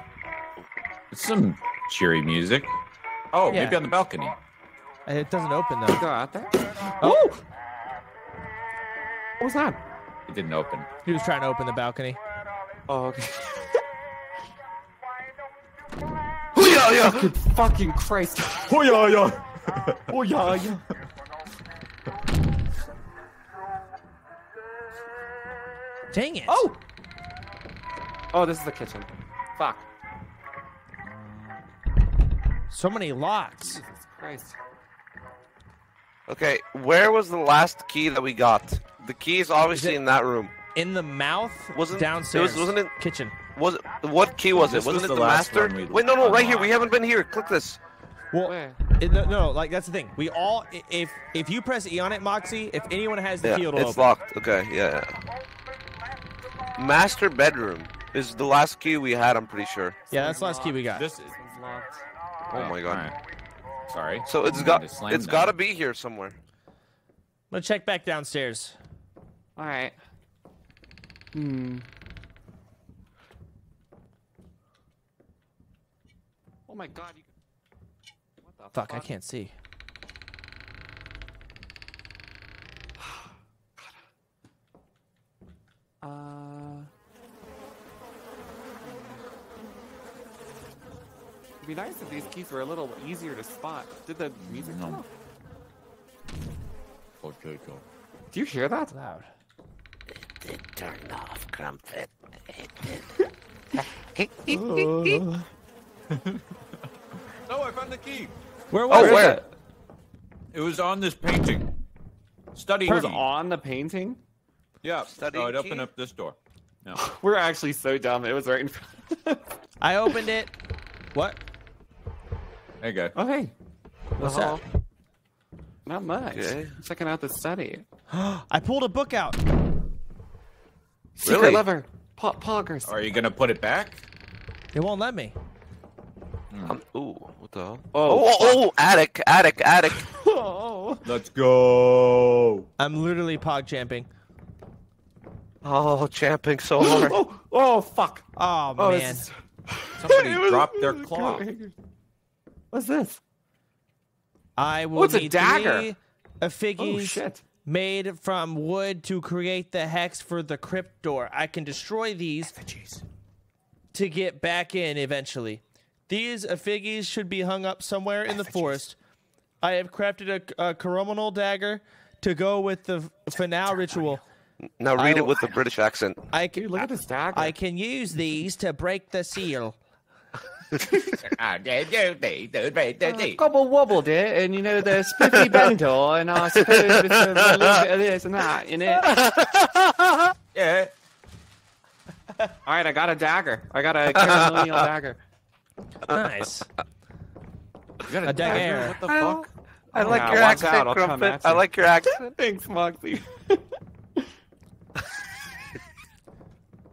It's some cheery music. Oh, yeah. Maybe on the balcony. It doesn't open, though. Go out there. Oh! Ooh! What was that? It didn't open. He was trying to open the balcony. Oh, okay. Oh, fucking, fucking Christ. Oh, yeah, yeah. Oh, yeah, yeah. Dang it. Oh. Oh, this is the kitchen. Fuck. So many locks. Jesus Christ. Okay, where was the last key that we got? The key is obviously is in that room. In the mouth? Wasn't downstairs? It was, wasn't it kitchen? Was it, what key was it? Wasn't it the master? Wait, no, no, right here. We haven't been here. Click this. Well, it, no, no, like that's the thing. We all, if if you press E on it, Moxie, if anyone has the yeah, key, it'll it's open. It's locked. Okay, yeah, yeah. Master bedroom is the last key we had. I'm pretty sure. Yeah, that's the last key we got. This is locked. Oh my God. Right. Sorry. So it's got it's got to be here somewhere. I'm gonna check back downstairs. All right. Hmm. Oh my God! You... What the fuck, fuck? I can't see. uh. It'd be nice if these keys were a little easier to spot. Did the music come off? Okay, go. Do you hear that? It's loud. It did turn off, Crumpet. It did. Oh. No, I found the key. Where was oh, it? Where? It was on this painting. Study key. It was on the painting? Yeah. Study oh, it key? Opened up this door. No. We're actually so dumb. It was right in front of us. I opened it. What? There you go. Oh, hey. What's uh-huh. up? Not much. Okay. Checking out the study. I pulled a book out. Secret really? Lover. Po Poggers. Are you going to put it back? It won't let me. Um, ooh, what the hell? Oh, oh, oh, oh attic, attic, attic. Oh. Let's go. I'm literally pog champing. Oh, champing so hard. Oh, oh, fuck. Oh, oh man. Is... Somebody was, dropped their claw. What's this? I will oh, it's need a dagger. A figgy. Oh, shit. Made from wood to create the hex for the crypt door. I can destroy these effigies to get back in eventually. These effigies should be hung up somewhere in the forest. I have crafted a, a ceremonial dagger to go with the finale ritual. Now read I, it with the British accent. I can, Dude, look at this dagger. I can use these to break the seal. uh, gobble wobbled it, and you know the spiffy bento, and I suppose it's a little bit of this and that in it. Yeah. All right, I got a dagger. I got a ceremonial dagger. Nice. You got a, a dagger. What the fuck? I, I, like yeah, accent, out, I like your accent, Crumpet. I like your accent. Thanks, Moxie.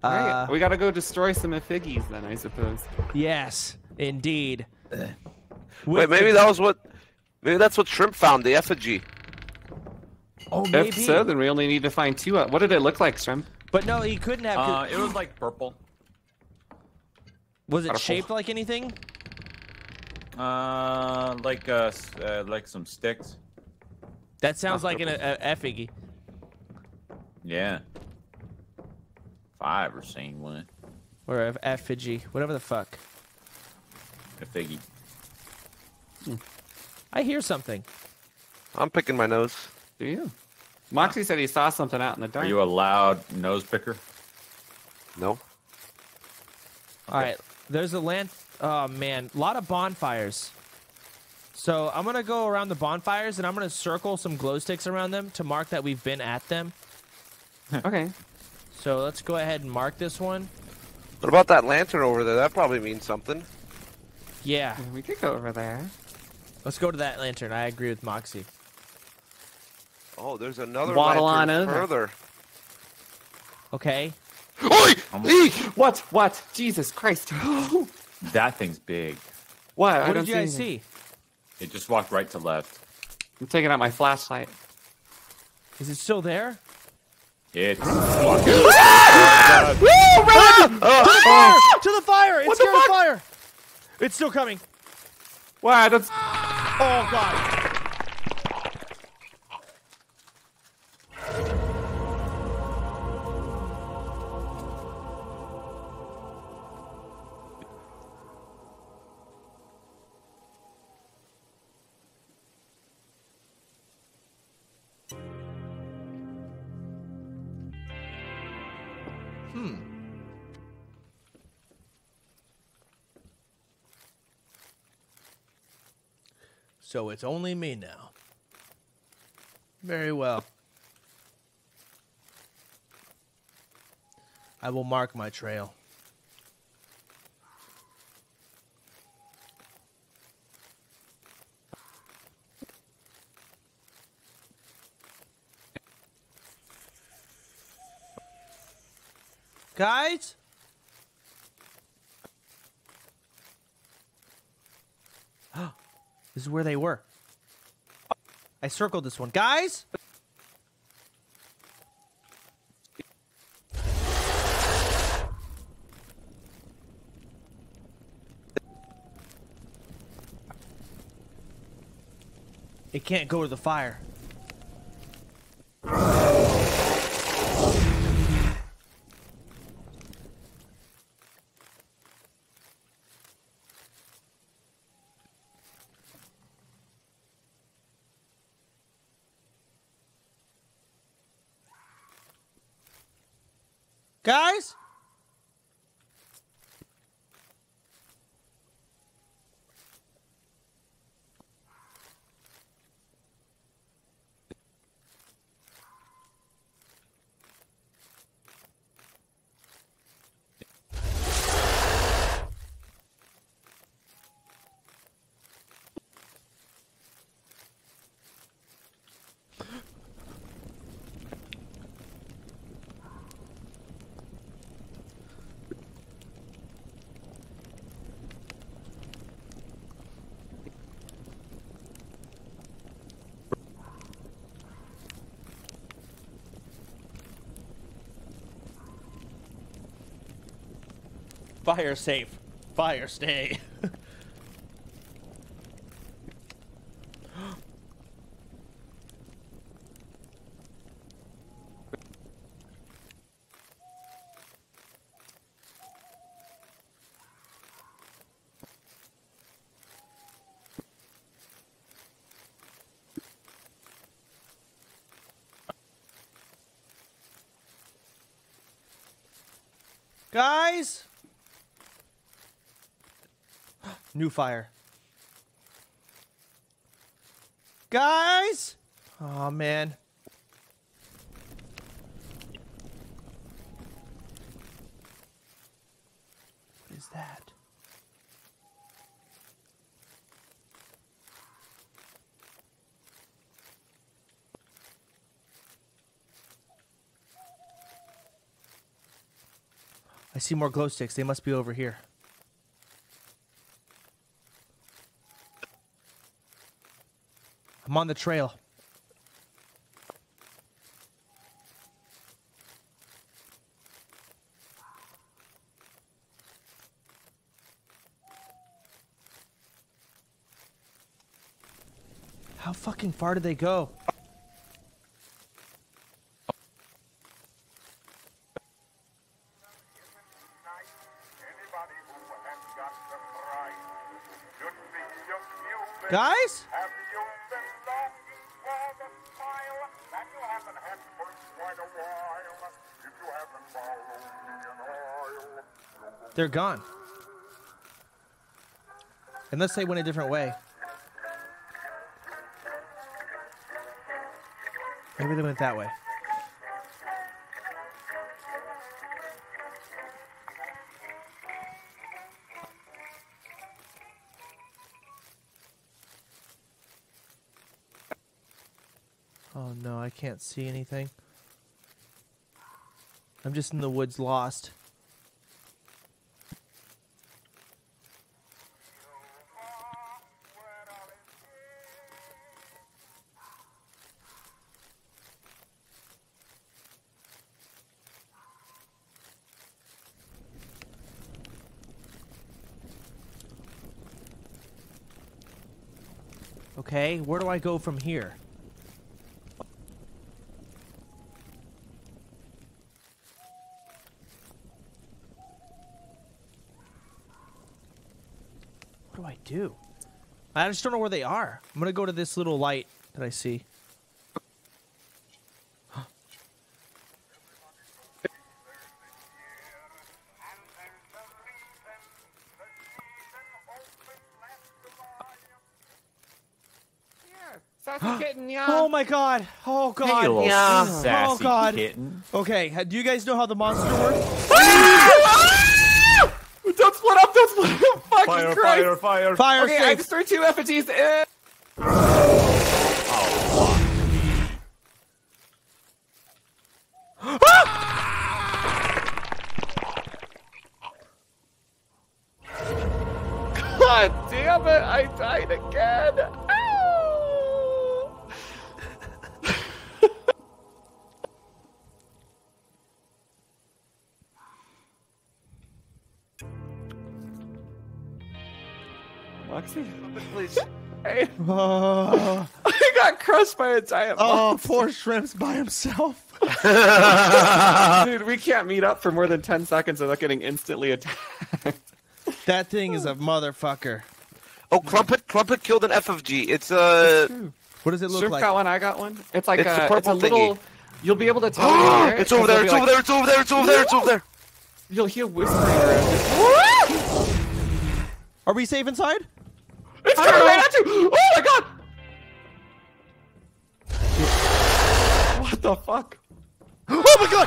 uh, we gotta go destroy some effigies then, I suppose. Yes, indeed. With Wait, maybe that was what. Maybe that's what Shrimp found, the effigy. Oh, maybe. If so, then we only need to find two. What did it look like, Shrimp? But no, he couldn't have. Uh, it was like purple. Was it shaped like anything? Uh, like uh, uh like some sticks. That sounds like an a, a Figgy. Yeah. If I ever seen one. Or an effigy, whatever the fuck. A figgy. Hmm. I hear something. I'm picking my nose. Do you? Moxie said he saw something out in the dark. Are you a loud nose picker? No. Okay. All right. There's a land. Oh, man. A lot of bonfires. So I'm going to go around the bonfires, and I'm going to circle some glow sticks around them to mark that we've been at them. Okay. So let's go ahead and mark this one. What about that lantern over there? That probably means something. Yeah. We could go over there. Let's go to that lantern. I agree with Moxie. Oh, there's another Waddle lantern on further. Okay. Oi! Eek! What? What? Jesus Christ. That thing's big. What? What I don't did you guys see? It just walked right to left. I'm taking out my flashlight. Is it still there? It's fucking... Ah! Woo! Run! Ah! To the fire! Ah! To the fire! It's scared of fire! It's still coming. Wow, that's... Oh, God. So it's only me now. Very well. I will mark my trail. Guys? Oh. This is where they were. I circled this one. Guys? It can't go to the fire. Guys? Fire safe. Fire stay. Guys! New fire. Guys! Oh, man. What is that? I see more glow sticks. They must be over here. I'm on the trail. How fucking far did they go? Guys? Have you been longing for the smile that you haven't had for quite a while? If you haven't followed me in oil. They're gone. Unless they went a different way. Maybe they went that way. Oh no, I can't see anything. I'm just in the woods lost. Okay, where do I go from here? Do I just don't know where they are. I'm gonna go to this little light that I see. Huh. Sassy kitten, yeah. Oh my god. Oh god. Hey, yeah. Sassy oh god. Kitten. Okay, do you guys know how the monster works? Don't split up! Don't split up! Fucking fire, Christ! Fire! Fire! Fire! Okay, I just threw two effigies in. Oh, fuck. Ah! God damn it! I died again. Ow! Moxie? Hey. Uh, I got crushed by a giant Oh, monster. Poor Shrimp's by himself. Dude, we can't meet up for more than ten seconds without getting instantly attacked. That thing is a motherfucker. Oh, Crumpet, Crumpet killed an F F G. It's uh... a... What does it look Shrimp like? Shrimp got one, I got one. It's like it's a, a, purple it's a little... Thingy. You'll be able to tell me it's, over there, it's, like... over there, it's over there, it's over there, it's over there, it's over there, it's over there. You'll hear whispering around. Are we safe inside? It's coming right at you! Oh my god! What the fuck? Oh my god!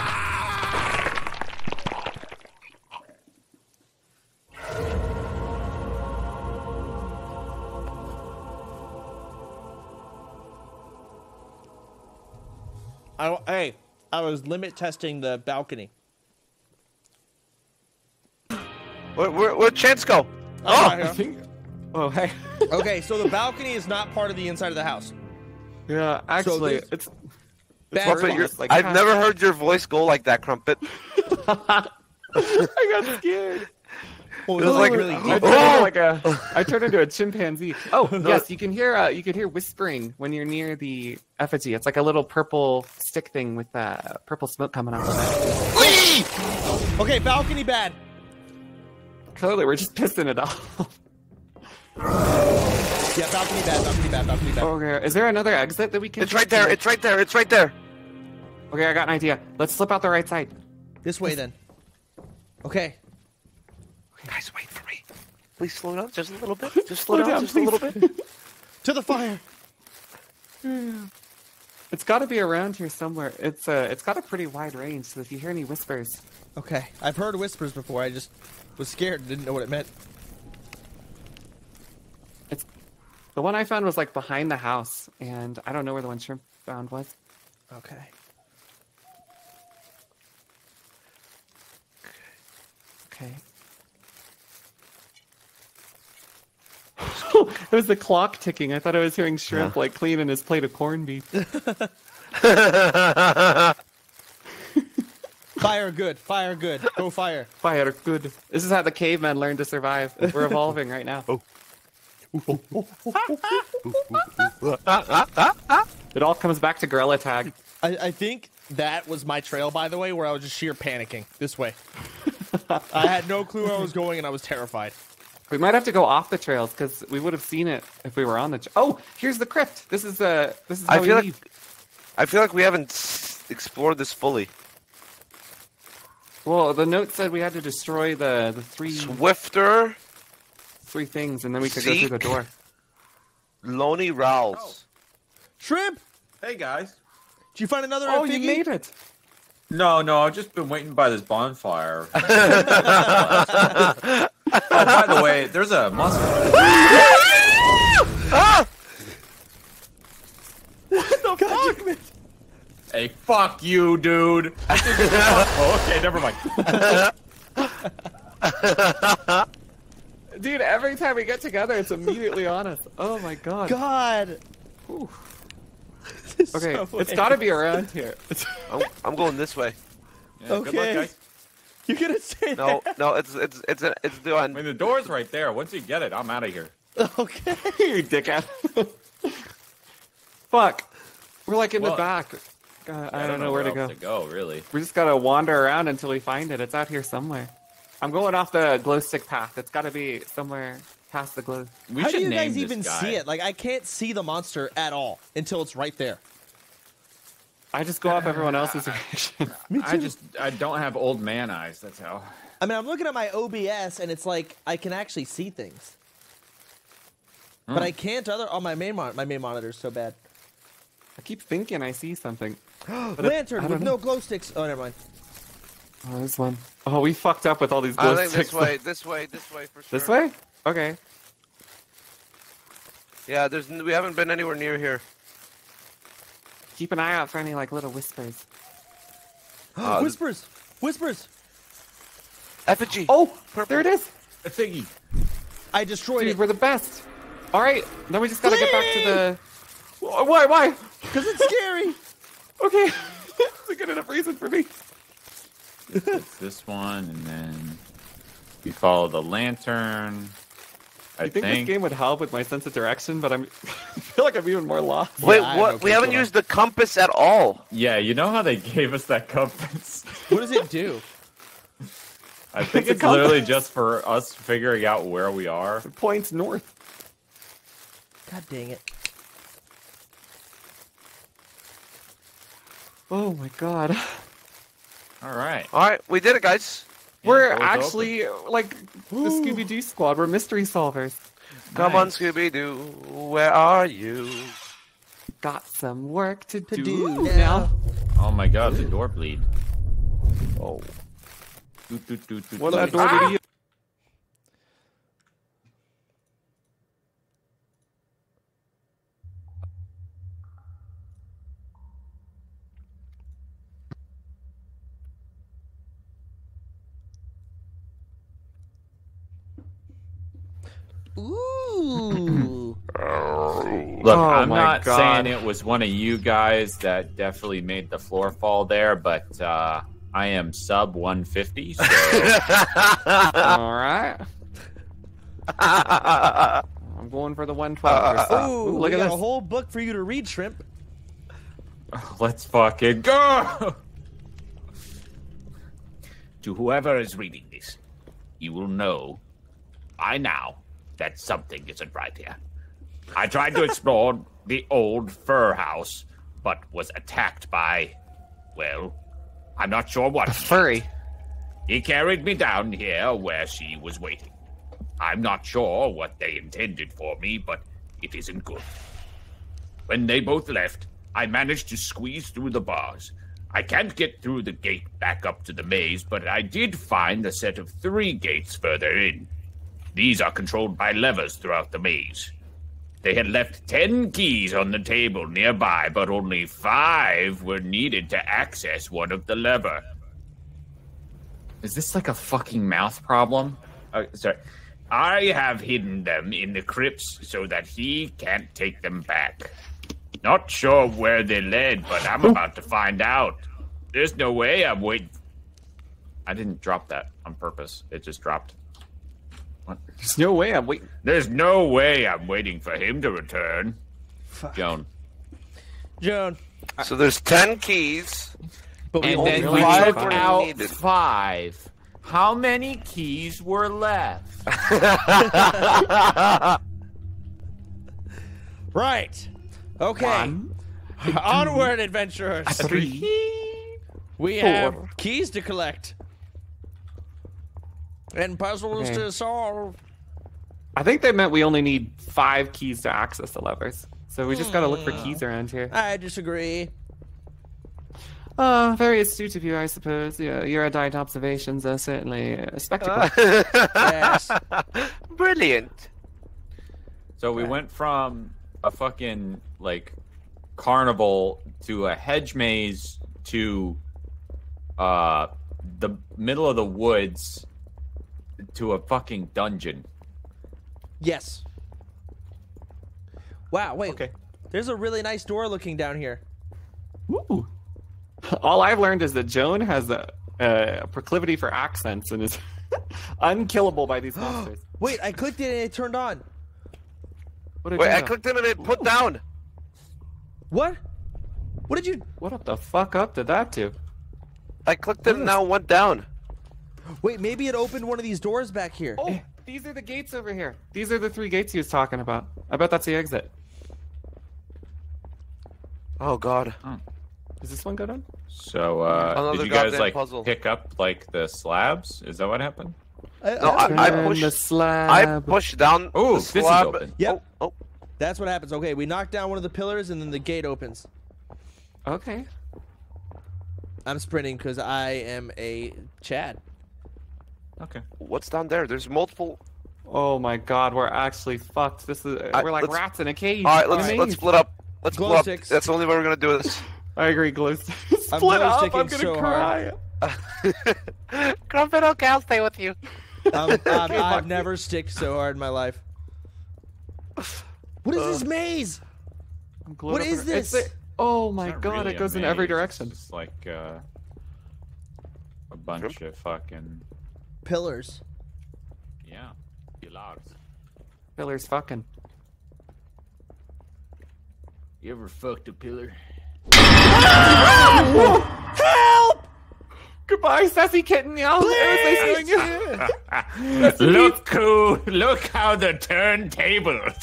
I, hey, I was limit testing the balcony. Where, where, where'd Chance go? Oh, I think. Oh, hey. Okay, so the balcony is not part of the inside of the house. Yeah, actually, so it's. it's Crumpet, you're, like, I've never heard your voice go like that, Crumpet. I got scared. Oh, it was like, really I, turned oh! like a, I turned into a chimpanzee. Oh, no. Yes, you can hear. Uh, you can hear whispering when you're near the effigy. It's like a little purple stick thing with uh, purple smoke coming out of it. Okay, balcony bad. Clearly, we're just pissing it off. Yeah, balcony bad, balcony bad, balcony bad. Okay, is there another exit that we can? It's right there. It's right there. It's right there. Okay, I got an idea. Let's slip out the right side. This way, then. Okay. Okay. Guys, wait for me. Please slow down just a little bit. Just slow, slow down, down just a little bit. To the fire. It's got to be around here somewhere. It's uh, it's got a pretty wide range. So if you hear any whispers. Okay, I've heard whispers before. I just was scared and didn't know what it meant. It's the one I found was like behind the house, and I don't know where the one Shrimp found was. Okay. Okay. Oh, it was the clock ticking. I thought I was hearing Shrimp huh? like cleaning his plate of corned beef. Fire good, fire good, go fire. Fire good. This is how the cavemen learned to survive. We're evolving right now. Oh. It all comes back to Gorilla Tag. I, I think that was my trail, by the way, where I was just sheer panicking this way. I had no clue where I was going, and I was terrified. We might have to go off the trails because we would have seen it if we were on the. Tra oh, here's the crypt. This is uh This is. How I feel we like. Leave. I feel like we haven't explored this fully. Well, the note said we had to destroy the the three Swifter, three things, and then we could Zeke, go through the door. Lonely Rowls. Oh. Shrimp. Hey guys. Did you find another? Oh, F P G? You made it. No, no, I've just been waiting by this bonfire. Oh, by the way, there's a monster. Ah! What the God, fuck? Hey, fuck you, dude. Oh, okay, never mind. Dude, every time we get together, it's immediately on us. Oh my God. God. Ooh. Okay, so it's got to be around here. I'm, I'm going this way. Yeah, okay. Good luck, guys. You're gonna say no, that. No, it's it's it's it's the one. I mean, the door's right there. Once you get it, I'm out of here. Okay, you dickhead. Fuck, we're like in well, the back. God, I, I don't know, know where, where to go. To go, really. We just gotta wander around until we find it. It's out here somewhere. I'm going off the glow stick path. It's gotta be somewhere. Past the glow. We How do you guys even guy. see it? Like, I can't see the monster at all until it's right there. I just go off everyone else's reaction. Me too. I just, I don't have old man eyes, that's how. I mean, I'm looking at my O B S, and it's like, I can actually see things. Mm. But I can't other, on oh, my main monitor, my main monitor's so bad. I keep thinking I see something. Lantern it, with know. no glow sticks. Oh, never mind. Oh, there's one. Oh, we fucked up with all these glow I think sticks. This way, this way, this way, for sure. This way? Okay. Yeah, there's we haven't been anywhere near here. Keep an eye out for any like little whispers. uh, whispers, whispers. Effigy. Oh, purple. There it is. A thingy. I destroyed Dude, it. We're the best. All right, now we just gotta Please! get back to the. Why? Why? Because it's scary. Okay, that's a good enough reason for me. It's, it's this one, and then we follow the lantern. I think, think this game would help with my sense of direction, but I'm, I feel like I'm even more lost. Wait, yeah, what? We haven't used the compass at all. Yeah, you know how they gave us that compass? What does it do? I think it's, it's literally just for us figuring out where we are. It points north. God dang it. Oh my God. All right. All right, we did it, guys. Yeah, we're actually open. like Ooh. the Scooby-Doo squad. We're mystery solvers. Come nice. on, Scooby-Doo, where are you? Got some work to, to do, do now. now. Oh my God, the door bleed. Oh. Do, do, do, do, what that door ah! bleed? Ooh. Look, oh I'm not God. saying it was one of you guys that definitely made the floor fall there, but uh, I am sub one fifty. So... All right. I'm going for the one twelve. Uh, ooh, ooh, look at this. A whole book for you to read, Shrimp. Let's fucking go. To whoever is reading this, you will know I now. that something isn't right here. I tried to explore the old fur house, but was attacked by, well, I'm not sure what. A furry. He carried me down here where she was waiting. I'm not sure what they intended for me, but it isn't good. When they both left, I managed to squeeze through the bars. I can't get through the gate back up to the maze, but I did find a set of three gates further in. These are controlled by levers throughout the maze. They had left ten keys on the table nearby, but only five were needed to access one of the lever. Is this like a fucking mouth problem? Oh, sorry. I have hidden them in the crypts so that he can't take them back. Not sure where they led, but I'm about to find out. There's no way I'm waiting. I didn't drop that on purpose. It just dropped. What? There's no way I'm waiting. There's no way I'm waiting for him to return. Fuck. Joan. Joan. So there's ten keys. But and we then only we took out needed. five. How many keys were left? Right. Okay. One, two, onward, adventurers. Three. three we four. have keys to collect. And puzzles okay. to solve. I think they meant we only need five keys to access the levers. So we just gotta look for keys around here. I disagree. Uh, very astute of you, I suppose. Your, your adite observations are certainly a spectacle. Uh, yes. Brilliant. So we went from a fucking, like, carnival to a hedge maze to uh, the middle of the woods to a fucking dungeon. Yes. Wow, wait. Okay. There's a really nice door looking down here. Ooh. All I've learned is that Joan has a, a proclivity for accents and is unkillable by these monsters. Wait, I clicked it and it turned on. What did Wait, you know? I clicked it and it put Ooh. down. What? What did you... What the fuck up did that do? I clicked it and now it went down. Wait, maybe it opened one of these doors back here. Oh, these are the gates over here. These are the three gates he was talking about. I bet that's the exit. Oh, God. Hmm. Does this one go down? So, uh, Another did you guys, like, puzzle. pick up, like, the slabs? Is that what happened? I, no, I, I pushed the slab. I pushed down Ooh, the slab. This is yep. oh, oh. That's what happens. Okay, we knock down one of the pillars, and then the gate opens. Okay. I'm sprinting because I am a Chad. Okay. What's down there? There's multiple... Oh, my God. We're actually fucked. This is... I, we're like rats in a cage. All right, let's, right. let's split up. Let's Glow split sticks. up. That's the only way we're going to do this. I agree, Glue. Split up, I'm going to so cry. Crumpet, okay, I'll stay with you. um, I've, I've never sticked so hard in my life. What is uh, this maze? What is this? It's, oh my god, really it goes in every direction. It's like uh, a bunch Shrimp? of fucking... Pillars. Yeah, pillars. Pillars fucking. You ever fucked a pillar? Ah! Help! Goodbye, sassy kitten. Y'all. Please. Please. Look who! Look how the turntables.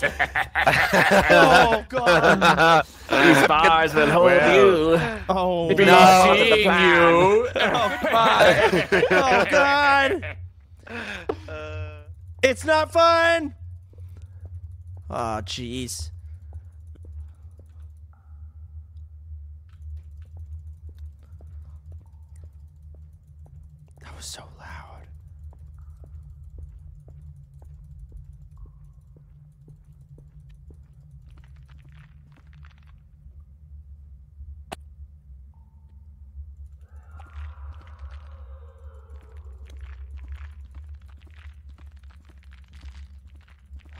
Oh God! These bars will hold well, you. Oh, be no, seeing you. Oh, bye. Oh God! Uh, it's not fun. Oh jeez. So loud.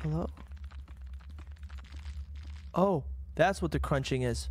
Hello? Oh, that's what the crunching is.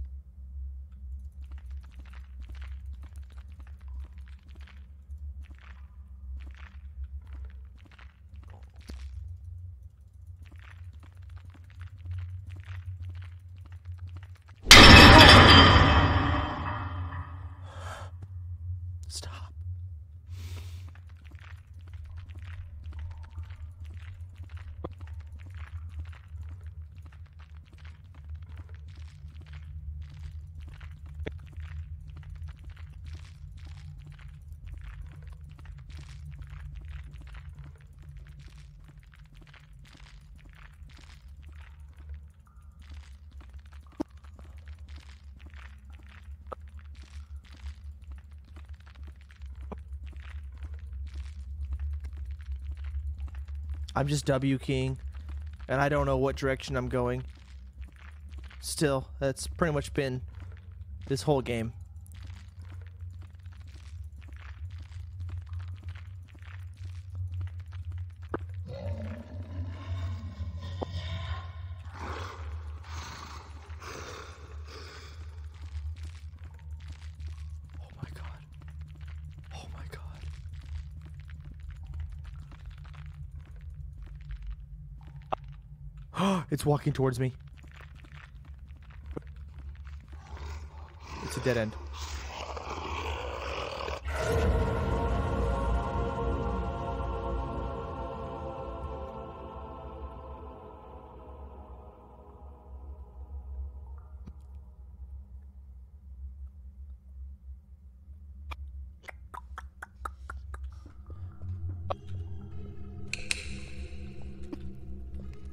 I'm just W keying, and I don't know what direction I'm going. Still, that's pretty much been this whole game. It's walking towards me. It's a dead end.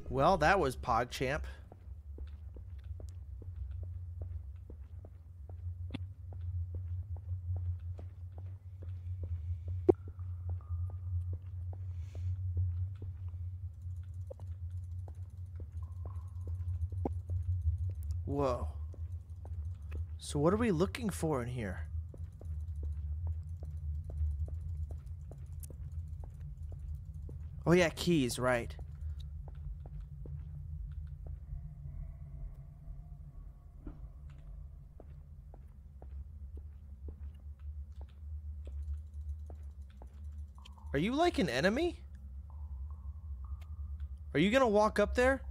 Well, that was PogChamp. Whoa. So what are we looking for in here? Oh yeah, keys, right. Are you like an enemy? Are you gonna walk up there?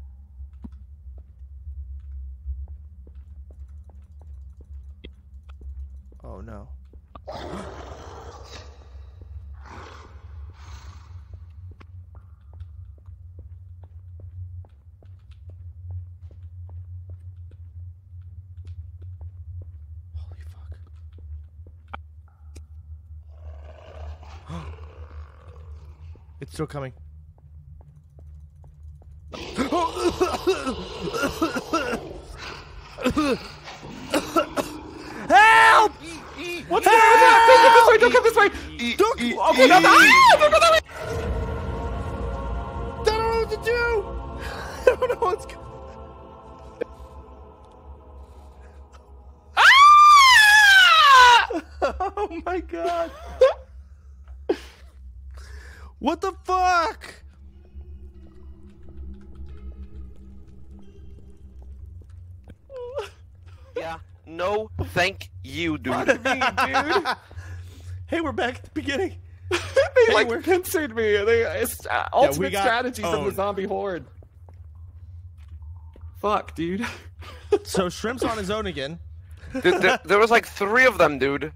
Oh no. It's still coming. Help! What's that? Don't come this way! Don't come this way! Don't, okay, no, no, ah, don't go that way! I don't know what to do! I don't know what's going on. Ah! Oh my god! What the fuck? Yeah, no thank you, dude. What do you mean, dude? Hey, we're back at the beginning. They hey, like we're... pincered me. They, it's uh, ultimate yeah, strategies owned. Of the zombie horde. Fuck, dude. So Shrimp's on his own again. Dude, there, there was like three of them, dude.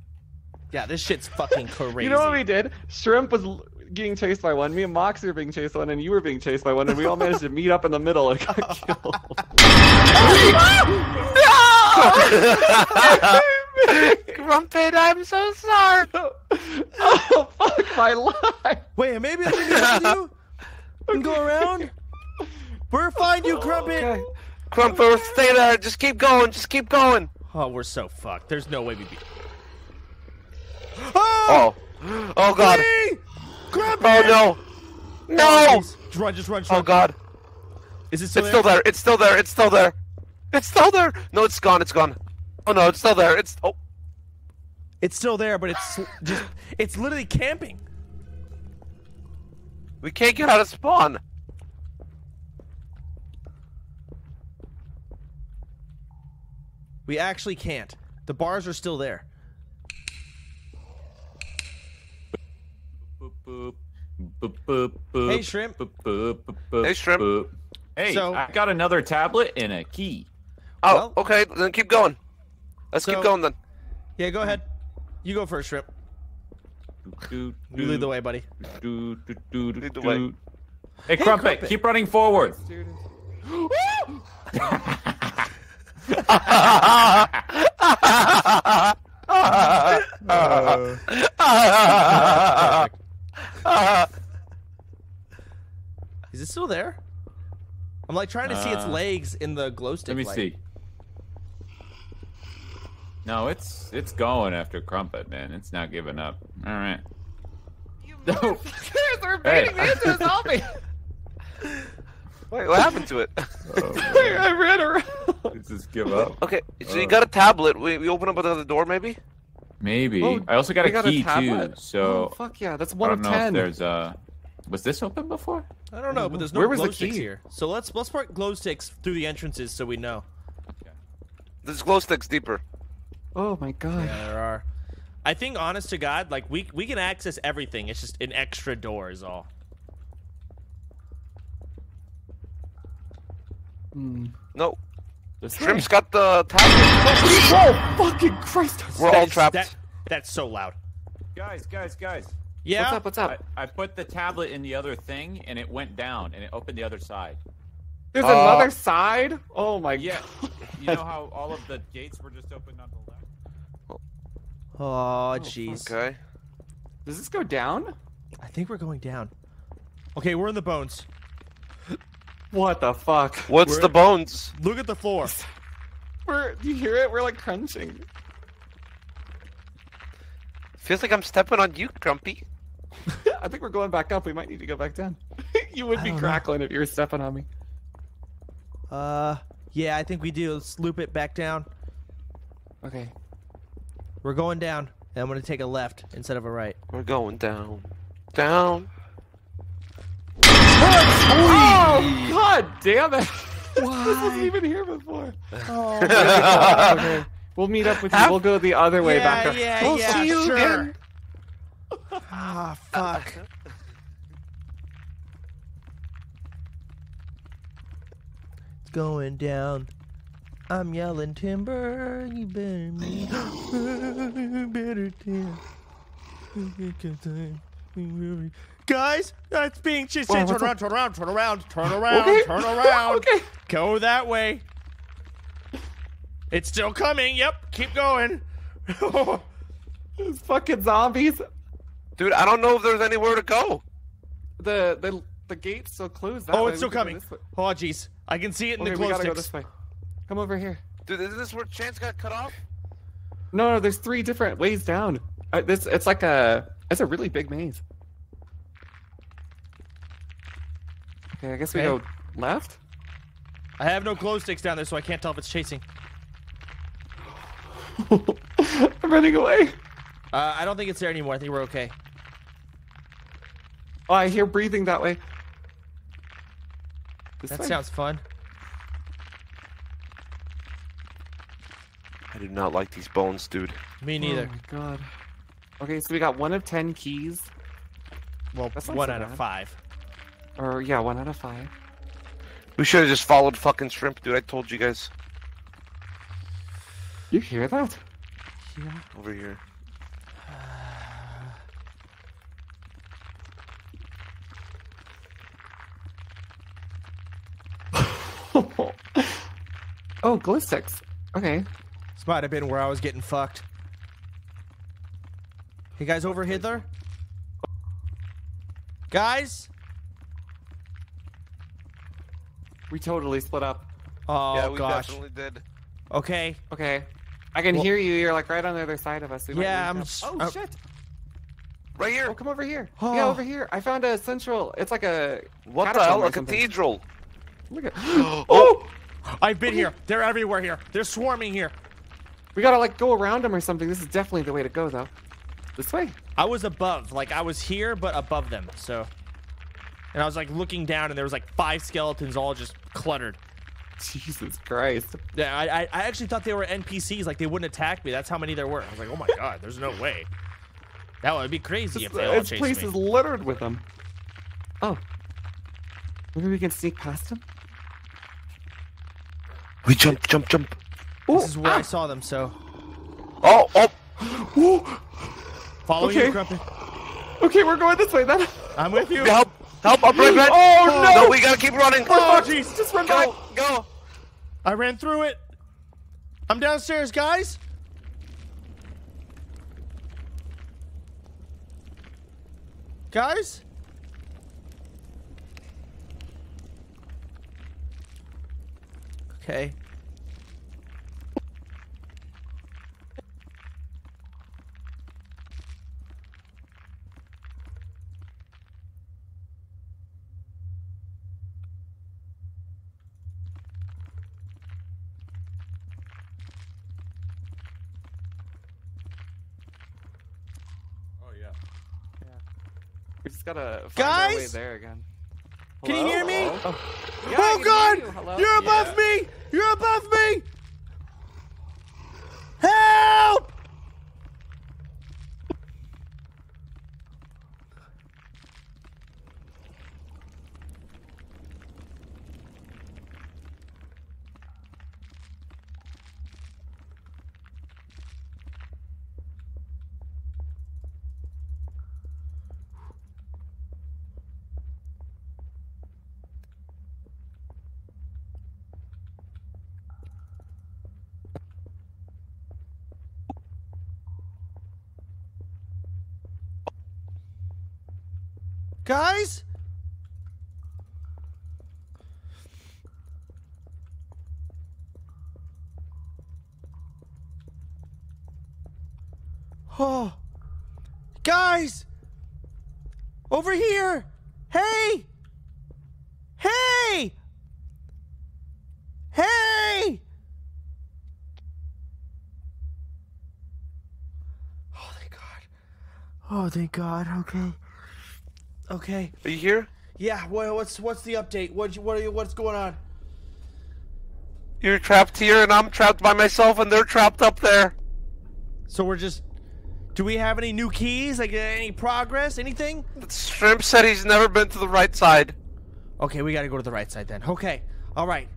Yeah, this shit's fucking crazy. You know what we did? Shrimp was getting chased by one, me and Moxie were being chased by one, and you were being chased by one, and we all managed to meet up in the middle and got killed. No! Crumpet, I'm so sorry. Oh, fuck my life. Wait, maybe I can do you and go around. We're fine, you Crumpet. Okay. Crumpet, stay there. Just keep going. Just keep going. Oh, we're so fucked. There's no way we beat. Oh! Oh, oh god. Me! Grab oh no! No! Just run, just run, just run. Oh god. Is it still it's there? Still there, it's still there, it's still there. It's still there! No, it's gone, it's gone. Oh no, it's still there, it's... oh. It's still there, but it's just... it's literally camping. We can't get out of spawn. We actually can't. The bars are still there. Hey Shrimp. Hey Shrimp. Hey, so, I got another tablet and a key. Oh, well, okay, then keep going. Let's so, keep going then. Yeah, go ahead. You go first, Shrimp. You lead the way, buddy. Lead the way. Hey, hey Crumpet, Crumpet, keep running forward. uh, Uh, is it still there? I'm like trying to uh, see its legs in the glow stick. Let me light. see. No, it's it's going after Crumpet, man. It's not giving up. All right. You motherfuckers are beating me into a zombie. Wait, what happened to it? Oh, I ran around. Just give up. Okay, so oh. you got a tablet. We we open up another door, maybe. Maybe. Oh, I also got a got key, a too, so... Oh, fuck yeah, that's one of ten. I don't know if there's uh Was this open before? I don't know, I don't but there's know. no Where was glow the key? sticks here. So let's, let's park glow sticks through the entrances so we know. Okay. There's glow sticks deeper. Oh my god. Yeah, there are. I think, honest to god, like, we, we can access everything. It's just an extra door is all. Mm. No. There's Shrimp's three. Got the tap. Oh, fucking Christ. We're that all is, trapped. That, that's so loud. Guys, guys, guys. Yeah? What's up, what's up? I, I put the tablet in the other thing, and it went down, and it opened the other side. There's uh, another side? Oh, my yeah. God. You know how all of the gates were just opened on the left? Oh, jeez. Oh, okay. Does this go down? I think we're going down. Okay, we're in the bones. What the fuck? What's we're the in... bones? Look at the floor. We're, do you hear it? We're like crunching. Feels like I'm stepping on you, Grumpy. I think we're going back up. We might need to go back down. You would I be crackling know. if you were stepping on me. Uh, yeah, I think we do. Let's loop it back down. Okay. We're going down, and I'm going to take a left instead of a right. We're going down. Down. Oh, God damn it. Why? This wasn't even here before. Oh, okay. We'll meet up with you. How? We'll go the other way yeah, back up. Yeah, we'll yeah, see you sure. again. Ah, oh, fuck. It's going down. I'm yelling timber, you better me. better timber. Guys, that's being just turn around, turn around, turn around, turn around, okay. turn around. okay. Go that way. It's still coming. Yep, keep going. Those fucking zombies. Dude, I don't know if there's anywhere to go. The the the gate's still closed. That oh, way. It's still coming. Oh, jeez, I can see it in okay, the glow sticks. We gotta go this way. Come over here. Dude, isn't this where Chance got cut off? No, no, there's three different ways down. Uh, this, it's like a, it's a really big maze. Okay, I guess okay. we go left? I have no glow sticks down there, so I can't tell if it's chasing. I'm running away. Uh, I don't think it's there anymore. I think we're okay. Oh, I hear breathing that way. This that way. Sounds fun. I do not like these bones, dude. Me neither. Oh my god. Okay, so we got one of ten keys. Well, that's one so out bad. of five. Or yeah, one out of five. We should have just followed fucking Shrimp, dude. I told you guys. You hear that? Yeah. Over here. Uh... oh, glow sticks. Okay. This might have been where I was getting fucked. Hey guys, over hither? Guys? We totally split up. Oh, yeah, we gosh. definitely did. Okay. Okay. I can well, hear you. You're like right on the other side of us. We yeah, I'm... Just, oh, uh, shit. Right here. Oh, come over here. Oh. Yeah, over here. I found a central... It's like a... What the hell? A cathedral. Look at... oh! oh! I've been here. They're everywhere here. They're swarming here. We gotta like go around them or something. This is definitely the way to go though. This way. I was above. Like I was here but above them. So. And I was like looking down and there was like five skeletons all just cluttered. Jesus Christ. Yeah, I, I, I actually thought they were N P Cs. Like they wouldn't attack me. That's how many there were. I was like, oh my god, there's no way. That would be crazy it's, if they all chased me. This place is littered with them. Oh. Maybe we can sneak past them? We jump, jump, jump. This Ooh, is where ah. I saw them, so. Oh, oh. Ooh. Follow okay. you, Crumpet. Okay, we're going this way then. I'm with you. Help, help, I'm right back. Oh, no. No, we gotta keep running. Oh, jeez. Just run go, back. Go. I ran through it. I'm downstairs, guys. Guys? Okay. Oh yeah. Yeah. We just gotta find Guys? our way there again. Hello? Can you hear me? Oh, oh. Yeah, oh God! You. You're above yeah. me! You're above me! Help! Guys? Oh. Guys! Over here! Hey! Hey! Hey! Oh, thank God. Oh, thank God. Okay. Okay. Are you here? Yeah. What, what's what's the update? What what are you, what's going on? You're trapped here, and I'm trapped by myself, and they're trapped up there. So we're just. Do we have any new keys? Like any progress? Anything? Shrimp said he's never been to the right side. Okay, we gotta go to the right side then. Okay. All right.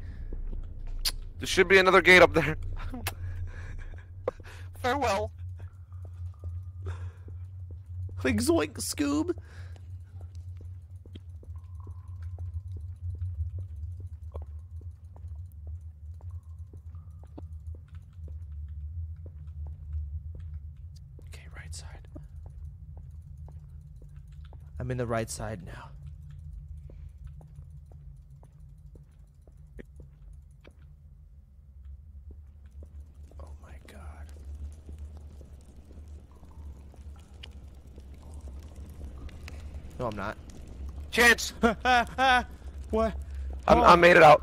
There should be another gate up there. Farewell. Like zoink, Scoob. I'm in the right side now. Oh my God. No, I'm not. Chance! What? I'm, oh. I made it out.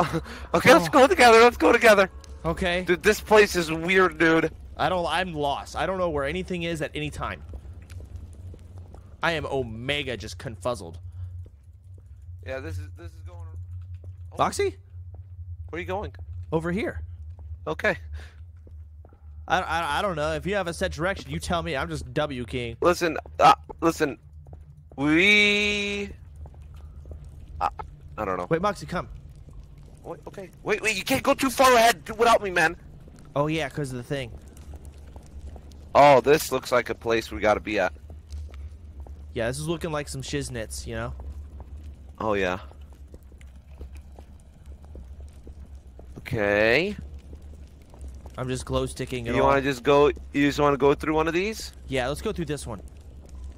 Okay, oh. Let's go together. Let's go together. Okay. Dude, this place is weird, dude. I don't, I'm lost. I don't know where anything is at any time. I am omega just confuzzled. Yeah, this is this is going. Oh. Moxie? Where are you going? Over here. Okay. I, I I don't know. If you have a set direction, you tell me. I'm just W King. Listen, uh, listen. We. Uh, I don't know. Wait, Moxie, come. Wait, okay. Wait, wait. You can't go too far ahead without me, man. Oh yeah, cause of the thing. Oh, this looks like a place we gotta be at. Yeah, this is looking like some shiznits, you know? Oh, yeah. Okay. I'm just glow sticking it all. You want to just go, you just want to go through one of these? Yeah, let's go through this one.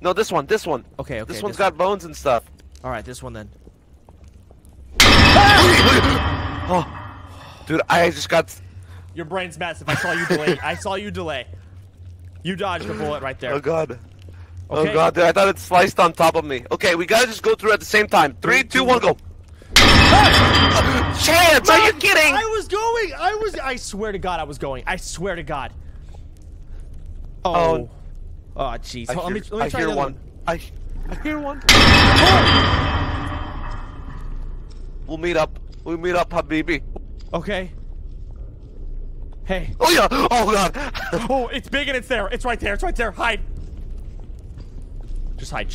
No, this one, this one. Okay, okay. This one's got bones and stuff. All right, this one then. Oh, dude, I just got... Your brain's massive. I saw you delay. I saw you delay. You dodged the bullet right there. Oh, God. Okay. Oh God, dude, I thought it sliced on top of me. Okay, we gotta just go through at the same time. Three, two, one, go. Chance, are you kidding? I was going. I was. I swear to God, I was going. I swear to God. Oh. Oh, jeez. Oh, let me, let me I try hear one. one. I, I hear one. We'll meet up. We'll meet up, Habibi. Okay. Hey. Oh yeah. Oh God. Oh, it's big and it's there. It's right there. It's right there. Hide. Just hide.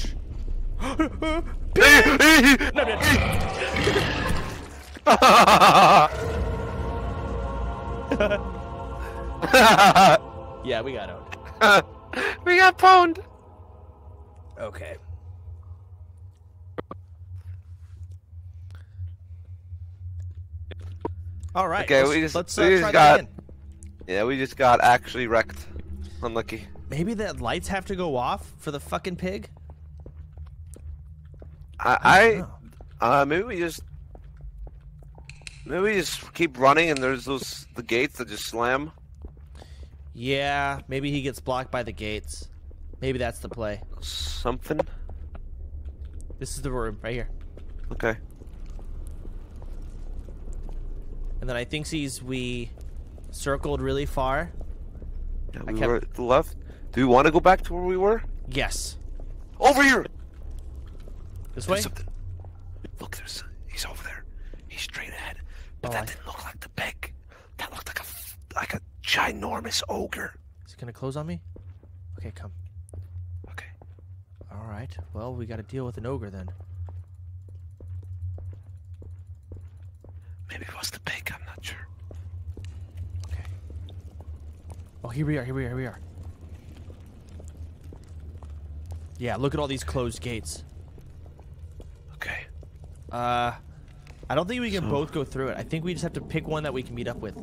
Yeah, we got owned. We got pwned. Okay. All right. Okay, let's, we just, let's, uh, we just got. Again. Yeah, we just got actually wrecked. Unlucky. Maybe the lights have to go off for the fucking pig? I, I uh, maybe we just, maybe we just keep running and there's those, the gates that just slam. Yeah, maybe he gets blocked by the gates. Maybe that's the play. Something. This is the room, right here. Okay. And then I think he's, we circled really far. Yeah, we I kept... were at the left. Do you want to go back to where we were? Yes. Over here! This way? Something. Look, there's... He's over there. He's straight ahead. But oh, that I... didn't look like the pig. That looked like a... Like a ginormous ogre. Is it gonna close on me? Okay, come. Okay. Alright. Well, we gotta deal with an ogre then. Maybe it was the pig. I'm not sure. Okay. Oh, here we are. Here we are. Here we are. Yeah, look at all these closed gates. Okay. Uh, I don't think we can so, both go through it. I think we just have to pick one that we can meet up with.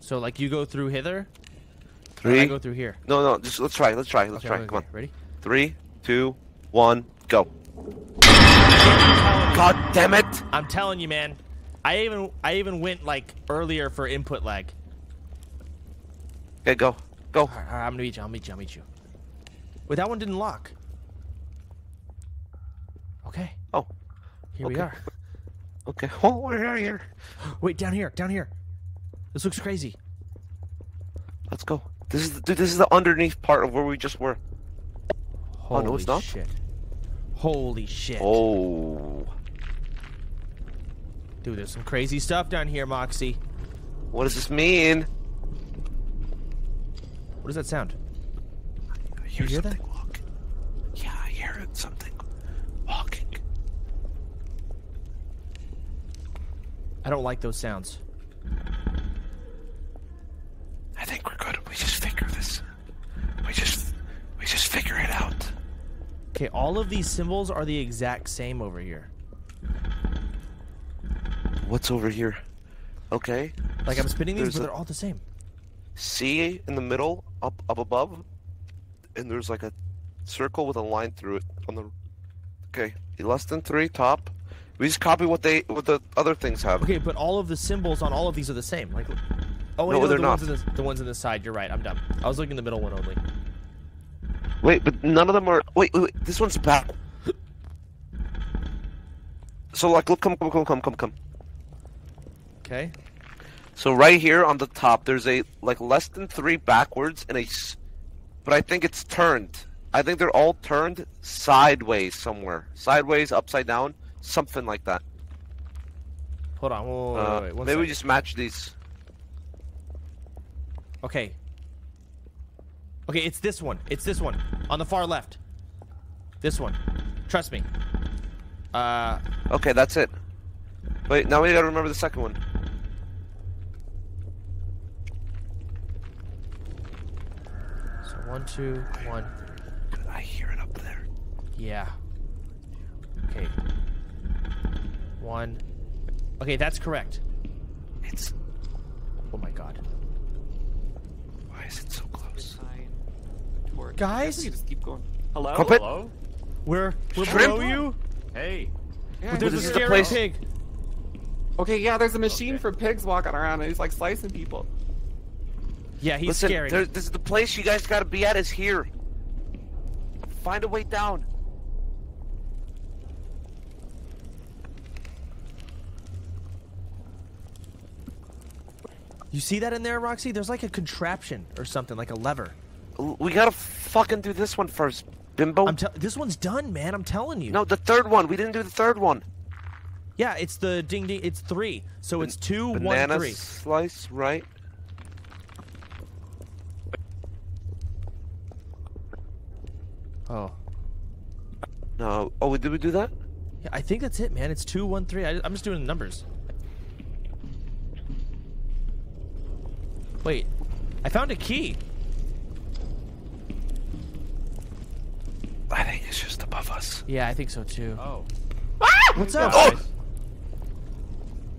So, like, you go through hither. Three. I go through here. No, no, just let's try. Let's try. Let's okay, try. Okay, Come okay. on. Ready? Three, two, one. Go. God damn it! I'm telling you, man. I even I even went like earlier for input lag. Okay, go, go. All right, all right, I'm gonna meet you. I'll meet you. I'll meet you. Wait, that one didn't lock. Okay. Oh. Here okay. we are. Okay. Oh, we're out here. Wait, down here, down here. This looks crazy. Let's go. This is the, dude, this is the underneath part of where we just were. Holy oh no, it's not. Shit. Holy shit. Oh. Dude, there's some crazy stuff down here, Moxie. What does this mean? What does that sound? I hear, you hear something that? walking. Yeah, I hear it. Something walking. I don't like those sounds. I think we're good. We just figure this. We just, we just figure it out. Okay, all of these symbols are the exact same over here. What's over here? Okay. Like I'm spinning these, there's but they're all the same. C in the middle, up up above, and there's like a circle with a line through it on the. Okay, less than three top. We just copy what they what the other things have. Okay, but all of the symbols on all of these are the same. Like, oh wait, no, no, they're the not. Ones in the, the ones on the side. You're right. I'm dumb. I was looking at the middle one only. Wait, but none of them are. Wait, wait, wait. This one's back. So like, look, come, come, come, come, come, come. Okay. So right here on the top, there's a, like, less than three backwards, and a, but I think it's turned. I think they're all turned sideways somewhere. Sideways, upside down, something like that. Hold on, whoa, uh, wait, wait, maybe second. we just match these. Okay. Okay, it's this one. It's this one. On the far left. This one. Trust me. Uh. Okay, that's it. Wait, now we gotta remember the second one. One, two, one. I hear it up there. Yeah. Okay. One. Okay, that's correct. It's... Oh my god. Why is it so close? Guys? Just keep going. Hello? Crumpet? Hello? We're... We're Shrimp? below you? Hey. Yeah, there's a scary place. pig. Okay, yeah, there's a machine okay. for pigs walking around and he's like slicing people. Yeah, he's Listen, scary. There, this is the place you guys gotta be at is here. Find a way down. You see that in there, Roxy? There's like a contraption or something, like a lever. We gotta fucking do this one first, bimbo. I'm this one's done, man. I'm telling you. No, the third one. We didn't do the third one. Yeah, it's the ding ding. It's three. So Ban it's two, banana one, three. Banana slice, right? Oh. No. Oh, did we do that? Yeah, I think that's it, man. It's two, one, three. I, I'm just doing the numbers. Wait. I found a key. I think it's just above us. Yeah, I think so, too. Oh. Ah! What's up? Oh!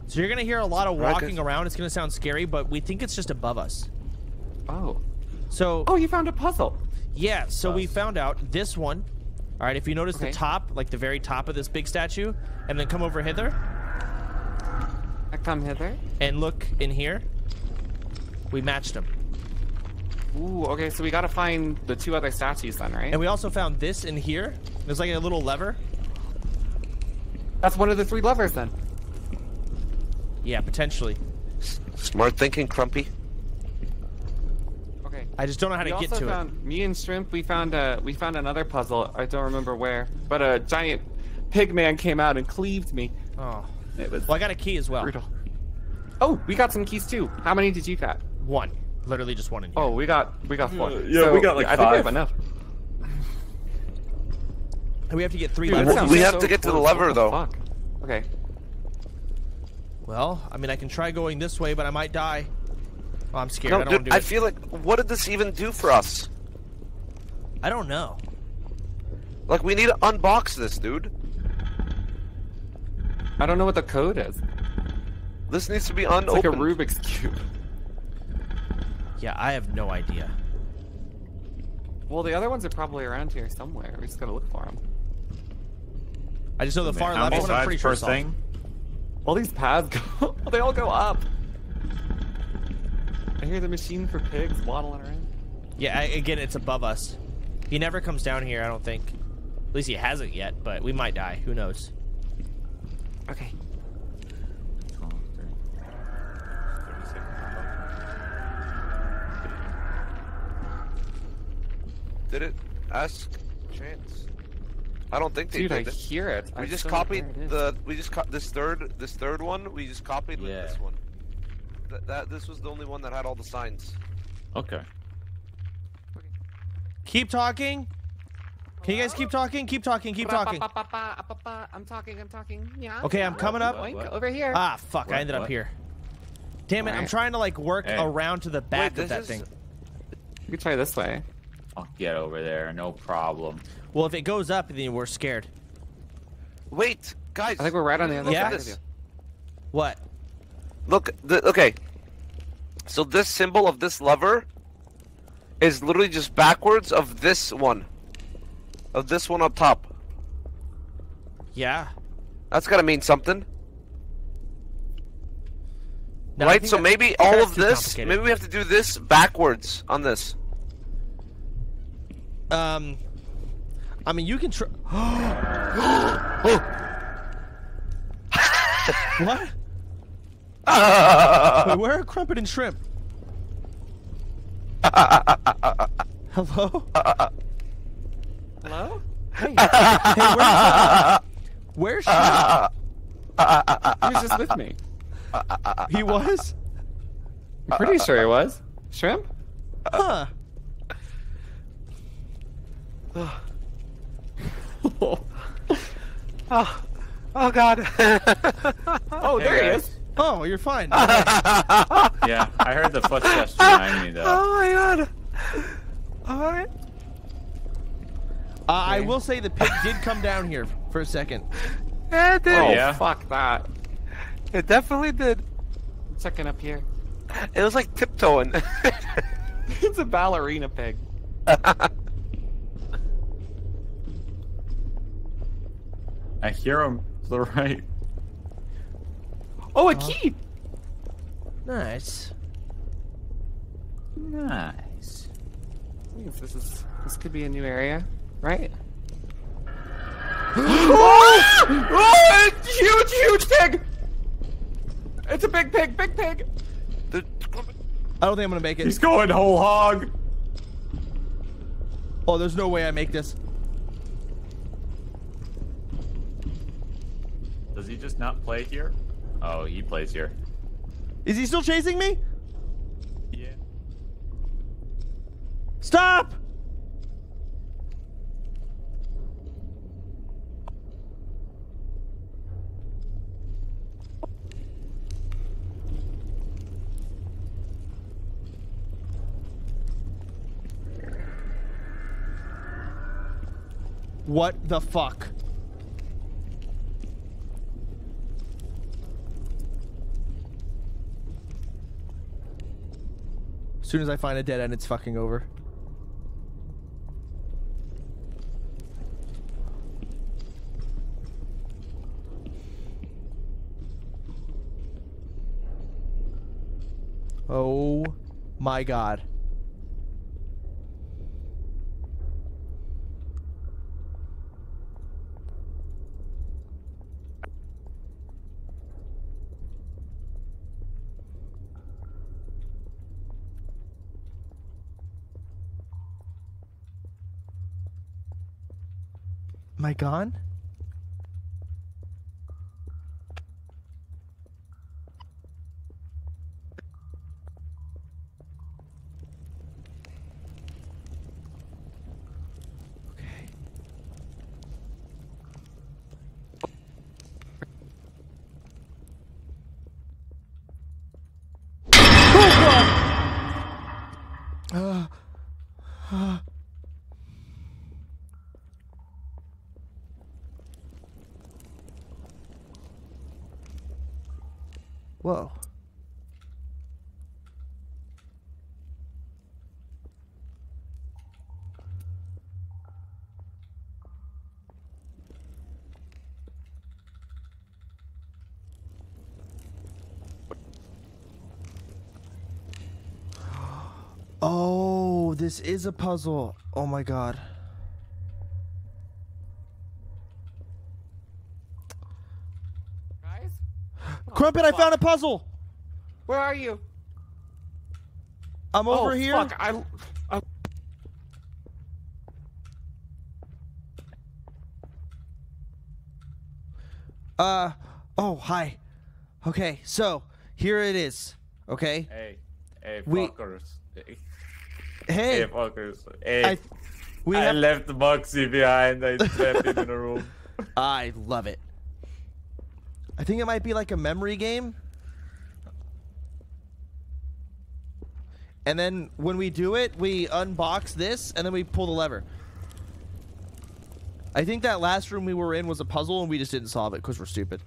So you're going to hear a lot of walking right, around. It's going to sound scary, but we think it's just above us. Oh. So. Oh, you found a puzzle. Yeah, so we found out this one. All right, if you notice okay. the top, like the very top of this big statue, and then come over hither. I come hither. And look in here. We matched them. Ooh, okay, so we gotta find the two other statues then, right? And we also found this in here. There's like a little lever. That's one of the three levers then. Yeah, potentially. S smart thinking, Crumpy. I just don't know how we to get to found, it. Me and Shrimp, we found a, we found another puzzle. I don't remember where, but a giant pig man came out and cleaved me. Oh, it was. Well, I got a key as well. Brutal. Oh, we got some keys too. How many did you got? One, literally just one in here. Oh, we got, we got four. Yeah, yeah so, we got like I five. I think we have enough. And we have to get three. Dude, we have so to get to the lever though. Fuck. Okay. Well, I mean, I can try going this way, but I might die. Oh, I'm scared. No, I don't dude, want to do I it. feel like, what did this even do for us? I don't know. Like, we need to unbox this, dude. I don't know what the code is. This needs to be unopened. It's like a Rubik's Cube. Yeah, I have no idea. Well, the other ones are probably around here somewhere. We just gotta look for them. I just know the far left one, I'm pretty sure thing. All these paths go, they all go up. I hear the machine for pigs waddling around. Yeah, I, again, it's above us. He never comes down here, I don't think. At least he hasn't yet, but we might die. Who knows? Okay. Did it? Ask Chance. I don't think they Dude, did I it. hear it. We I just copied the. We just co this third. This third one. We just copied yeah. with this one. Th that this was the only one that had all the signs. Okay. okay. Keep talking. Can you guys keep talking? Keep talking. Keep talking. I'm talking. I'm talking. Yeah. Okay, I'm coming up. What, what, what? Over here. Ah, fuck! What, I ended what? up here. Damn it! Right. I'm trying to like work hey. around to the back Wait, of that is... thing. You could try this way. I'll get over there, no problem. Well, if it goes up, then we're scared. Wait, guys. I think we're right on the other side of you. What? Look, the, okay. So this symbol of this lever is literally just backwards of this one. Of this one up top. Yeah. That's gotta mean something. No, right, so maybe all of this, maybe we have to do this backwards on this. Um, I mean, you can try. oh. What? Wait, where are Crumpet and Shrimp? Hello? Hello? Hey. Hey, where's Shrimp? Where's Shrimp? He was just with me. He was? I'm pretty sure he was. Shrimp? Huh. Oh. oh, oh God! oh, there hey, he is. Oh, you're fine. yeah, I heard the footsteps behind me though. Oh my God! All right. Uh, I will say the pig did come down here for a second. Yeah, it did. Oh yeah. Fuck that! It definitely did. Checking up here. It was like tiptoeing. It's a ballerina pig. I hear him to the right. Oh, a key! Nice. Nice. This is this could be a new area, right? oh! oh! Huge, huge pig! It's a big pig, big pig. The... I don't think I'm gonna make it. He's going whole hog. Oh, there's no way I make this. Does he just not play here? Oh, he plays here. Is he still chasing me? Yeah. Stop! What the fuck? As soon as I find a dead end, it's fucking over. Oh my God. Am I gone? Okay. Oh God! Uh, uh. Whoa. Oh, this is a puzzle. Oh my god. Guys? Oh, Crumpet, fuck. I found a puzzle! Where are you? I'm over oh, here. Fuck. I, I... Uh, oh, hi. Okay, so here it is. Okay. Hey, hey, fuckers. We... Hey. Hey, fuckers. Hey, I, we I have... left the Moxie behind. I trapped him in a room. I love it. I think it might be like a memory game. And then when we do it, we unbox this, and then we pull the lever. I think that last room we were in was a puzzle, and we just didn't solve it because we're stupid.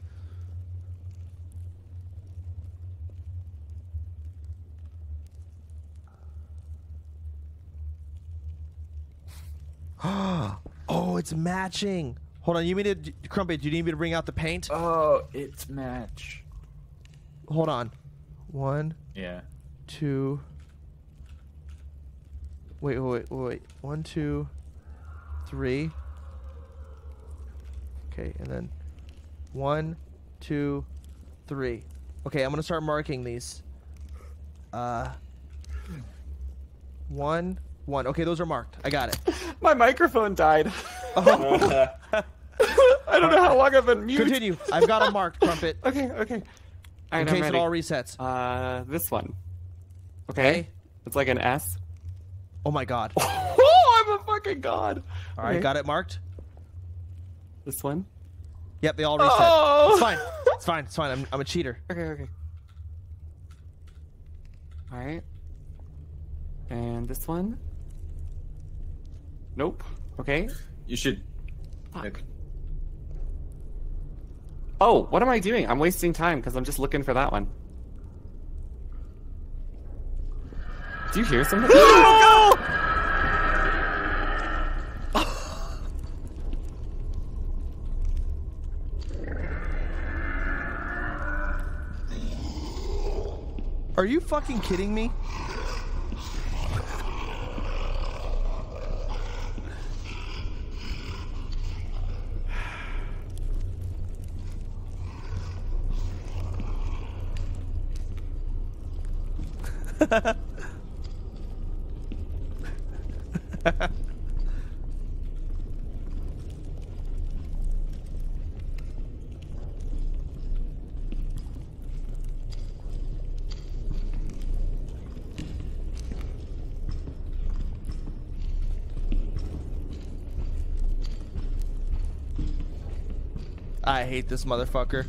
Oh, it's matching. Hold on, you mean to, Crumpet, do you need me to bring out the paint? Oh, it's match. Hold on. One. Yeah. Two. Wait, wait, wait, one, two, three. Okay, and then one, two, three. Okay, I'm gonna start marking these. Uh, one, one. Okay, those are marked. I got it. My microphone died. Oh. I don't know how long I've been muted. Continue. I've got them marked, Crumpet. Okay, okay. All right, in case it all resets. Uh, this one. Okay. Okay. It's like an S. Oh my god. Oh, I'm a fucking god. All right, okay. Got it marked. This one? Yep, they all reset. Oh! It's fine. It's fine. It's fine. I'm, I'm a cheater. Okay, okay. All right. And this one? Nope. Okay. You should... Fuck. Oh, what am I doing? I'm wasting time because I'm just looking for that one. Do you hear something? Oh, no! Are you fucking kidding me? I hate this motherfucker.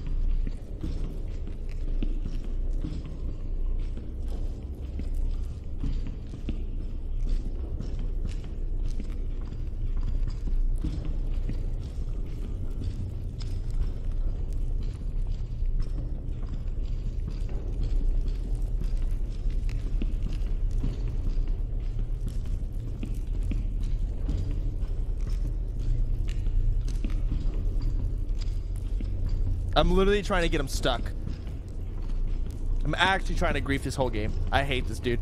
I'm literally trying to get him stuck. I'm actually trying to grief this whole game. I hate this dude.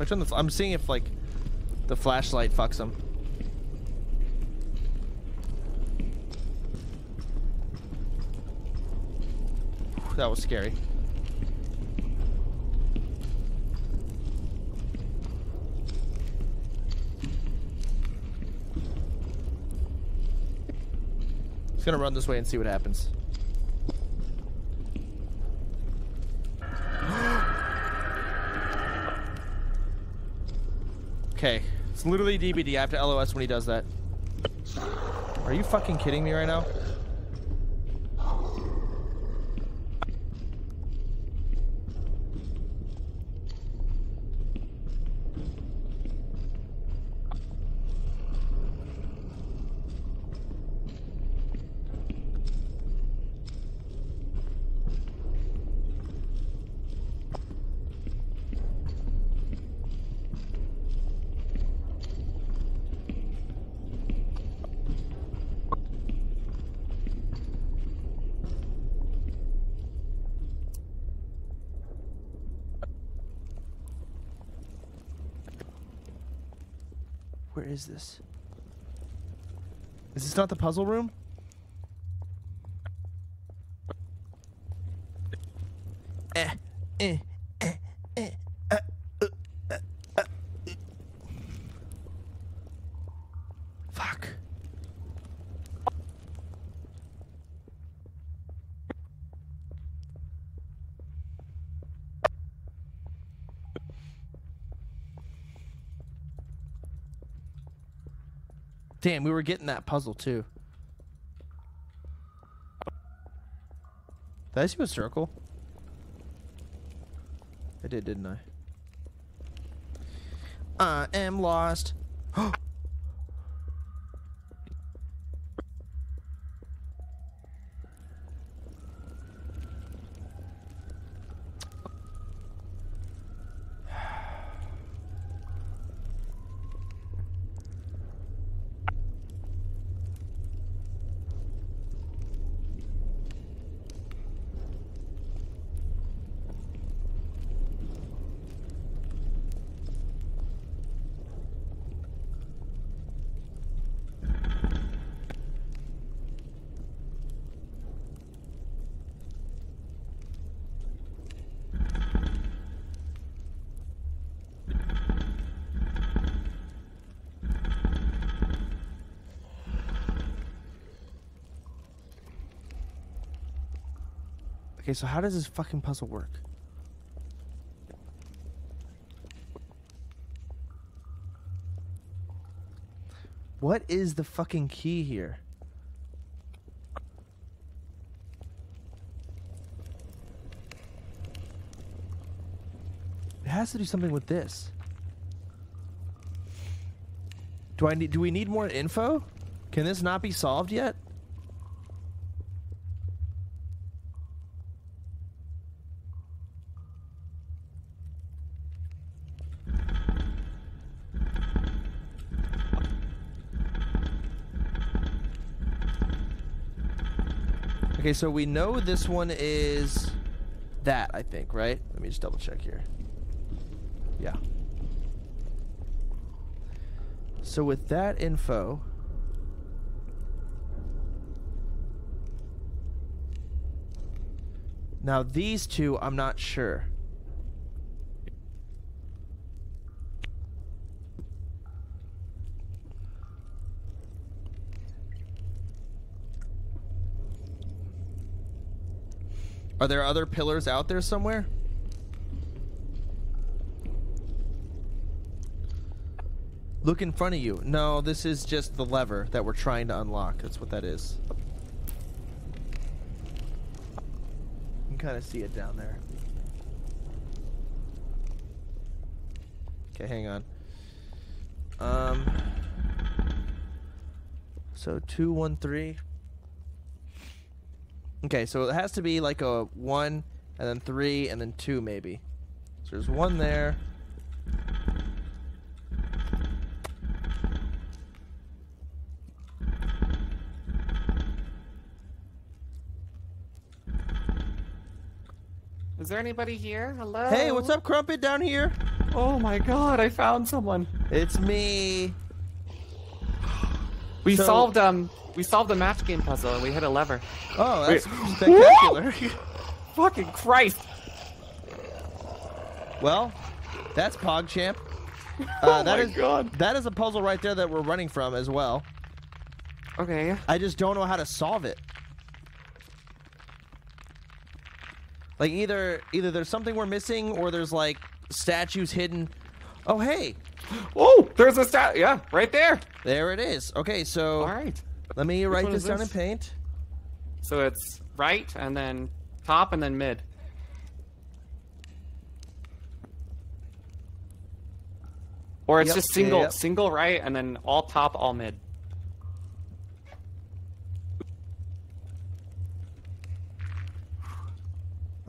I turn the, I'm seeing if like the flashlight fucks him. That was scary. Just gonna run this way and see what happens. Okay, it's literally D B D. I have to L O S when he does that. Are you fucking kidding me right now? Where is this? Is this not the puzzle room? Eh, eh, eh, eh, uh, uh, uh, uh. Fuck. Damn, we were getting that puzzle too. Did I see a circle? I did, didn't I? I am lost. Okay, so how does this fucking puzzle work? What is the fucking key here? It has to do something with this. Do I need, do we need more info? Can this not be solved yet? Okay, so we know this one is that, I think, right? Let me just double check here. Yeah. So with that info, now these two, I'm not sure. Are there other pillars out there somewhere? Look in front of you. No, this is just the lever that we're trying to unlock. That's what that is. You can kind of see it down there. Okay, hang on. Um. So two, one, three. Okay, so it has to be like a one, and then three, and then two, maybe. So there's one there. Is there anybody here? Hello? Hey, what's up, Crumpet, down here? Oh my god, I found someone. It's me. We so solved, um... we solved the match game puzzle and we hit a lever. Oh, that's Wait. spectacular. Fucking Christ. Well, that's PogChamp. Uh, oh that my is, god. That is a puzzle right there that we're running from as well. Okay. I just don't know how to solve it. Like either either there's something we're missing or there's like statues hidden. Oh, hey. Oh, there's a statue. Yeah, right there. There it is. Okay, so... All right. Let me Which write this down in paint. So it's right, and then top, and then mid. Or it's yep. just single, yeah, yep. single right, and then all top, all mid.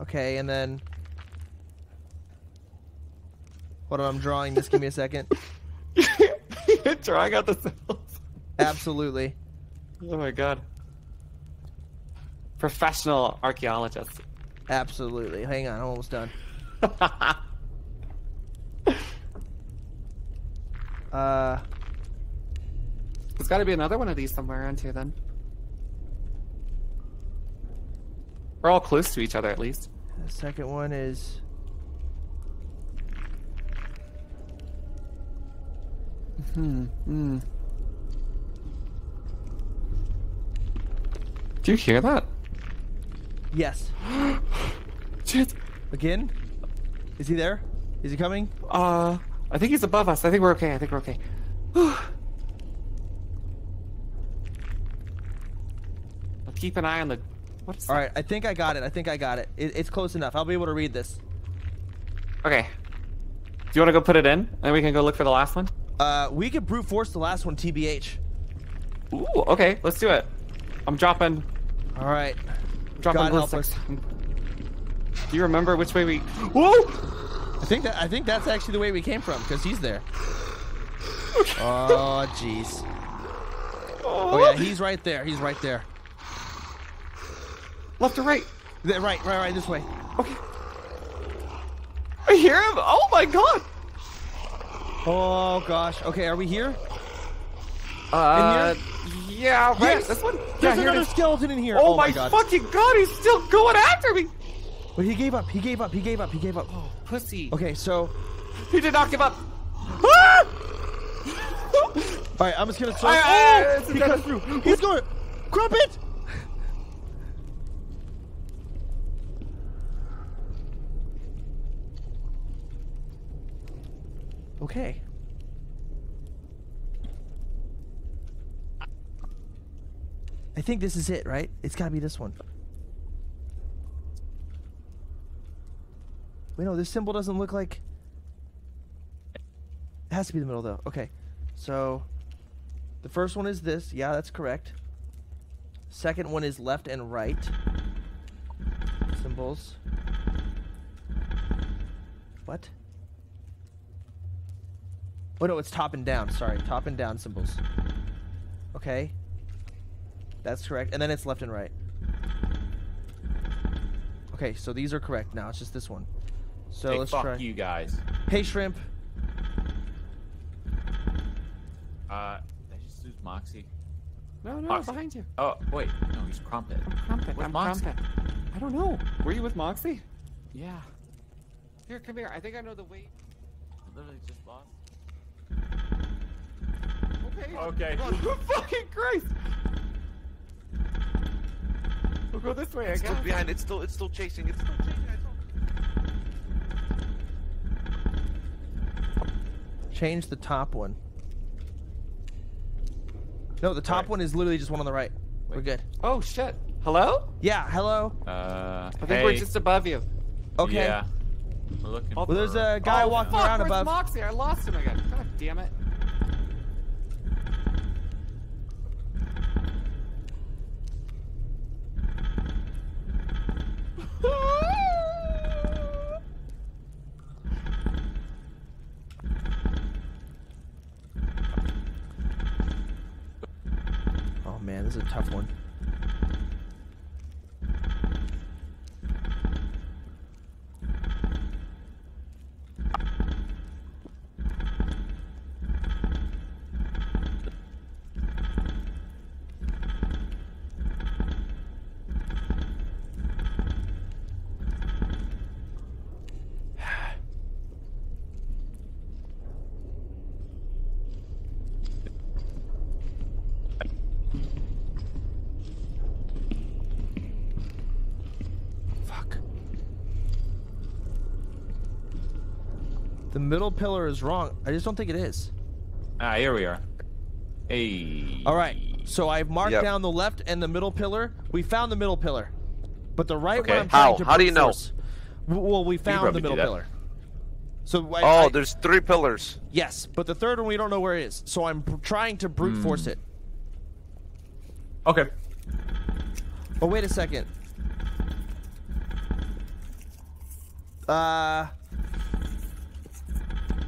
Okay, and then... What I'm drawing this, give me a second. You're drawing out the cells. Absolutely. Oh my god. Professional archaeologist. Absolutely. Hang on, I'm almost done. uh There's gotta be another one of these somewhere around here, then. We're all close to each other, at least. The second one is... Hmm. Mm. Do you hear that? Yes. Shit. Again? Is he there? Is he coming? Uh, I think he's above us. I think we're okay. I think we're okay. I'll keep an eye on the... What is that? All right. I think I got it. I think I got it. it. It's close enough. I'll be able to read this. Okay. Do you want to go put it in? And we can go look for the last one? Uh, we could brute force the last one, T B H. Ooh, okay. Let's do it. I'm dropping. All right. Dropping ballistics. Do you remember which way we... Whoa! I think that I think that's actually the way we came from, because he's there. Oh, jeez. Oh, yeah, he's right there. He's right there. Left or right? Right, right, right, this way. Okay. I hear him. Oh, my God. Oh, gosh. Okay, are we here? Uh... In here? Yeah, right. Yes. This one. There's yeah, another skeleton in here. Oh, oh my, my God. fucking God! He's still going after me. But he gave up. He gave up. He gave up. He gave up. Oh, pussy. Okay, so he did not give up. Ah! All right, I'm just gonna. Throw... I, I, oh, he cut through. He's going. Crumpet. Okay. I think this is it, right? It's gotta be this one. Wait, no, this symbol doesn't look like... It has to be the middle, though. Okay, so... The first one is this. Yeah, that's correct. Second one is left and right. Symbols. What? Oh, no, it's top and down. Sorry, top and down symbols. Okay. That's correct. And then it's left and right. Okay, so these are correct now. It's just this one. So hey, let's fuck try. you guys. Hey, Shrimp. Uh, did I just lose Moxie? No, no, Moxie. behind you. Oh, wait. No, he's Crumpet. I'm Crumpet. Where's I'm Moxie? Crumpet. I don't know. Were you with Moxie? Yeah. Here, come here. I think I know the way. I literally just lost. Okay. Okay. Oh, fucking Christ. We'll go this way, I guess. It's still behind. It's still, it's still chasing. It's still chasing. I don't... Change the top one. No, the top right. one is literally just one on the right. Wait. We're good. Oh, shit. Hello? Yeah, hello. Uh, I think hey. we're just above you. Okay. Yeah. We're looking well, for... there's a guy oh, walking fuck, around where's above. Moxie? I lost him again. God damn it. Oh man, this is a tough one. Middle pillar is wrong. I just don't think it is. Ah, here we are. Hey. All right. So I've marked yep. down the left and the middle pillar. We found the middle pillar, but the right okay. one. I'm How? To How do you force. know? Well, we found the middle pillar. So I, oh, I, there's three pillars. Yes, but the third one we don't know where it is. So I'm trying to brute mm. force it. Okay. Oh wait a second. Uh.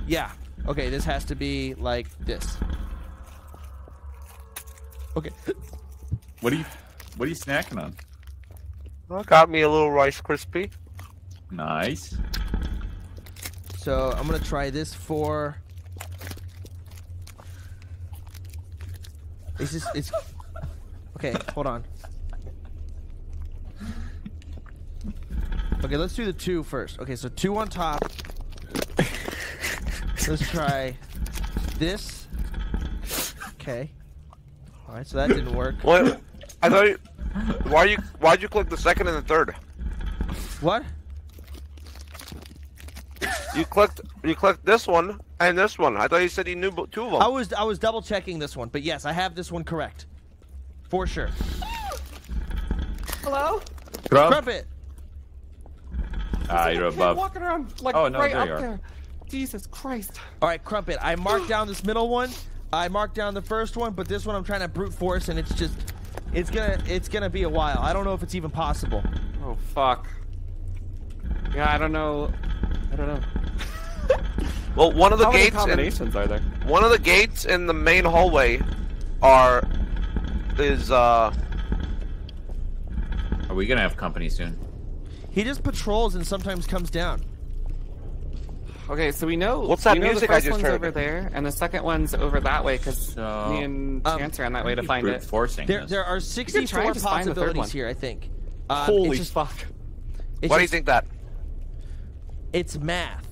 Yeah. Okay, this has to be like this. Okay. What are you what are you snacking on? Well, got me a little Rice Krispie. Nice. So I'm gonna try this for It's just, it's... Okay, hold on. Okay, let's do the two first. Okay, so two on top. Let's try this. Okay. Alright, so that didn't work. What? I thought you... Why you, why'd you click the second and the third? What? You clicked, you clicked this one and this one. I thought you said you knew two of them. I was, I was double checking this one, but yes, I have this one correct. For sure. Hello? Crump? Crumpet! Ah, you're above. Walking around, like, oh, no, right there you up are. There. Jesus Christ. Alright, Crumpet, I marked down this middle one. I marked down the first one, but this one I'm trying to brute force and it's just... It's gonna, it's gonna be a while. I don't know if it's even possible. Oh, fuck. Yeah, I don't know. I don't know. Well, one of the How gates many combinations in, are there? One of the gates in the main hallway are... Is, uh... Are we gonna have company soon? He just patrols and sometimes comes down. Okay, so we know, What's that we know music the first I just one's heard? over there, and the second one's over that way, because so, me and Chance um, are on that way to find it. Forcing there, there are sixty-four possibilities here, I think. Um, Holy it's just, fuck. It's Why just, do you think that? It's math.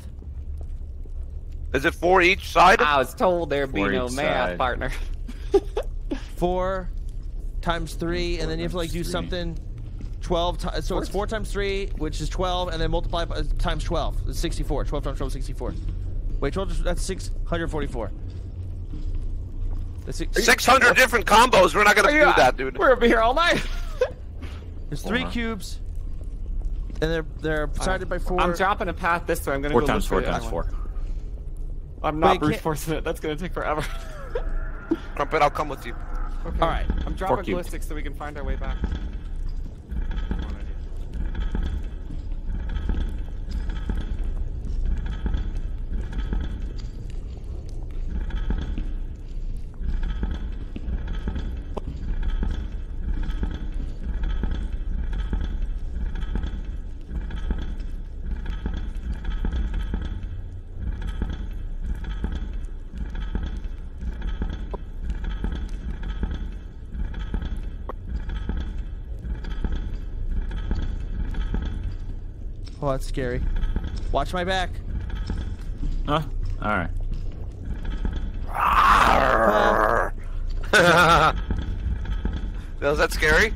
Is it for each side? I was told there'd be no math, side. partner. Four times three, four and then you have to, like, do three. something. twelve times, so it's four times three, which is twelve, and then multiply by, times twelve, it's sixty-four. twelve times twelve is sixty-four. Wait, twelve, that's six hundred forty-four. That's six, six hundred you, different combos, we're not gonna do not, that, dude. We're over here all night. There's three cubes, and they're, they're divided by four. I'm dropping a path this way, I'm gonna four go times four times four. I'm not brute forcing it, that's gonna take forever. I bet I'll come with you. Okay. All right, I'm dropping ballistics so we can find our way back. Oh, that's scary. Watch my back. Huh? Alright. Was that scary?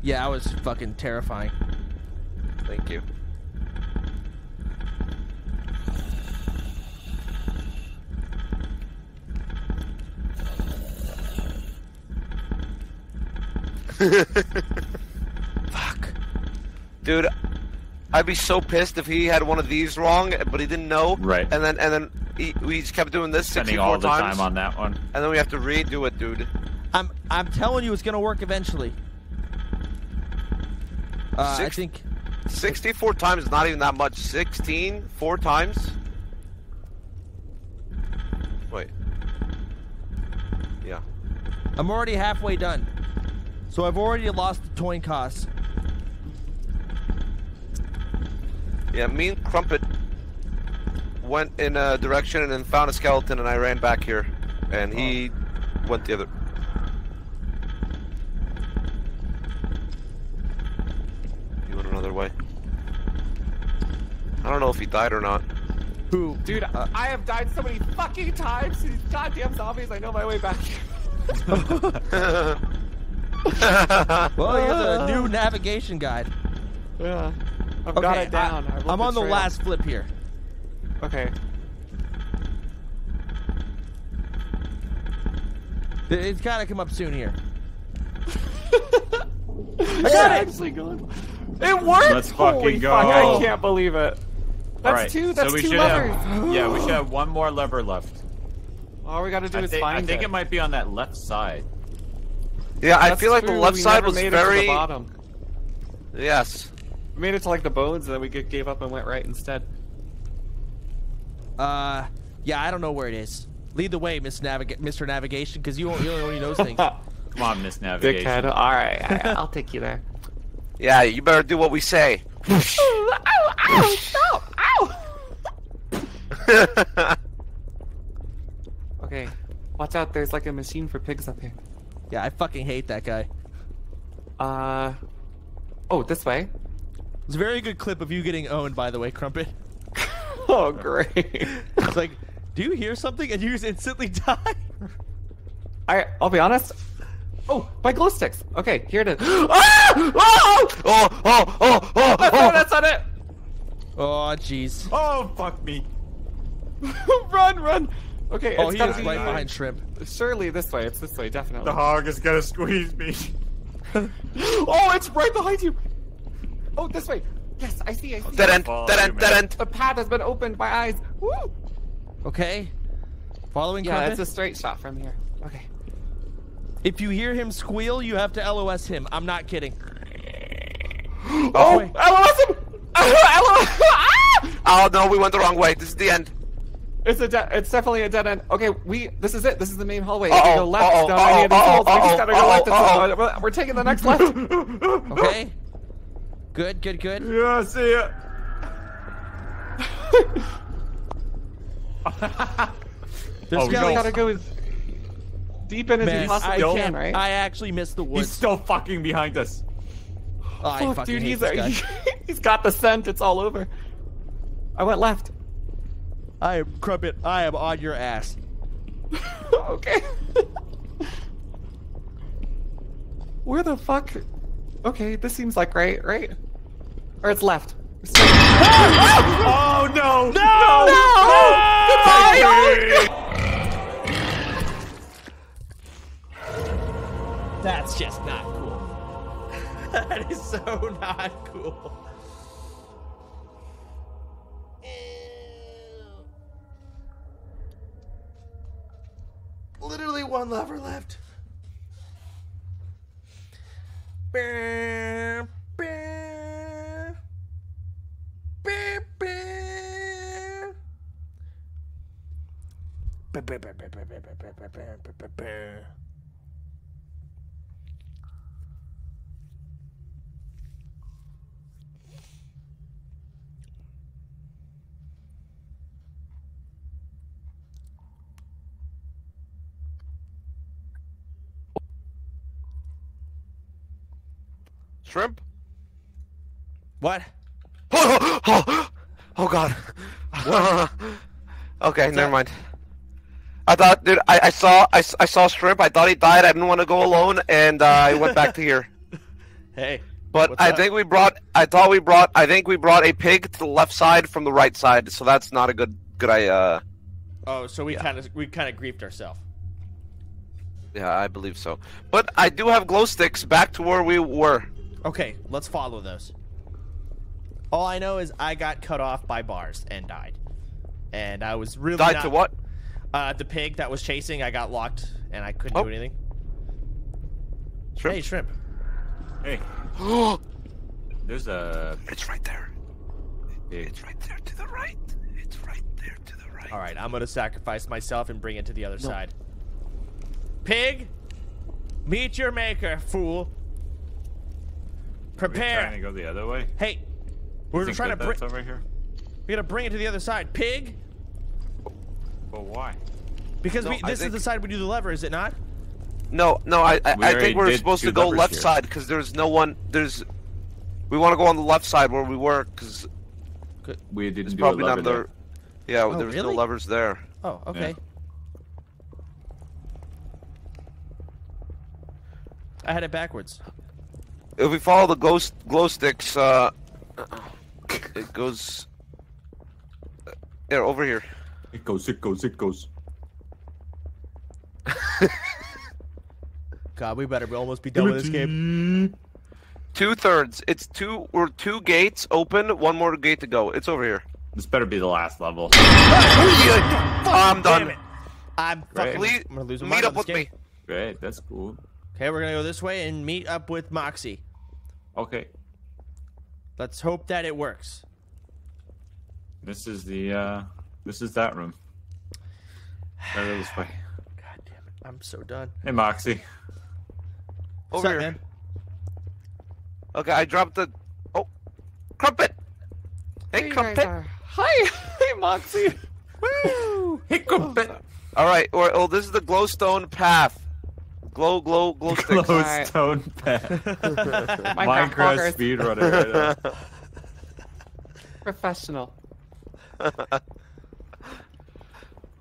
Yeah, I was fucking terrifying. Thank you. Fuck. Dude. I'd be so pissed if he had one of these wrong, but he didn't know. Right. And then, and then he, we just kept doing this sixty-four all the times. time on that one. And then we have to redo it, dude. I'm, I'm telling you, it's gonna work eventually. Uh, Six, I think. Sixty-four times is not even that much. Sixteen, four times. Wait. Yeah. I'm already halfway done, so I've already lost the coin costs. Yeah, me and Crumpet went in a direction and then found a skeleton, and I ran back here, and he oh. went the other. He went another way. I don't know if he died or not. Who? Dude, uh, I have died so many fucking times. These goddamn zombies! I know my way back. Well, you have a new navigation guide. Yeah. I've okay, got it down. I, I'm on the last flip here. Okay. It, it's gotta come up soon here. I got it! It worked! Let's Holy fucking go. Fuck, I can't believe it. That's right. two, that's so we two levers. Have, yeah, we should have one more lever left. All we gotta do I is think, find it. I think it. it might be on that left side. Yeah, that's I feel like true. the left we side was very... Bottom. Yes. We made it to like the bones, and then we gave up and went right instead. Uh, yeah, I don't know where it is. Lead the way, Miss Navig Mister Navigation, because you only only knows things. Come on, Miss Navigation. Dickhead. All right, all right, I'll take you there. Yeah, you better do what we say. Ow! Ow! Stop! Ow! Okay. Watch out, there's like a machine for pigs up here. Yeah, I fucking hate that guy. Uh, oh, this way. It's a very good clip of you getting owned, by the way, Crumpet. Oh, great. It's like, do you hear something? And you just instantly die. I, I'll be honest. Oh, my glow sticks. Okay, here it is. Ah! Oh! Oh! Oh! Oh! Oh! That's, oh! Not, that's not it. Oh, jeez. Oh, fuck me. Run, run. Okay, oh, it's gotta be right behind Shrimp. Surely this way. It's this way, definitely. The hog is gonna squeeze me. Oh, it's right behind you. Oh, this way. Yes, I see. I see. Dead end. Dead end. Dead end. The path has been opened. My eyes. Woo. Okay. Following. Yeah, Crumpet? It's a straight shot from here. Okay. If you hear him squeal, you have to L O S him. I'm not kidding. Oh, oh L O S him! Oh no, we went the wrong way. This is the end. It's a de it's definitely a dead end. Okay, we this is it. This is the main hallway. Uh-oh, go left. Uh-oh, down uh-oh, uh-oh, we uh-oh, gotta go uh-oh, left. Uh-oh. We're taking the next left. Okay. Good, good, good. Yeah, I see it. This oh, guy gotta go with. Deep in as Man, he possibly I can, right? I actually missed the woods. He's still fucking behind us. Oh, I Fuck, fucking dude, hate he's, this guy. He, he's got the scent. It's all over. I went left. I am Crumpet. I am on your ass. Okay. Where the fuck? Okay, this seems like right, right? Or it's left. Oh, no. No. No. No. No. Goodbye. That's just not cool. That is so not cool. Literally one lever left. Beep, beep, beep, beep. Shrimp? What? Oh, oh, oh, oh god. What? Okay, What's never that? mind. I thought, dude, I, I saw I, I saw Shrimp. I thought he died. I didn't want to go alone, and uh, I went back to here. Hey. But I up? think we brought. I thought we brought. I think we brought a pig to the left side from the right side. So that's not a good good idea. Oh, so we yeah. kind of we kind of griefed ourselves. Yeah, I believe so. But I do have glow sticks back to where we were. Okay, let's follow those. All I know is I got cut off by bars and died. And I was really Died not, to what? Uh, the pig that was chasing, I got locked, and I couldn't oh. do anything. Shrimp. Hey, Shrimp. Hey. There's a... It's right there. It's right there to the right. It's right there to the right. All right, I'm going to sacrifice myself and bring it to the other no. side. Pig, meet your maker, fool. Prepare. Are we trying to go the other way? Hey, we're trying to bring it over here. We gotta bring it to the other side, pig. But why? Because no, we, this think... is the side we do the lever, is it not? No, no. I I, we I think we're supposed to go left here. side because there's no one. There's. We want to go on the left side where we were because. We didn't do probably a lever not there. Yeah, oh, there's really? no levers there. Oh, okay. Yeah. I had it backwards. If we follow the glow, glow sticks, uh, it goes there, over here. It goes, it goes, it goes. God, we better almost be done with this game. Two thirds. It's two, we're two gates open, one more gate to go. It's over here. This better be the last level. I'm done. I'm fucking Great. I'm gonna lose my mind on this game. Meet up with me. Great, that's cool. Okay, we're gonna go this way and meet up with Moxie. Okay. Let's hope that it works. This is the, uh, this is that room. Right over this way. God damn it, I'm so done. Hey, Moxie. Over What's up, here. Man? Okay, I dropped the, oh, Crumpet. Hey, Crumpet. Hi, hey, Moxie. Woo. Hey, Crumpet. Oh, All right. Or oh, this is the glowstone path. Glow, glow, glow sticks. Glowstone right. path. Minecraft, Minecraft speedrunner. Right Professional.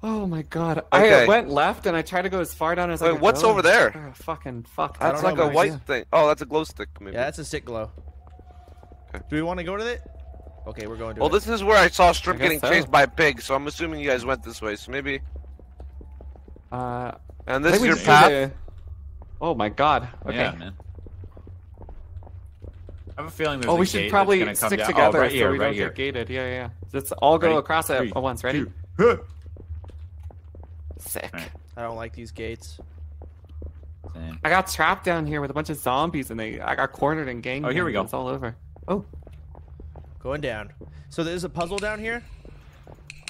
Oh my god. Okay. I went left and I tried to go as far down as Wait, I could. What's go. over there? Oh, fucking fuck. That's like know, a white idea. thing. Oh, that's a glow stick. Maybe. Yeah, that's a stick glow. Okay. Do we want to go to it? Okay, we're going to Well, it. this is where I saw Strip I getting so. chased by a pig, so I'm assuming you guys went this way, so maybe... Uh... And this is your path? A... Oh my god. Okay. Yeah, man. I have a feeling there's oh, a gate. Oh, we should probably stick down. together oh, right here, so we right don't here. get gated. Yeah, yeah, let's all go ready? across it at once. Ready? Two. Sick. Right. I don't like these gates. Same. I got trapped down here with a bunch of zombies, and they I got cornered and gang. Oh, here we go. It's all over. Oh. Going down. So there's a puzzle down here?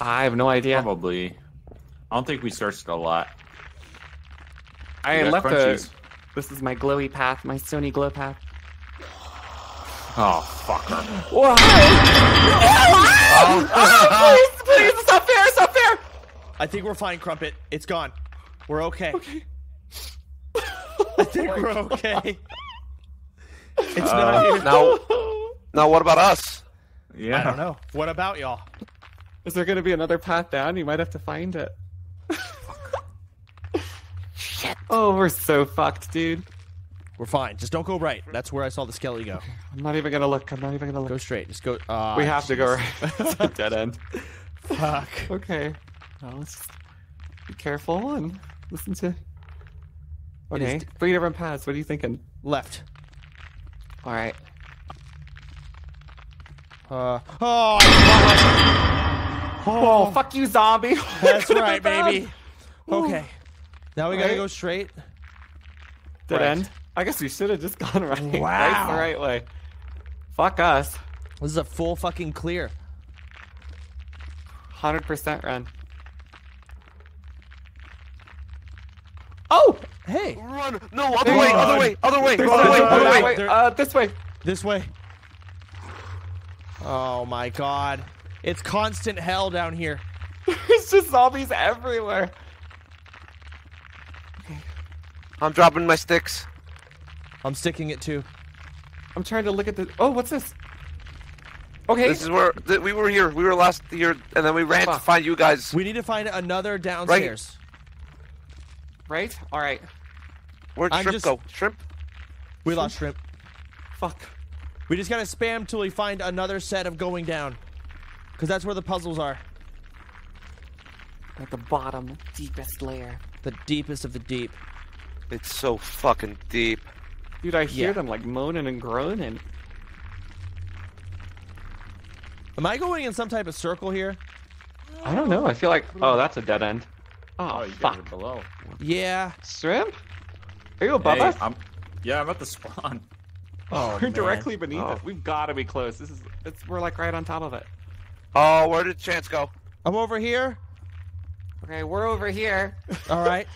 I have no idea. Probably. I don't think we searched a lot. I left crunchies. a... This is my glowy path, my Sony glow path. Oh, fucker. Whoa! Oh, oh, please, please, it's not fair, it's not fair! I think we're fine, Crumpet. It's gone. We're okay. Okay. I think we're okay. It's uh, not here. Now, now, what about us? Yeah. I don't know. What about y'all? Is there going to be another path down? You might have to find it. Shit. Oh, we're so fucked, dude. We're fine. Just don't go right. That's where I saw the skelly go. I'm not even going to look. I'm not even going to look. Go straight. Just go. Uh, we have geez. to go right. It's a dead end. Fuck. Okay. Well, let's just be careful and listen to... Okay. Three different paths. What are you thinking? Left. All right. Uh, oh, I oh, oh, fuck you, zombie. That's right, baby. Okay. Now we right. gotta go straight. Dead right. end. I guess we should have just gone right. Wow. Right the right way. Fuck us. This is a full fucking clear. one hundred percent run. Oh! Hey! Run! No, other hey, way, run. other way, other way, There's other way, other way. Uh, this way. This way. Oh my god. It's constant hell down here. There's just zombies everywhere. Okay. I'm dropping my sticks. I'm sticking it too. I'm trying to look at the... Oh, what's this? Okay. This is where... Th we were here. We were last year, and then we ran Fuck. to find you guys. We need to find another downstairs. Right? right? Alright. Where'd I'm Shrimp just... go? Shrimp? We shrimp? lost Shrimp. Fuck. We just gotta spam till we find another set of going down. Cause that's where the puzzles are. At the bottom, deepest layer. The deepest of the deep. It's so fucking deep. Dude, I hear yeah. them like moaning and groaning. Am I going in some type of circle here? I don't know, I feel like, oh, that's a dead end. Oh, oh you fuck. guys are below. Yeah. Shrimp? Are you above hey, us? I'm... Yeah, I'm at the spawn. Oh, we're man. directly beneath oh. it. We've got to be close. This is, it's, we're like right on top of it. Oh, where did Chance go? I'm over here. Okay, we're over here. All right.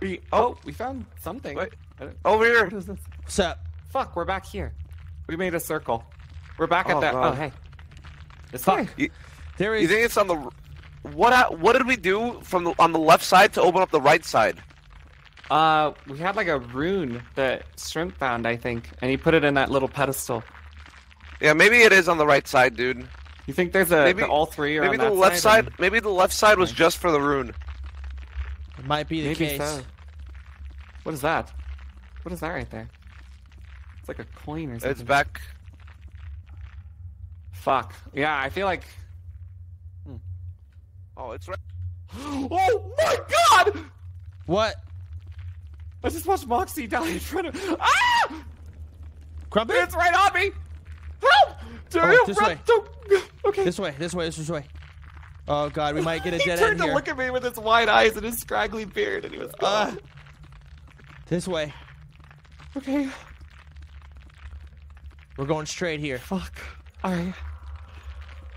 we, oh, oh, we found something. Wait. Over here. What is this? What's up? Fuck, we're back here. We made a circle. We're back oh, at that. God. Oh, hey. It's fine. You, there is... you think it's on the... What what did we do from the, on the left side to open up the right side? Uh, we had like a rune that Shrimp found, I think, and he put it in that little pedestal. Yeah, maybe it is on the right side, dude. You think there's a maybe, the all three or maybe on the that left side? side or... Maybe the left side was just for the rune. It might be the maybe case. So. What is that? What is that right there? It's like a coin or something. It's back. Fuck. Yeah, I feel like. Hmm. Oh, it's right. Oh my god! What? I just watched Moxie die in front of. Ah! Crumpet? It's right on me! Help! Do oh, you this way. To... Okay. This way, this way, this way. Oh god, we might get a dead end. He turned to here. look at me with his wide eyes and his scraggly beard, and he was. Uh, this way. Okay. We're going straight here. Fuck. Alright.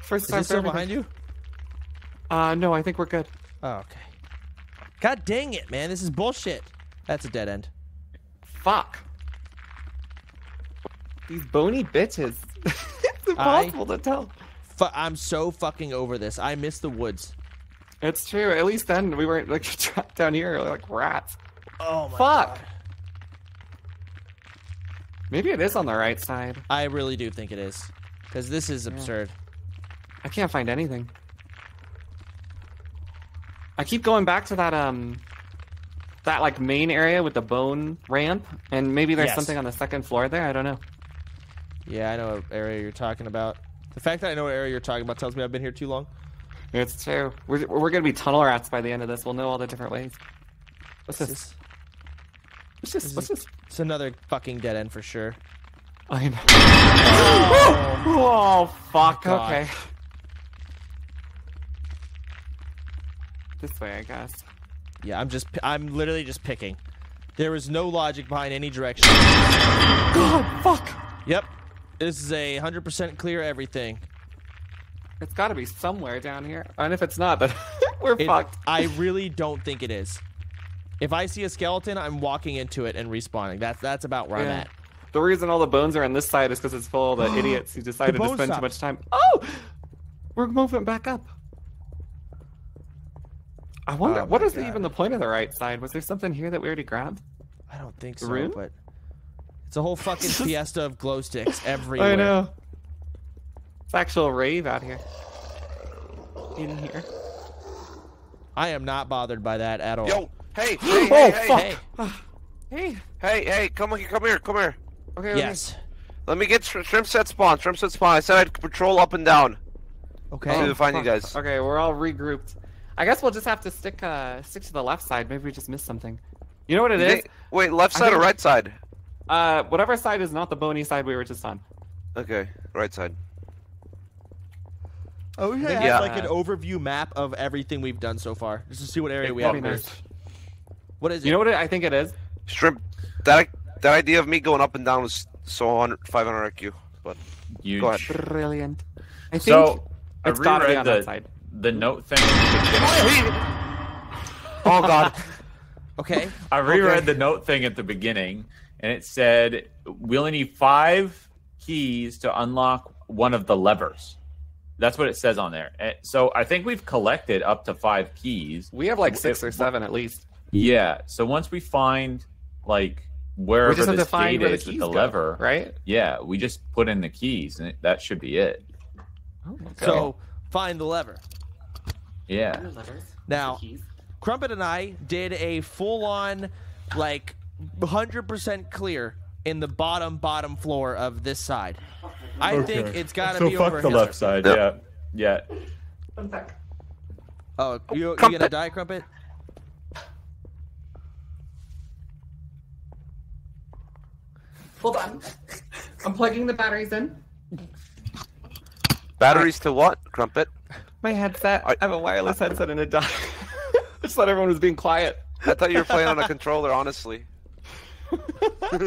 First time. Is this still behind you? Uh, no, I think we're good. Oh, okay. God dang it, man. This is bullshit. That's a dead end. Fuck. These bony bitches. It's impossible I, to tell. I'm so fucking over this. I miss the woods. It's true. At least then we weren't like trapped down here like rats. Oh my fuck. God. Maybe it is on the right side. I really do think it is, because this is yeah. absurd. I can't find anything. I keep going back to that um, that like main area with the bone ramp, and maybe there's yes. something on the second floor there. I don't know. Yeah, I know what area you're talking about. The fact that I know what area you're talking about tells me I've been here too long. It's true. We're we're gonna be tunnel rats by the end of this. We'll know all the different ways. What's this? this? What's this? this What's this? It's another fucking dead end for sure. I know. Oh, oh. oh fuck. God. Okay. This way, I guess. Yeah, I'm just, I'm literally just picking. There is no logic behind any direction. God, fuck. Yep. This is a one hundred percent clear everything. It's got to be somewhere down here. And if it's not, then we're it, fucked. I really don't think it is. If I see a skeleton, I'm walking into it and respawning. That's that's about where yeah. I'm at. The reason all the bones are on this side is because it's full of the idiots who decided to spend stopped. too much time. Oh! We're moving back up. I wonder, oh what is the, even the point of the right side? Was there something here that we already grabbed? I don't think so, Rune? but... It's a whole fucking fiesta of glow sticks everywhere. I know. It's actual rave out here. In here. I am not bothered by that at all. Yo! Hey! Hey! Oh, hey, fuck! Hey. hey! Hey, hey, come here, come here, come here. Okay, yes. Okay. Let me get sh shrimp set spawn, shrimp set spawn. I said I'd patrol up and down. Okay. Oh, to find fuck. you guys. Okay, we're all regrouped. I guess we'll just have to stick uh, stick to the left side. Maybe we just missed something. You know what it they, is? Wait, left side or right side? Uh, whatever side is not the bony side we were just on. Okay, right side. Oh, we should have yeah. like an overview map of everything we've done so far. Just to see what area it we have. Nice. What is it? You know what it, I think it is? Shrimp, that that idea of me going up and down was so five hundred I Q. But Huge. Go ahead. Brilliant. I think so, it's got to be on the... that side. The note thing. Oh God. Okay. I reread okay. the note thing at the beginning, and it said we only need five keys to unlock one of the levers. That's what it says on there. And so I think we've collected up to five keys. We have like six it, or seven at least. Yeah. So once we find like wherever this gate find where is the with the go, lever, right? Yeah, we just put in the keys, and it, that should be it. Oh, okay. So find the lever. Yeah. Now, Crumpet and I did a full-on, like, one hundred percent clear in the bottom, bottom floor of this side. I okay. think it's got to so be over here. So fuck the left side, yeah. Yeah. One sec. Oh, you, you going to die, Crumpet? Hold on. I'm plugging the batteries in. Batteries to what, Crumpet? My headset. I have a wireless headset and it died. I just thought everyone was being quiet. I thought you were playing on a controller, honestly. I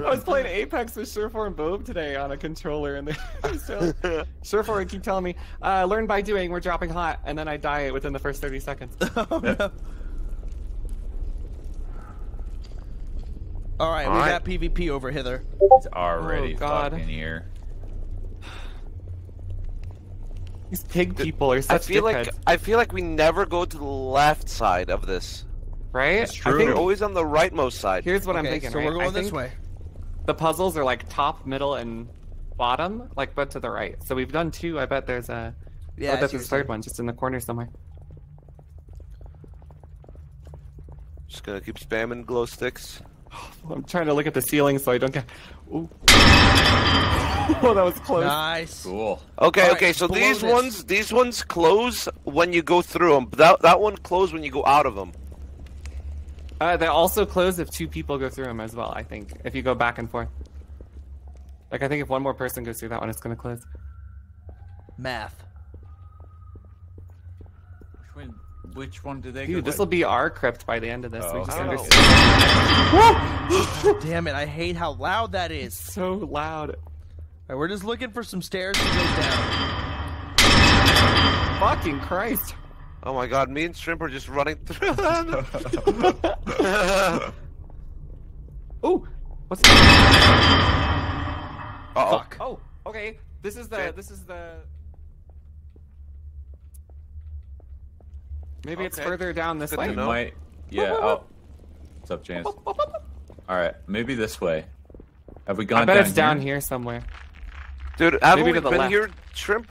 was playing Apex with Surefire and Bob today on a controller, and they so, Surefire would keep telling me, uh, learn by doing, we're dropping hot, and then I die within the first thirty seconds. Oh, no. Alright, we right. got PvP over hither. It's already oh, God. fucking here. These pig people are such I feel dickheads. like I feel like we never go to the left side of this, right? It's true. I think we're always on the rightmost side. Here's what okay, I'm thinking. So right? we're going I this way. The puzzles are like top, middle, and bottom, like but to the right. So we've done two. I bet there's a. Yeah. I bet there's a third one just in the corner somewhere. Just gonna keep spamming glow sticks. I'm trying to look at the ceiling so I don't get. Ooh. Oh, that was close. Nice. Cool. Okay, right, okay. So these this. ones, these ones close when you go through them. That that one closes when you go out of them. Uh, they also close if two people go through them as well. I think if you go back and forth. Like I think if one more person goes through that one, it's gonna close. Math. Which one? Which one do they? Dude, this will be our crypt by the end of this. Oh, we just understand. Damn it! I hate how loud that is. It's so loud. Right, we're just looking for some stairs to go down. Fucking Christ. Oh my God, me and Shrimp are just running through them. Ooh, what's that? Uh-oh. Fuck. Oh, okay. This is the, this is the... Maybe okay. it's further down this way. Might... Yeah. Oh. What's up, Chance? All right, maybe this way. Have we gone? I bet down it's down here? here somewhere. Dude, haven't we been left. here, Shrimp?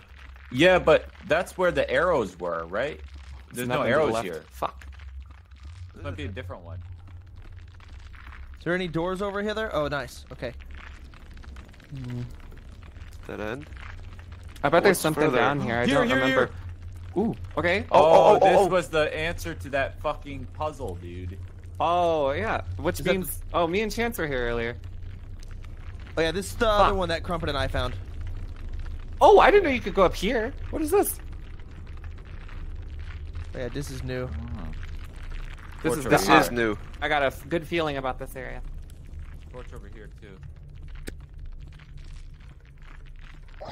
Yeah, but that's where the arrows were, right? There's, There's no arrows the here. Fuck. This might be a different one. Is there any doors over here? There? Oh, nice. Okay. Mm. That end. I bet What's there's something further? down here. I here, don't here, remember. Here. Ooh, okay. Oh, oh, oh, oh this oh. was the answer to that fucking puzzle, dude. Oh, yeah. Which means... Oh, me and Chance were here earlier. Oh, yeah, this is the Fuck. other one that Crumpet and I found. Oh, I didn't know you could go up here. What is this? Oh, yeah, this is new. Mm. This, is, this is new. I got a good feeling about this area. Torch over here, too. I,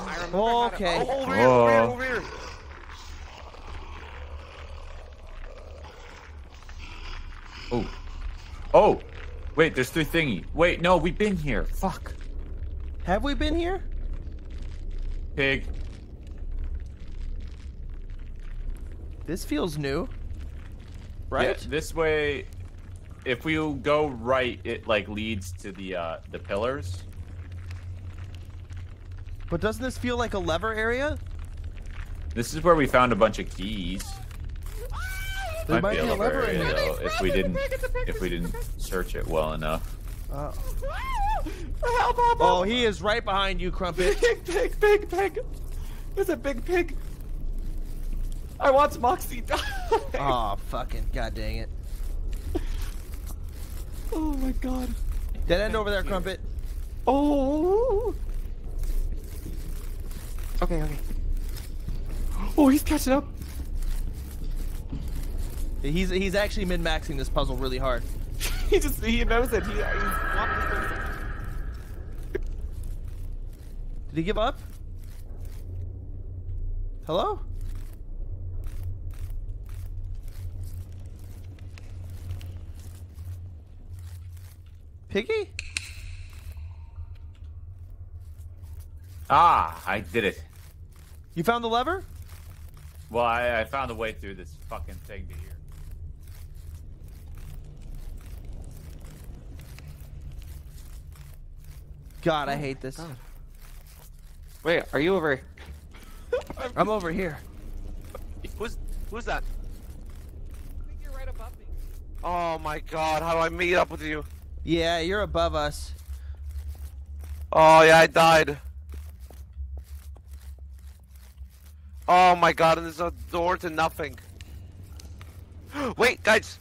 I remember oh, okay. To, oh, over here, over here, over here. Oh. Oh. Wait, there's three thingy. Wait, no, we've been here. Fuck. Have we been here? Pig. This feels new. Right? Yeah, this way, if we go right, it like leads to the uh, the pillars. But doesn't this feel like a lever area? This is where we found a bunch of keys. There might, might be a lever area, area though, if we didn't if we didn't search it well enough. Uh, help, help, help. Oh, he is right behind you, Crumpet. Pig, pig, pig, pig. There's a big pig. I watched Moxie die. Oh, fucking god dang it. Oh my god. Dead end over there, Crumpet. Oh. Okay, okay. Oh, he's catching up. He's he's actually min-maxing this puzzle really hard. he just he noticed it. He, he's Did he give up? Hello? Piggy? Ah, I did it. You found the lever? Well, I, I found a way through this fucking thing to here. God, I hate this. God. Wait, are you over? I'm over here. Who's who's that? I think you're right above me. Oh my god, how do I meet up with you? Yeah, you're above us. Oh yeah, I died. Oh my god, and there's a door to nothing. Wait, guys.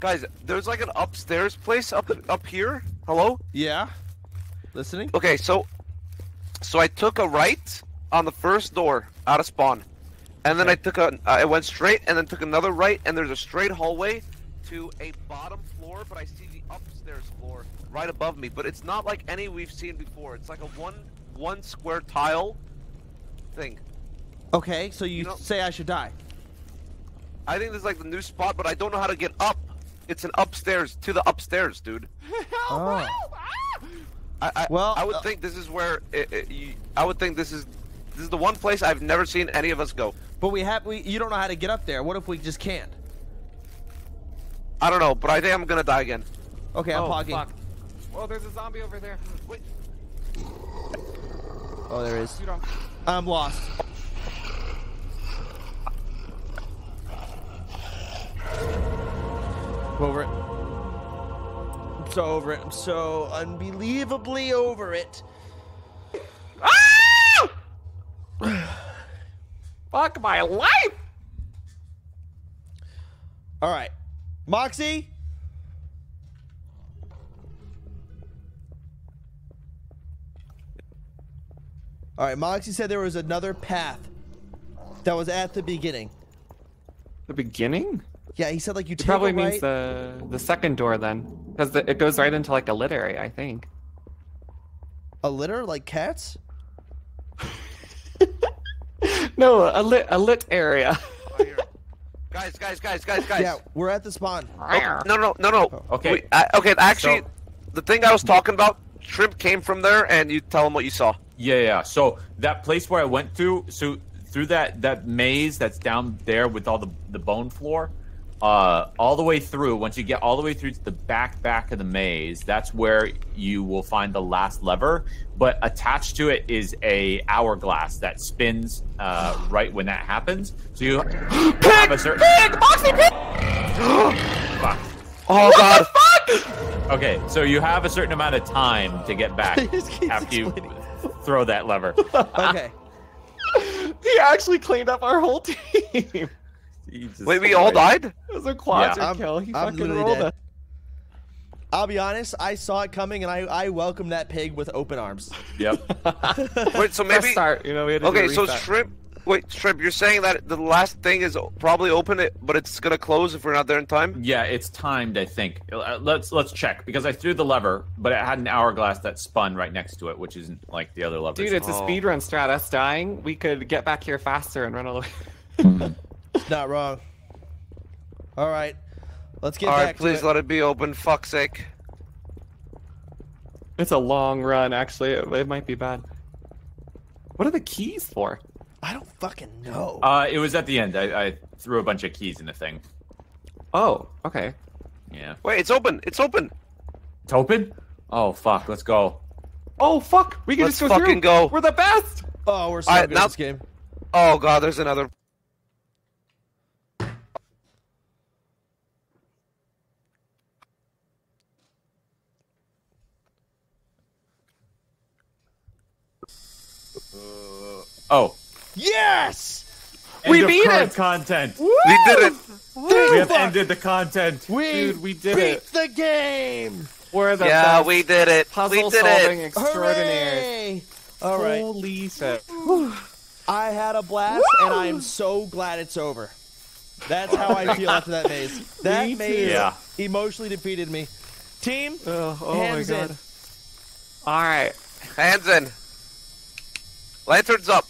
Guys, there's like an upstairs place up up here. Hello? Yeah. Listening? Okay, so so I took a right on the first door out of spawn. And then okay. I took a I went straight and then took another right, and there's a straight hallway to a bottom floor, but I see the upstairs floor right above me, but it's not like any we've seen before. It's like a one one square tile thing. Okay, so you, you know, say I should die. I think this is like the new spot, but I don't know how to get up. It's an upstairs to the upstairs, dude. Oh. I, I, well, I would uh, think this is where it, it, you, I would think this is this is the one place I've never seen any of us go. But we have we you don't know how to get up there. What if we just can't? I don't know, but I think I'm gonna die again. Okay, I'm oh, pogging. Fuck. Oh, there's a zombie over there. Wait. Oh, there is. I'm lost. I'm over it. I'm so over it. I'm so unbelievably over it. Ah! Fuck my life! All right, Moxie. All right, Moxie said there was another path that was at the beginning. The beginning? Yeah, he said like you. It take probably a right. means the the second door then, because the, it goes right into like a litter area, I think. A litter like cats? No, a lit a lit area. Guys, guys, guys, guys, guys. Yeah, we're at the spawn. Oh, no, no, no, no. Oh, okay, Wait, I, okay. Actually, so, the thing I was talking about, Shrimp came from there, and you tell him what you saw. Yeah, yeah. So that place where I went through, so through that that maze that's down there with all the the bone floor, uh, all the way through. Once you get all the way through to the back back of the maze, that's where you will find the last lever. But attached to it is a hourglass that spins uh, right when that happens. So you pig, have a certain pig, Moxie, pig. Fuck. Oh god. What the fuck? Okay, so you have a certain amount of time to get back after you throw that lever. Okay. He actually cleaned up our whole team. Jesus. Wait, we all died? It was a quadra yeah, kill. He I'm fucking rolled dead. It. I'll be honest, I saw it coming and I, I welcomed that pig with open arms. Yep. Wait, so maybe... Start, you know, we had to okay, so Shrimp... Wait, Shrimp, you're saying that the last thing is probably open, but it's gonna close if we're not there in time? Yeah, it's timed, I think. Let's let's check, because I threw the lever, but it had an hourglass that spun right next to it, which isn't like the other levers. Dude, it's oh. a speedrun strat. Us dying, we could get back here faster and run all the way. Not wrong. Alright, let's get all back right, to it. Alright, please let it be open, fuck's sake. It's a long run, actually. It, it might be bad. What are the keys for? I don't fucking know. Uh, it was at the end. I, I threw a bunch of keys in the thing. Oh, okay. Yeah. Wait, it's open. It's open. It's open? Oh, fuck. Let's go. Oh, fuck. We can Let's just go fucking through. go. We're the best. Oh, we're so right, good now... at this game. Oh, God. There's another. Oh. Yes! End we beat it! Content. Woo! We did it! Dude, we have fuck. ended the content. We Dude, we did beat it. the game! We're the yeah, best. we did it. Puzzle we did solving it. extraordinaire. All right. Holy shit. I had a blast, Woo! and I am so glad it's over. That's how I feel after that maze. That me maze yeah. emotionally defeated me. Team, oh, oh hands my God. in. All right. Hands in. Lanterns up.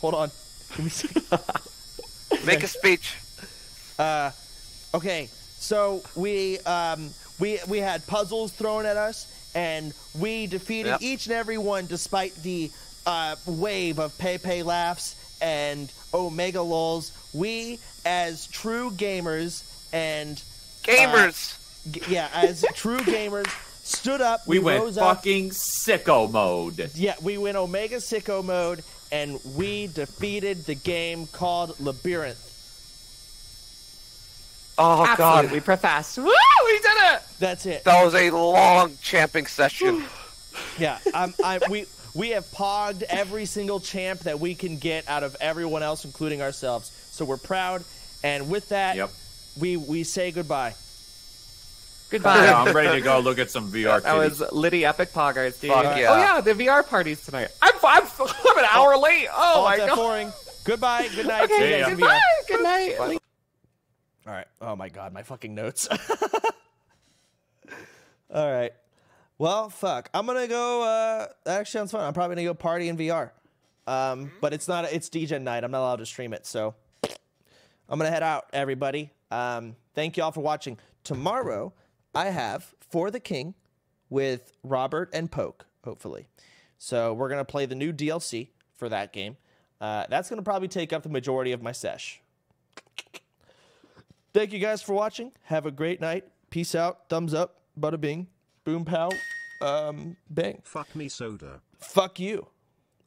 Hold on. Give me a second. Make a speech. Uh, okay. So we um we we had puzzles thrown at us, and we defeated yep. each and every one, despite the uh, wave of Pepe laughs and Omega lols. We, as true gamers and gamers, uh, yeah, as true gamers. Stood up. We, we went rose fucking up. sicko mode. Yeah, we went Omega sicko mode, and we defeated the game called Labyrinth. Oh Absolutely. God, we professed. Woo! We did it. That's it. That was a long champing session. yeah, um, I, we we have pogged every single champ that we can get out of everyone else, including ourselves. So we're proud, and with that, yep. we we say goodbye. Goodbye. Yeah, I'm ready to go look at some V R. That was Liddy Epic Poggers, dude. Fuck yeah. Oh yeah, the V R parties tonight. I'm I'm, I'm an hour oh, late. Oh my god. Boring. Goodbye. Good night. Okay, yeah. Goodbye. Good night. Bye. All right. Oh my god, my fucking notes. All right. Well, fuck. I'm gonna go. Uh, that actually sounds fun. I'm probably gonna go party in V R. Um, mm-hmm. But it's not. It's D J night. I'm not allowed to stream it. So I'm gonna head out, everybody. Um, thank you all for watching. Tomorrow. I have For the King with Robert and Polk, hopefully. So we're going to play the new D L C for that game. Uh, that's going to probably take up the majority of my sesh. Thank you guys for watching. Have a great night. Peace out. Thumbs up. Bada bing. Boom pow. Um, bang. Fuck me soda. Fuck you.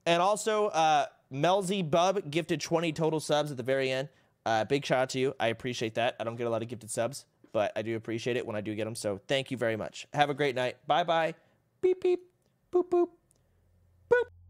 And also, uh, Melzy Bub gifted twenty total subs at the very end. Uh, big shout out to you. I appreciate that. I don't get a lot of gifted subs. But I do appreciate it when I do get them. So thank you very much. Have a great night. Bye-bye. Beep, beep. Boop, boop. Boop.